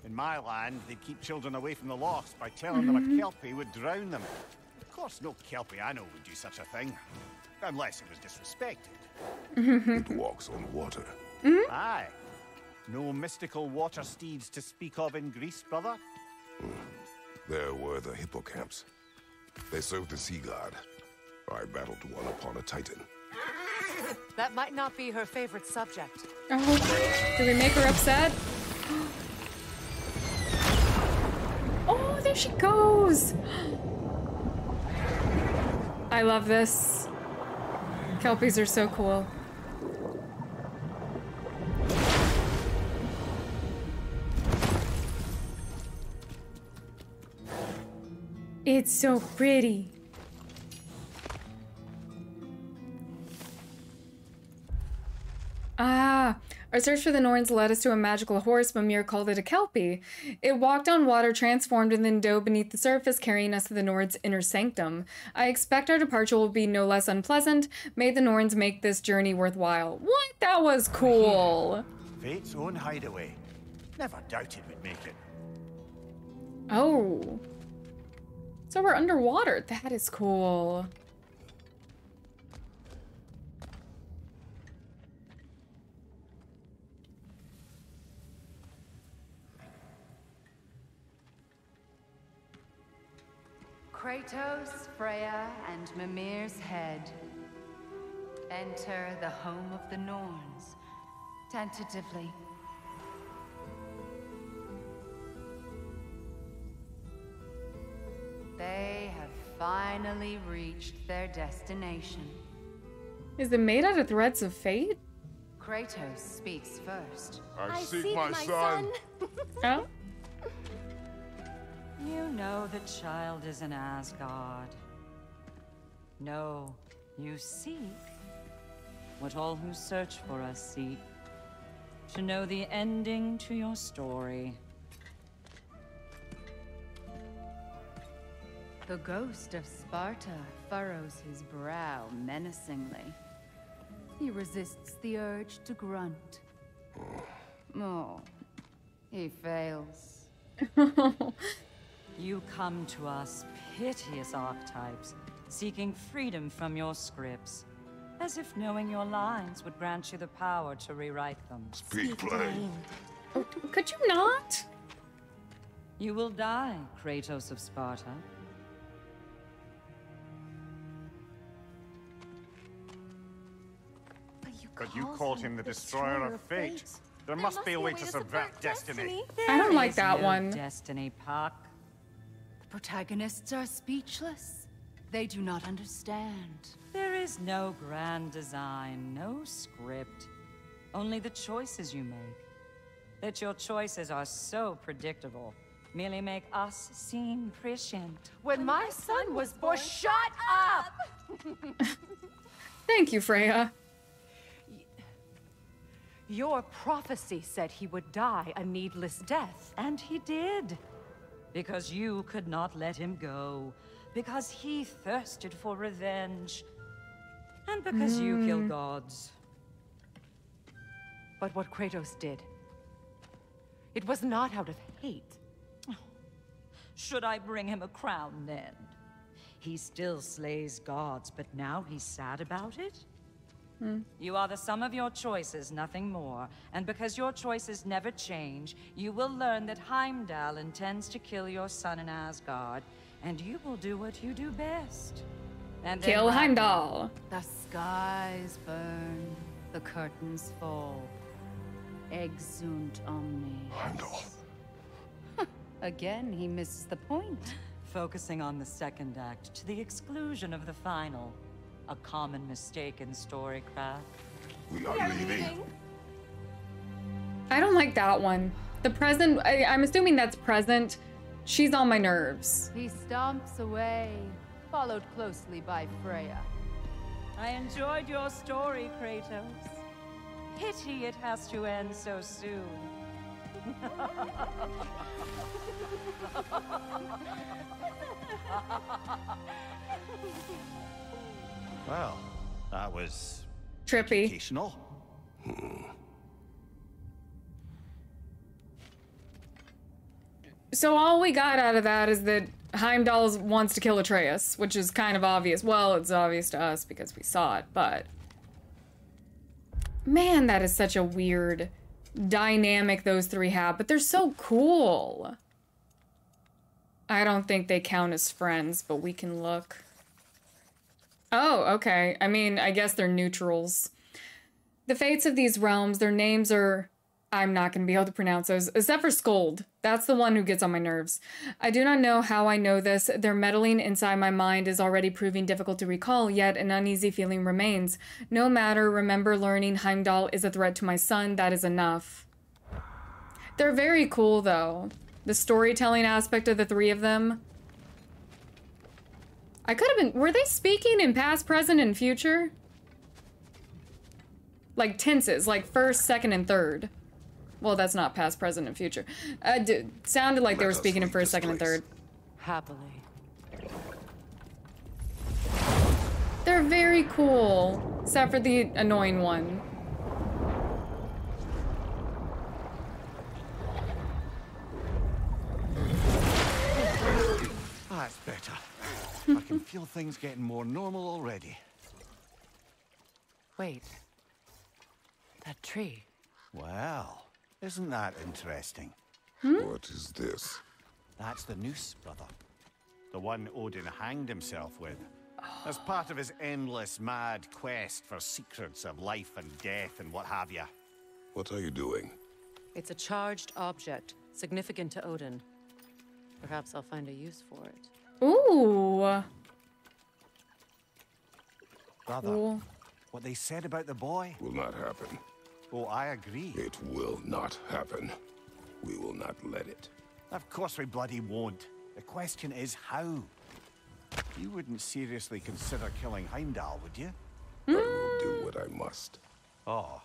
In my land, they keep children away from the lochs by telling mm-hmm. them a Kelpie would drown them. Of course, no Kelpie I know would do such a thing. Unless it was disrespected. It walks on water. Mm-hmm. Aye. No mystical water steeds to speak of in Greece, brother? Mm. There were the hippocamps. They served the sea god. I battled one upon a titan. That might not be her favorite subject. Oh, did we make her upset? Oh, there she goes! I love this. Kelpies are so cool. It's so pretty. Ah, our search for the Norns led us to a magical horse. Mimir called it a Kelpie. It walked on water, transformed, and then dove beneath the surface, carrying us to the Norns' inner sanctum. I expect our departure will be no less unpleasant. May the Norns make this journey worthwhile. What? That was cool. Fate's own hideaway. Never doubted we'd make it. Oh. So we're underwater. That is cool. Kratos, Freya, and Mimir's head. Enter the home of the Norns, tentatively. They have finally reached their destination. Is it made out of threads of fate? Kratos speaks first. I, I seek, seek my, my son. son. Oh? You know the child is in Asgard. No, you seek what all who search for us seek. To know the ending to your story. The ghost of Sparta furrows his brow menacingly. He resists the urge to grunt. Oh, he fails. You come to us, piteous archetypes, seeking freedom from your scripts, as if knowing your lines would grant you the power to rewrite them. Speak plain. Oh, could you not? You will die, Kratos of Sparta. But you, but you called him the destroyer of fate. fate. There, there must, must be a way, way to subvert destiny. destiny. I don't like that no one. Destiny, Puck. Protagonists are speechless. They do not understand. There is no grand design, no script. Only the choices you make. That your choices are so predictable merely make us seem prescient. When, when my, my son, son was born, born shut up! up! Thank you, Freya. Your prophecy said he would die a needless death. And he did. Because you could not let him go. Because he thirsted for revenge. And because mm. you killed gods. But what Kratos did, it was not out of hate. Should I bring him a crown then? He still slays gods, but now he's sad about it? Mm. You are the sum of your choices, nothing more. And because your choices never change, you will learn that Heimdall intends to kill your son in Asgard, and you will do what you do best. And kill Heimdall. The skies burn, the curtains fall. Exunt omni. Heimdall. Again, he misses the point. Focusing on the second act to the exclusion of the final. A common mistake in storycraft. We are leaving. I don't like that one. The present, I, I'm assuming that's present. She's on my nerves. He stomps away, followed closely by Freya. I enjoyed your story, Kratos. Pity it has to end so soon. Well, that was trippy. Educational. So all we got out of that is that Heimdall wants to kill Atreus, which is kind of obvious. Well, it's obvious to us because we saw it, but man, that is such a weird dynamic those three have, but they're so cool. I don't think they count as friends, but we can look. Oh, okay. I mean, I guess they're neutrals. The fates of these realms, their names are... I'm not going to be able to pronounce those, except for Skold. That's the one who gets on my nerves. I do not know how I know this. Their meddling inside my mind is already proving difficult to recall, yet an uneasy feeling remains. No matter, remember learning Heimdall is a threat to my son. That is enough. They're very cool, though. The storytelling aspect of the three of them. I could have been... Were they speaking in past, present, and future? Like tenses, like first, second, and third. Well, that's not past, present, and future. Uh, d sounded like they were speaking in first, second, and third. Happily. They're very cool, except for the annoying one. That's better. I can feel things getting more normal already. Wait. That tree. Wow. Isn't that interesting? Hmm? What is this? That's the noose, brother. The one Odin hanged himself with. As part of his endless, mad quest for secrets of life and death and what have you. What are you doing? It's a charged object, significant to Odin. Perhaps I'll find a use for it. Ooh! Brother, Ooh. What they said about the boy... Will not happen. Oh, I agree. It will not happen. We will not let it. Of course we bloody won't. The question is how? You wouldn't seriously consider killing Heimdall, would you? I will do what I must. Oh,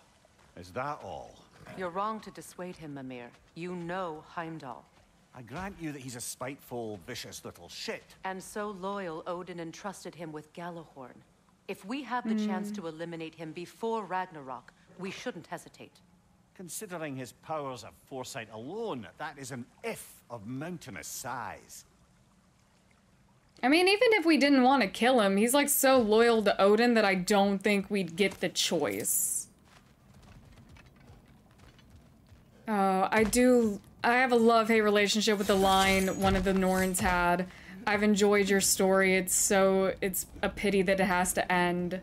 is that all? You're wrong to dissuade him, Mimir. You know Heimdall. I grant you that he's a spiteful, vicious little shit. And so loyal, Odin entrusted him with Gjallarhorn. If we have the mm. chance to eliminate him before Ragnarok, we shouldn't hesitate. Considering his powers of foresight alone, that is an if of mountainous size. I mean, even if we didn't want to kill him, he's like so loyal to Odin that I don't think we'd get the choice. Oh, I do... I have a love-hate relationship with the line one of the Norns had. I've enjoyed your story. It's so... It's a pity that it has to end.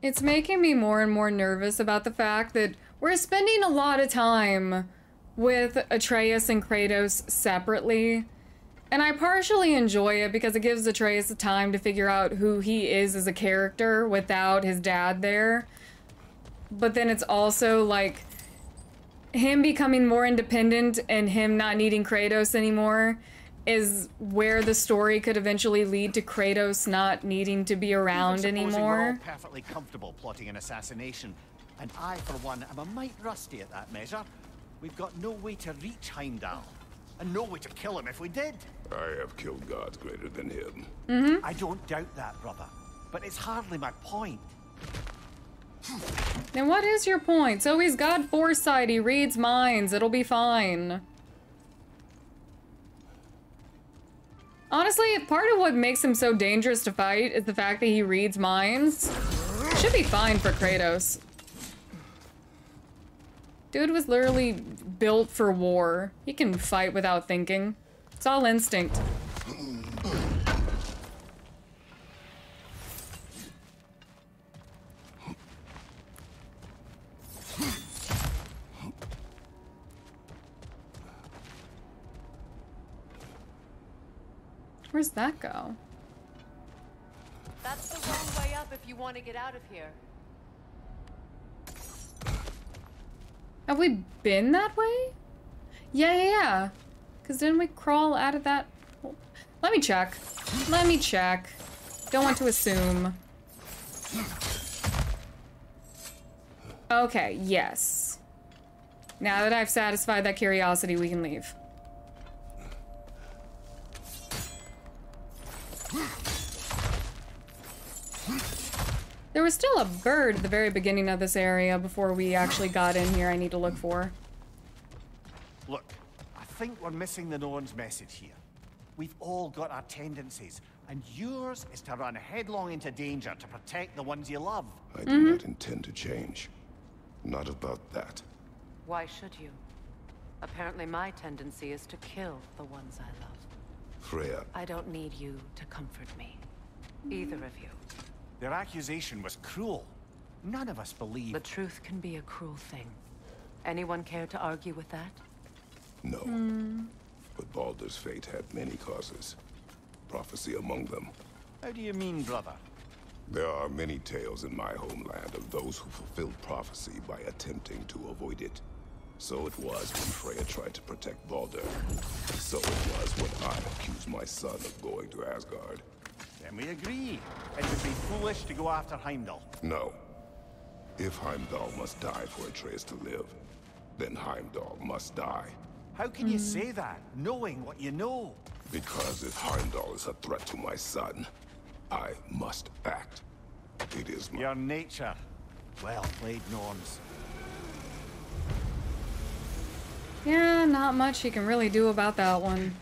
It's making me more and more nervous about the fact that we're spending a lot of time with Atreus and Kratos separately. And I partially enjoy it because it gives Atreus the time to figure out who he is as a character without his dad there. But then it's also like him becoming more independent and him not needing Kratos anymore is where the story could eventually lead to Kratos not needing to be around anymore. We're all perfectly comfortable plotting an assassination, and I, for one, am a mite rusty at that measure. We've got no way to reach Heimdall, and no way to kill him if we did. I have killed gods greater than him. Mm-hmm. I don't doubt that, brother, but it's hardly my point. Then what is your point? So he's God foresight, he reads minds, it'll be fine. Honestly, part of what makes him so dangerous to fight is the fact that he reads minds. Should be fine for Kratos. Dude was literally built for war. He can fight without thinking. It's all instinct. Where's that go? That's the wrong way up if you want to get out of here. Have we been that way? Yeah, yeah, yeah. Because didn't we crawl out of that hole? Let me check. Let me check. Don't want to assume. Okay, yes. Now that I've satisfied that curiosity, we can leave. There was still a bird at the very beginning of this area before we actually got in here. I need to look for. Look, I think we're missing the Norns' message here. We've all got our tendencies, and yours is to run headlong into danger to protect the ones you love. I do mm-hmm. not intend to change. Not about that. Why should you? Apparently my tendency is to kill the ones I love. Freya. I don't need you to comfort me. Either of you. Their accusation was cruel. None of us believe... The truth can be a cruel thing. Anyone care to argue with that? No. Mm. But Baldur's fate had many causes. Prophecy among them. How do you mean, brother? There are many tales in my homeland of those who fulfilled prophecy by attempting to avoid it. So it was when Freya tried to protect Baldur. So it was when I accused my son of going to Asgard. Then we agree. It would be foolish to go after Heimdall. No. If Heimdall must die for Atreus to live, then Heimdall must die. How can you say that, knowing what you know? Because if Heimdall is a threat to my son, I must act. It is my... Your nature. Well played, Norns. Yeah, not much you can really do about that one.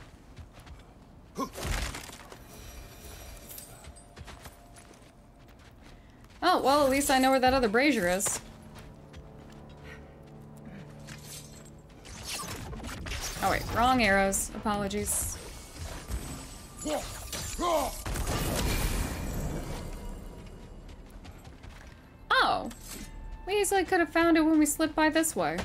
Oh, well, at least I know where that other brazier is. Oh wait, wrong arrows. Apologies. Oh! We easily could have found it when we slipped by this way.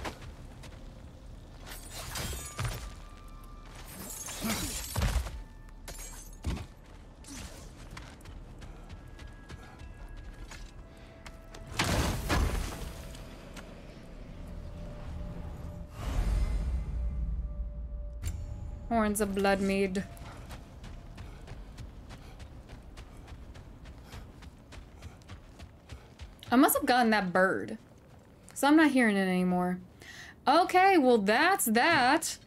Horns of blood mead. I must have gotten that bird, so I'm not hearing it anymore. Okay, well that's that.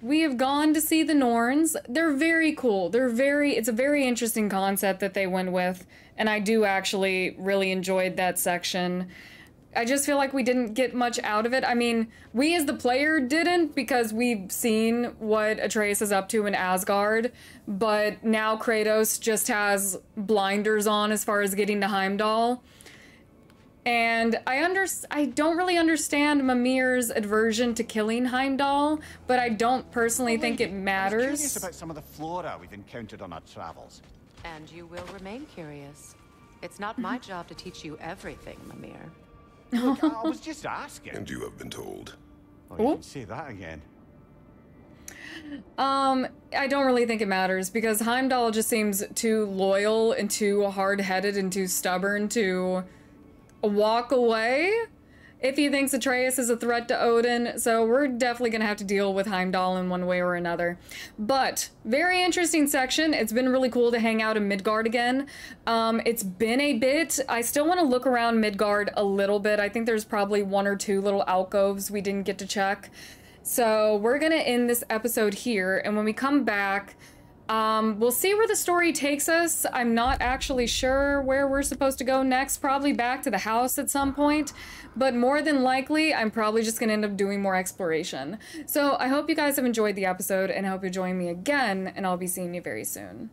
We have gone to see the Norns. They're very cool. They're very, it's a very interesting concept that they went with, and I do actually really enjoyed that section. I just feel like we didn't get much out of it. I mean, we as the player didn't, because we've seen what Atreus is up to in Asgard, but now Kratos just has blinders on as far as getting to Heimdall. And I under I don't really understand Mimir's aversion to killing Heimdall, but I don't personally think it matters. I'm curious about some of the flora we've encountered on our travels. And you will remain curious. It's not my job to teach you everything, Mimir. Look, I was just asking. And you have been told. Oh, you can say that again. Um, I don't really think it matters, because Heimdall just seems too loyal and too hard-headed and too stubborn to walk away if he thinks Atreus is a threat to Odin. So we're definitely going to have to deal with Heimdall in one way or another. But very interesting section. It's been really cool to hang out in Midgard again. Um, it's been a bit. I still want to look around Midgard a little bit. I think there's probably one or two little alcoves we didn't get to check. So we're going to end this episode here. And when we come back, Um, we'll see where the story takes us. I'm not actually sure where we're supposed to go next. Probably back to the house at some point, but more than likely, I'm probably just going to end up doing more exploration. So I hope you guys have enjoyed the episode, and I hope you join me again, and I'll be seeing you very soon.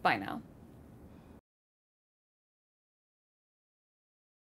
Bye now.